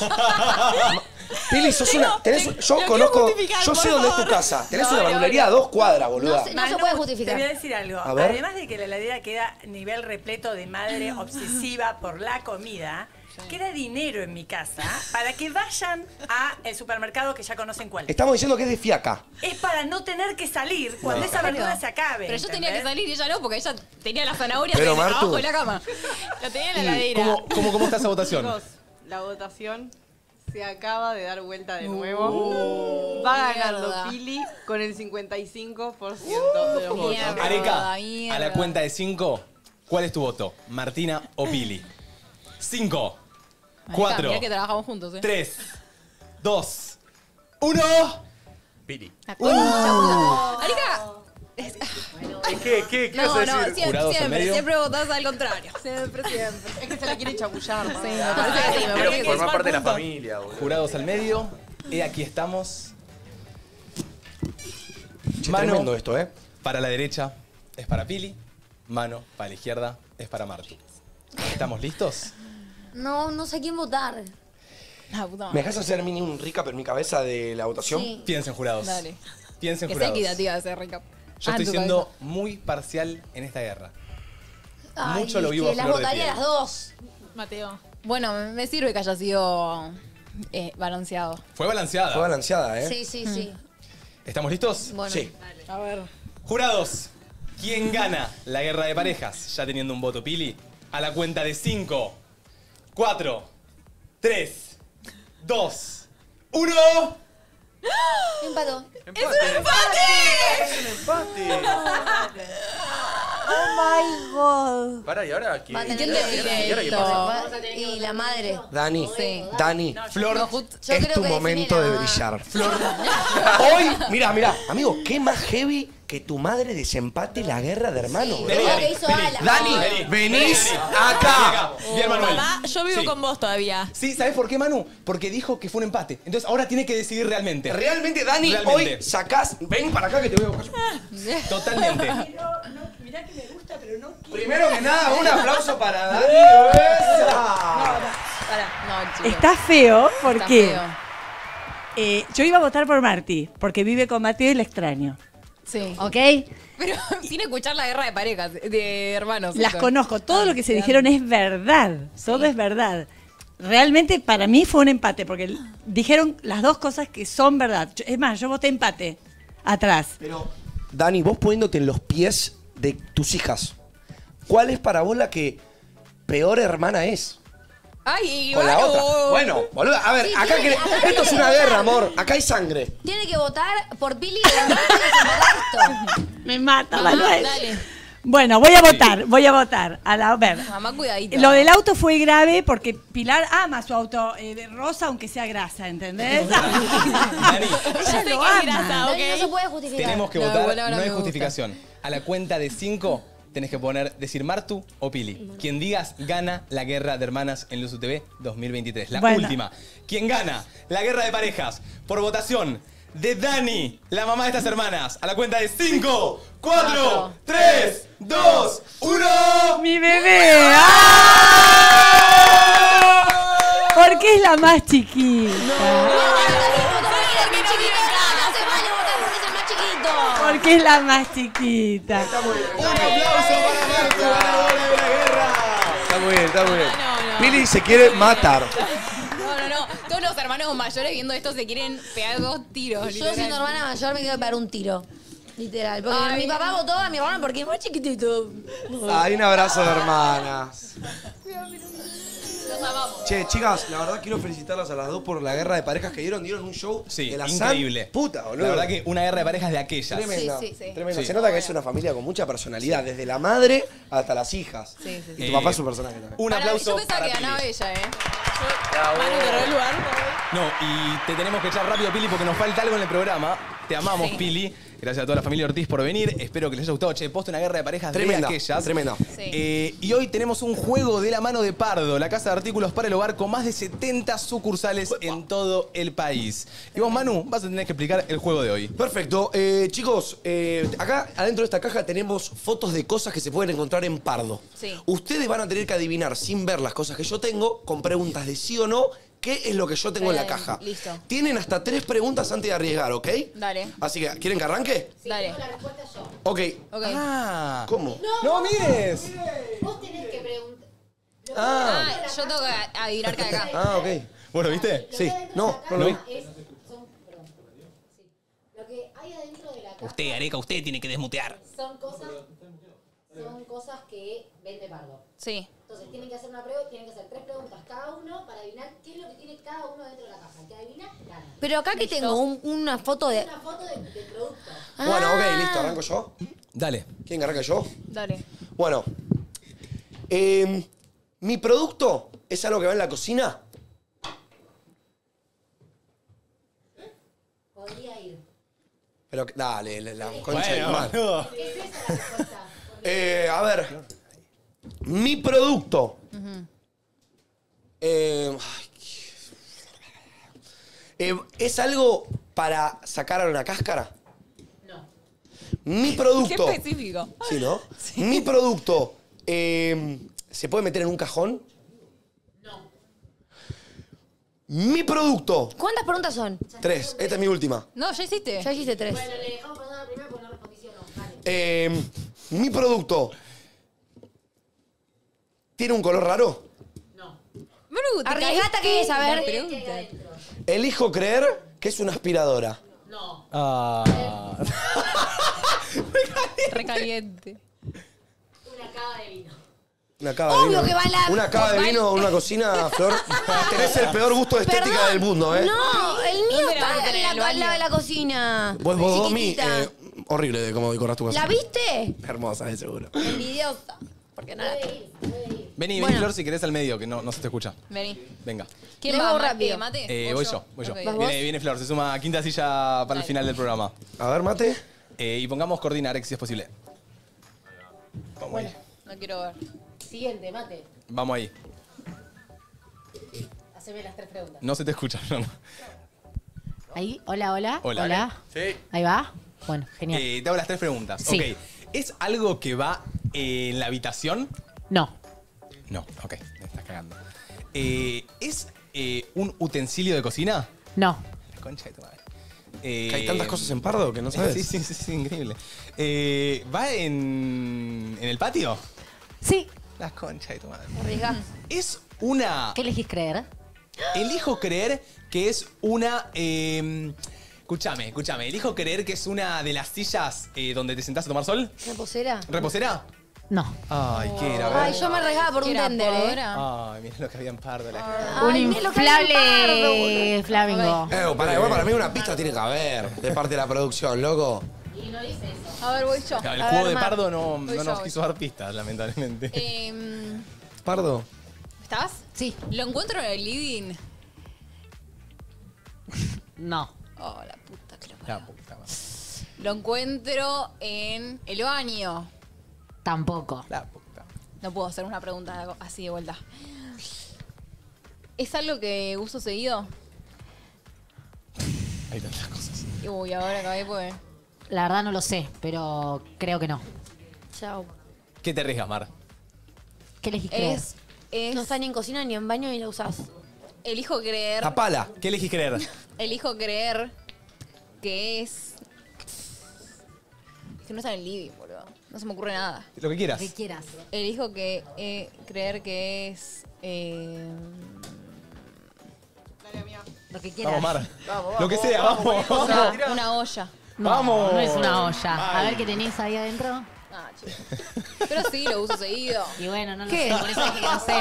Pili, sos una... yo conozco... Yo sé dónde es tu casa. Tenés una verdulería a 2 cuadras, boluda. No se puede justificar. Te voy a decir algo. Además de que la heladera queda nivel repleto de madre obsesiva por la comida... Queda dinero en mi casa para que vayan al supermercado que ya conocen cuál. Estamos diciendo que es de fiaca. Es para no tener que salir cuando esa verdura se acabe. Pero yo tenía que salir y ella no, porque ella tenía las zanahorias abajo de la cama. La tenía en la heladera. ¿Cómo está esa votación? La votación se acaba de dar vuelta de nuevo. Va ganando Pili con el 55% de los votos. Areca, a la cuenta de 5, ¿cuál es tu voto? ¿Martina o Pili? 5, 4, 3, 2, 1... Pili. Areca... ¿Qué vas a decir? No, siempre votás al contrario. Siempre. Es que se la quiere chapullar. Sí, quiero formar parte de la familia. Jurados al medio. Y aquí estamos. Tremendo esto, ¿eh? Para la derecha es para Pili. Mano para la izquierda es para Martu. ¿Estamos listos? No, no sé quién votar. ¿Me dejas hacer mini un recap en mi cabeza de la votación? Sí. Piensen, jurados. Dale. Piensen, jurados. Es equitativa ese recap. Yo estoy siendo muy parcial en esta guerra. Ay, mucho lo vivo a flor de piel. Las votaría las dos, Mateo. Bueno, me sirve que haya sido balanceado. Fue balanceada. Fue balanceada, ¿eh? Sí, sí, sí. ¿Estamos listos? Bueno, sí. Dale. A ver. Jurados, ¿quién gana la guerra de parejas? Ya teniendo un voto Pili. A la cuenta de 5, 4, 3, 2, 1... Empató. ¡Es un empate! ¡Oh, my God! Para, ¿y ahora qué? ¿Y la madre? Dani. Sí. Dani. Flor, es tu momento de brillar. Flor. Hoy, mirá. Amigo, qué más heavy que tu madre desempate la guerra de hermanos. Dani, venís acá. Bien, Manuel. Yo vivo con vos todavía. Sí, ¿sabés por qué, Manu? Porque dijo que fue un empate. Entonces ahora tiene que decidir realmente. Realmente, Dani, hoy sacás. Ven para acá que te voy a buscar. Totalmente. Mirá que me gusta, pero no quiero. Primero que nada, un aplauso para Dani. No, está feo porque yo iba a votar por Marti, porque vive con Mateo y le extraño. Sí. ¿Ok? Pero sin escuchar la guerra de parejas, de hermanos. Las conozco. Todo lo que se dijeron es verdad. Todo es verdad. Realmente para mí fue un empate, porque dijeron las dos cosas que son verdad. Es más, yo voté empate atrás. Pero, Dani, vos poniéndote en los pies de tus hijas, ¿cuál es para vos la que peor hermana es? Ay, con la otra. Bueno, boludo, a ver, sí, acá tiene, esto es una guerra, amor. Acá hay sangre. Tiene que votar por Pili y esto. Me mata, Manuel. Dale. Bueno, voy a votar. A ver. Mamá, cuidadito. Lo del auto fue grave porque Pilar ama su auto de rosa, aunque sea grasa, ¿entendés? Dani, ella lo ama. Grasa, ¿okay? Dani, no se puede justificar. Tenemos que votar, no hay justificación. A la cuenta de 5... tenés que decir Martu o Pili. Quien digas gana la guerra de hermanas en LUZU TV 2023. La última. Quien gana la guerra de parejas por votación de Dani, la mamá de estas hermanas. A la cuenta de 5, 4, 3, 2, 1. ¡Mi bebé! ¡Ah! Porque es la más chiquita. Porque es la más chiquita. Está muy bien. Un aplauso para Martu, ganadora de la guerra. Está muy bien, está muy bien. Pili se quiere matar. No. Todos los hermanos mayores viendo esto se quieren pegar dos tiros. Yo siendo hermana mayor me quiero pegar un tiro. Literal. Porque mi papá votó a mi hermano porque es muy chiquitito. Ay, un abrazo de hermanas. Che, chicas, la verdad quiero felicitarlas a las dos por la guerra de parejas que dieron un show de la increíble. Puta, boludo. La verdad que una guerra de parejas de aquellas. Tremenda. Tremenda. Sí. Se nota que es una familia con mucha personalidad, desde la madre hasta las hijas. Sí. Y tu papá es su personaje también. Un aplauso. Yo pensaba que ganaba ella, ¿eh? No, y te tenemos que echar rápido, Pili, porque nos falta algo en el programa. Te amamos, Pili. Gracias a toda la familia Ortiz por venir. Espero que les haya gustado. Che, posta una guerra de parejas tremenda, de aquellas. Tremenda. Y hoy tenemos un juego de la mano de Pardo, la casa de artículos para el hogar con más de 70 sucursales en todo el país. Y vos, Manu, vas a tener que explicar el juego de hoy. Perfecto. Chicos, acá adentro de esta caja tenemos fotos de cosas que se pueden encontrar en Pardo. Ustedes van a tener que adivinar, sin ver las cosas que yo tengo, con preguntas de sí o no, ¿qué es lo que yo tengo en la caja? Listo. Tienen hasta 3 preguntas antes de arriesgar, ¿ok? Dale. Así que, ¿quieren que arranque? Sí, dale. Tengo la respuesta yo. Ok. Ah, ¿cómo? No, mires. Vos tenés que preguntar. Yo tengo que adivinar cada caja. Ok. Bueno, ¿viste? Sí. No lo vi. Lo que hay adentro de la caja... Usted, Areca, usted tiene que desmutear. Son cosas... son cosas que vende Pardo. Sí. Entonces tienen que hacer una prueba, tienen que hacer 3 preguntas cada uno para adivinar qué es lo que tiene cada uno dentro de la caja. Que adivina, gana. Pero acá que tengo una foto de... Una foto de producto. Ah. Bueno, ok, listo, ¿arranco yo? Dale. ¿Quién arranca yo? Dale. Bueno, mi producto es algo que va en la cocina. Podría ir. Pero dale, la concha de mal. ¿Qué es esa la respuesta? A ver, mi producto. ¿Es algo para sacar una cáscara? No. Mi producto. Qué específico. Sí, ¿no? Sí. Mi producto. ¿Se puede meter en un cajón? No. Mi producto. ¿Cuántas preguntas son? 3. Esta es mi última. No, ya hiciste. Ya hiciste 3. Bueno, le dejamos pasar la primera porque no respondiste, no. Vale. Mi producto. ¿Tiene un color raro? No. Arriesgate que es, a ver. Elijo creer que es una aspiradora. No. Ah. Recaliente. Una cava de vino. Una cava de vino. Obvio que va la... Una cava de vino, una cocina, Flor. Tenés el peor gusto de estética del mundo, ¿eh? No, el mío está en la de la cocina. Vos, Domi, horrible de cómo decoras tu casa. ¿La viste? Hermosa, de seguro. Envidiosa. Porque nada. Vení, bueno. Flor, si querés al medio, que no se te escucha. Vení. Venga. ¿Quién va rápido? ¿Mate? Voy yo. Okay. Viene Flor, se suma a quinta silla para el final del programa. A ver, Mate. Y pongamos coordinar, si es posible. Vamos ahí. No quiero ver. Siguiente, Mate. Vamos ahí. Haceme las 3 preguntas. No se te escucha, no. Ahí, hola. Sí. Ahí va. Bueno, genial. Te hago las 3 preguntas. Sí. Ok. ¿Es algo que va en la habitación? No. No, ok. Me estás cagando. ¿Es un utensilio de cocina? No. La concha de tu madre. Que hay tantas cosas en Pardo que no sabes. Sí, increíble. ¿Va en el patio? Sí. La concha de tu madre. Arriesgamos. Es una... ¿Qué elegís creer? Elijo creer que es una... Escúchame. Elijo creer que es una de las sillas donde te sentás a tomar sol. ¿Reposera? ¿Reposera? No. Ay, qué era. Ay, yo me arriesgaba por un tender, ¿eh? Ay, mirá lo que había en Pardo. Un inflable flamingo. Para mí una pista tiene que haber de parte de la producción, loco. Y no dice eso. A ver, voy yo. El juego de Pardo no nos quiso dar pistas, lamentablemente. Pardo. ¿Estás? Sí. ¿Lo encuentro en el living? No. Oh, la puta que lo parió. La puta madre. Lo encuentro en el baño. Tampoco. La puta. No puedo hacer una pregunta así de vuelta. ¿Es algo que uso seguido? Hay tantas cosas. Uy, ahora acabé pues. La verdad no lo sé, pero creo que no. Chao. ¿Qué te arriesgas, Mar? ¿Qué elegís creer? No está ni en cocina ni en baño y la usás. Elijo creer... Tapala. ¿Qué elegís creer? Elijo creer que es... Es que no está en el living, boludo. No se me ocurre nada. Lo que quieras. Lo que quieras. Elijo que, creer que es... Dale, amiga. Lo que quieras. Vamos, Mar. Vamos. Lo que sea, vamos. Una olla. No, vamos. No es una olla. Vale. A ver qué tenés ahí adentro. Ah, chico. Pero sí, lo uso seguido. Y bueno, no lo sé, por eso es que no sé.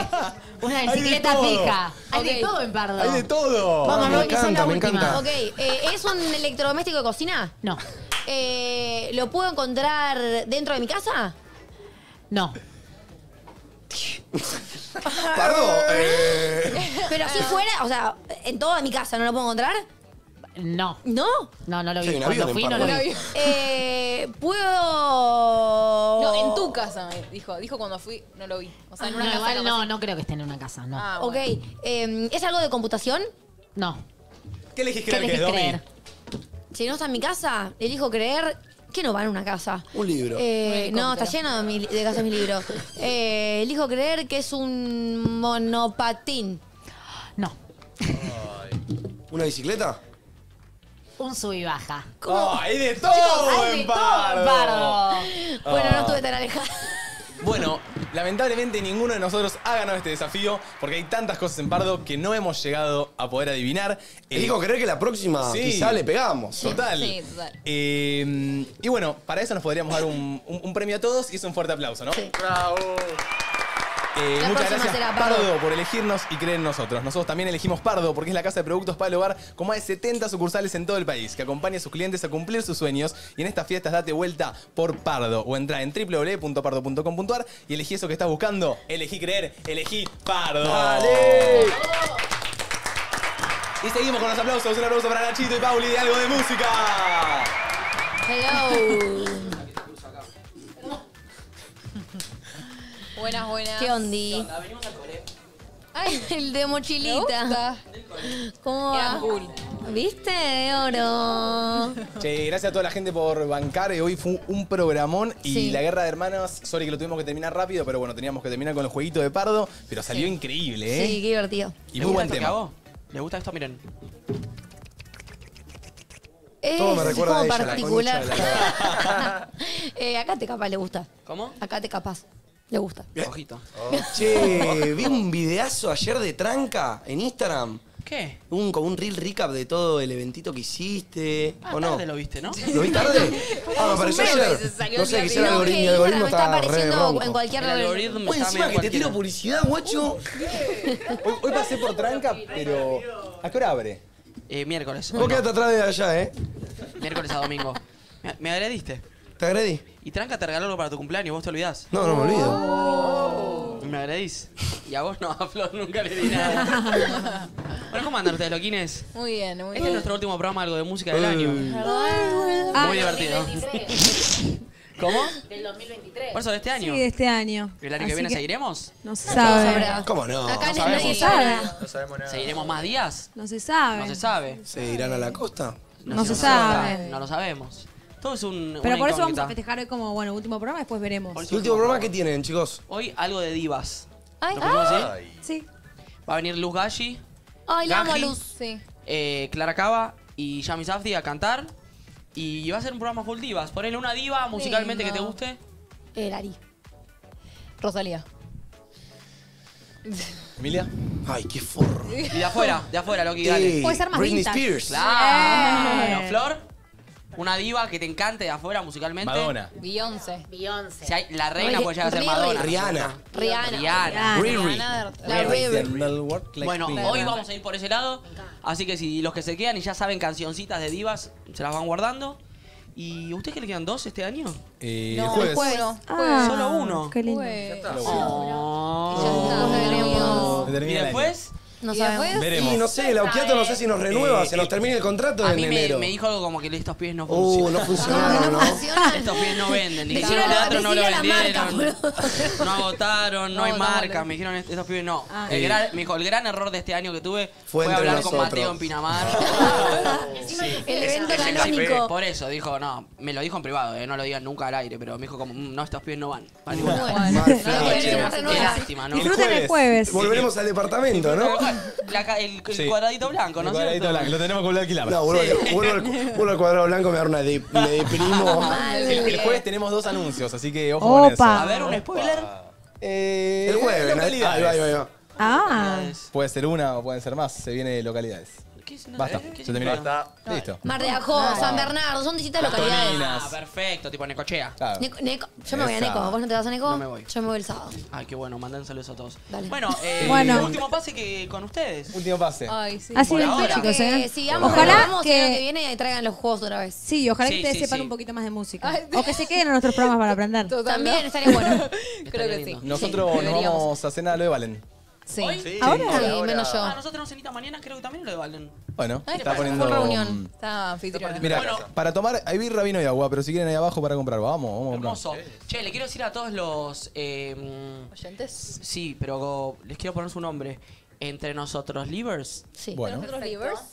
Una bicicleta fija. Hay de todo en Pardo. Hay de todo. Vamos, me encanta, me encanta. Ok, ¿es un electrodoméstico de cocina? No. ¿Lo puedo encontrar dentro de mi casa? No. Pardo. Pero si fuera, o sea, en toda mi casa, ¿no lo puedo encontrar? No. ¿No? No lo vi. Cuando fui no lo vi. ¿Puedo...? No, en tu casa, dijo. Dijo cuando fui, no lo vi. O sea, en una casa. No creo que esté en una casa, no. Ah, ok. Bueno. ¿Es algo de computación? No. ¿Qué elegís creer que es, Domi? Si no está en mi casa, elijo creer que no va en una casa. Un libro. No, está lleno de casa mi libro. Elijo creer que es un monopatín. No. ¿Una bicicleta? Un sub y baja. ¿Cómo? Oh, ¡hay de todo! Chicos, hay de todo en Pardo. Bueno, no estuve tan alejada. Bueno, Lamentablemente ninguno de nosotros ha ganado este desafío porque hay tantas cosas en Pardo que no hemos llegado a poder adivinar. Digo, creer que la próxima quizá le pegamos. Total. Sí, total. Y bueno, para eso nos podríamos dar un premio a todos y es un fuerte aplauso, ¿no? Sí. ¡Bravo! Muchas gracias, Pardo, por elegirnos y creer en nosotros. Nosotros también elegimos Pardo porque es la casa de productos para el hogar con más de 70 sucursales en todo el país que acompaña a sus clientes a cumplir sus sueños. Y en estas fiestas date vuelta por Pardo o entra en www.pardo.com.ar y elegí eso que estás buscando. Elegí creer, elegí Pardo. ¡Dale! Y seguimos con los aplausos. Un aplauso para Nachito y Pauli de Algo de Música. Hello. Buenas, buenas. ¿Qué ondi? ¿Qué onda? Venimos al cole. Ay, el de mochilita. ¿Cómo va? Cool. ¿Viste? De oro. Che, gracias a toda la gente por bancar. Hoy fue un programón y la guerra de hermanos, sorry que lo tuvimos que terminar rápido, pero bueno, teníamos que terminar con el jueguito de Pardo, pero salió increíble, ¿eh? Sí, qué divertido. Y muy buen tema. ¿Les gusta esto? Miren. Todo me recuerda a ella, particular. La acá te capaz le gusta. ¿Cómo? Acá te capaz. Le gusta. Ojito. Oh. Che, vi un videazo ayer de Tranca en Instagram. ¿Qué? Como un reel recap de todo el eventito que hiciste. Ah, ¿o no? Tarde lo viste, ¿no? ¿Lo viste tarde? Ah, me apareció ayer. No sé, quizá el algoritmo está apareciendo en cualquier algoritmo. Pues encima que te tiro publicidad, guacho. Hoy pasé por Tranca, pero... ¿A qué hora abre? Miércoles. Vos quedate atrás de allá, ¿eh? Miércoles a domingo. ¿Me agrediste? ¿Te agredí? Y Tranca te regaló algo para tu cumpleaños, vos te olvidás. No, no me olvido. Oh. Me agredís. Y a vos no, a Flor nunca le di nada. Bueno, ¿cómo andan ustedes, loquines? Muy bien, muy bien. Este es nuestro último programa, Algo de Música del año. Muy divertido. 2023. ¿Cómo? Del 2023. Por eso, de este año. Sí, de este año. ¿Y el año que viene seguiremos? No se sabe. ¿Cómo no? Acá no se sabe. No sabemos nada. ¿Seguiremos más días? No se sabe. No se sabe. ¿Se irán a la costa? No se sabe. No lo sabemos. Todo es un. Pero por eso vamos a festejar hoy como, bueno, último programa, después veremos. ¿El último programa qué tienen, chicos? Hoy algo de divas. Ay, ay. Sí. Va a venir Luz Galli. Ay, la amo a Luz, sí. Clara Cava y Yami Safdie a cantar. Y va a ser un programa full divas. Ponele una diva musicalmente que te guste. Ari. Rosalía. ¿Emilia? Ay, qué forro. Y de afuera, Loki, dale. Puede ser más Britney Spears. Claro. Flor. Una diva que te encante de afuera musicalmente. Madonna. Beyoncé. Beyoncé. Si hay, la reina puede llegar a ser Madonna. Rihanna. Rihanna. Riri. Bueno, hoy vamos a ir por ese lado. Así que si los que se quedan y ya saben cancioncitas de divas, se las van guardando. ¿Y ustedes que le quedan dos este año? No, el jueves. Solo uno. Qué lindo. Ya está. Y después... No sabemos. Veremos. Y no sé, la Uquiato no sé si nos renueva, se nos termina el contrato en enero. Me dijo algo como que estos pies no funcionan. No funcionaron, ¿no? Estos pies no venden. Ni siquiera el otro no lo vendieron. No agotaron, no hay marca. Me dijeron, estos pies no. Me dijo, el gran error de este año que tuve fue hablar con Mateo en Pinamar. El evento canónico. Por eso, dijo, no, me lo dijo en privado, no lo digan nunca al aire, pero me dijo como, no, estos pies no van. Qué lástima, ¿no? Disfruten el jueves. Volveremos al departamento, ¿no? El cuadradito blanco, ¿no es cierto? Blanco. Lo tenemos con alquilar. No, vuelvo al cuadrado blanco, me da una me deprimo. El jueves tenemos dos anuncios, así que ojo con eso. A ver, un spoiler. El jueves, ahí va. Ah. Puede ser una o pueden ser más, se viene localidades. Basta, se terminó. Listo. Mar de Ajó, San Bernardo, son distintas localidades. Ah, perfecto, tipo Necochea. Claro. Yo me voy a Neco, ¿vos no te vas a Neco? No me voy. Yo me voy el sábado. Ay, qué bueno, manden saludos a todos. Dale. Bueno, último pase que con ustedes. Último pase. Ay, sí. Así es, chicos, ojalá que viene y traigan los juegos otra vez. Sí, ojalá que ustedes sepan un poquito más de música. Ay, o que se queden en nuestros programas para aprender. También estaría bueno. Creo que sí. Nosotros nos vamos a cenar lo de Valen. Sí. ¿Hoy? Sí. ¿Ahora? Sí, menos yo. Nosotros nos invitan mañana, creo que también lo de Valen. Bueno, está poniendo... reunión. Está anfitriona. Mira, para tomar hay birra, vino y agua, pero si quieren ahí abajo para comprar, vamos. Hermoso. Che, le quiero decir a todos los... ¿oyentes? Sí, pero les quiero poner su nombre. Entre nosotros livers. Sí. Bueno.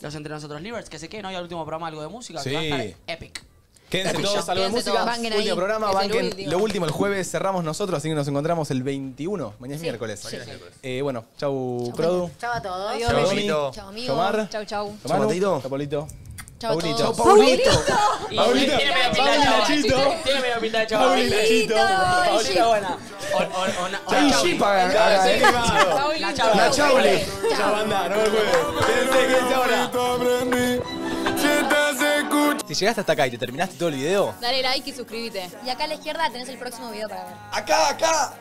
Los entre nosotros livers, que se queden hoy al último programa Algo de Música, que va a estar epic. Quédense todos, Algo de Música, último programa, banquen lo último, el jueves cerramos nosotros, así que nos encontramos el 21, mañana es miércoles. Bueno, chau Produ. Chau a todos. Chau Domi. Chau amigo. Chau Manu. Chau Polito. Chao, Paulito. Paulito. Paulito. Tiene medio pinta, tiene medio pinta, chao. Paulito. Paulito, buena. Chau, paga. La Chaule. Chau, banda, no me olvides. Si llegaste hasta acá y te terminaste todo el video, dale like y suscríbete. Y acá a la izquierda tenés el próximo video para ver. Acá, acá.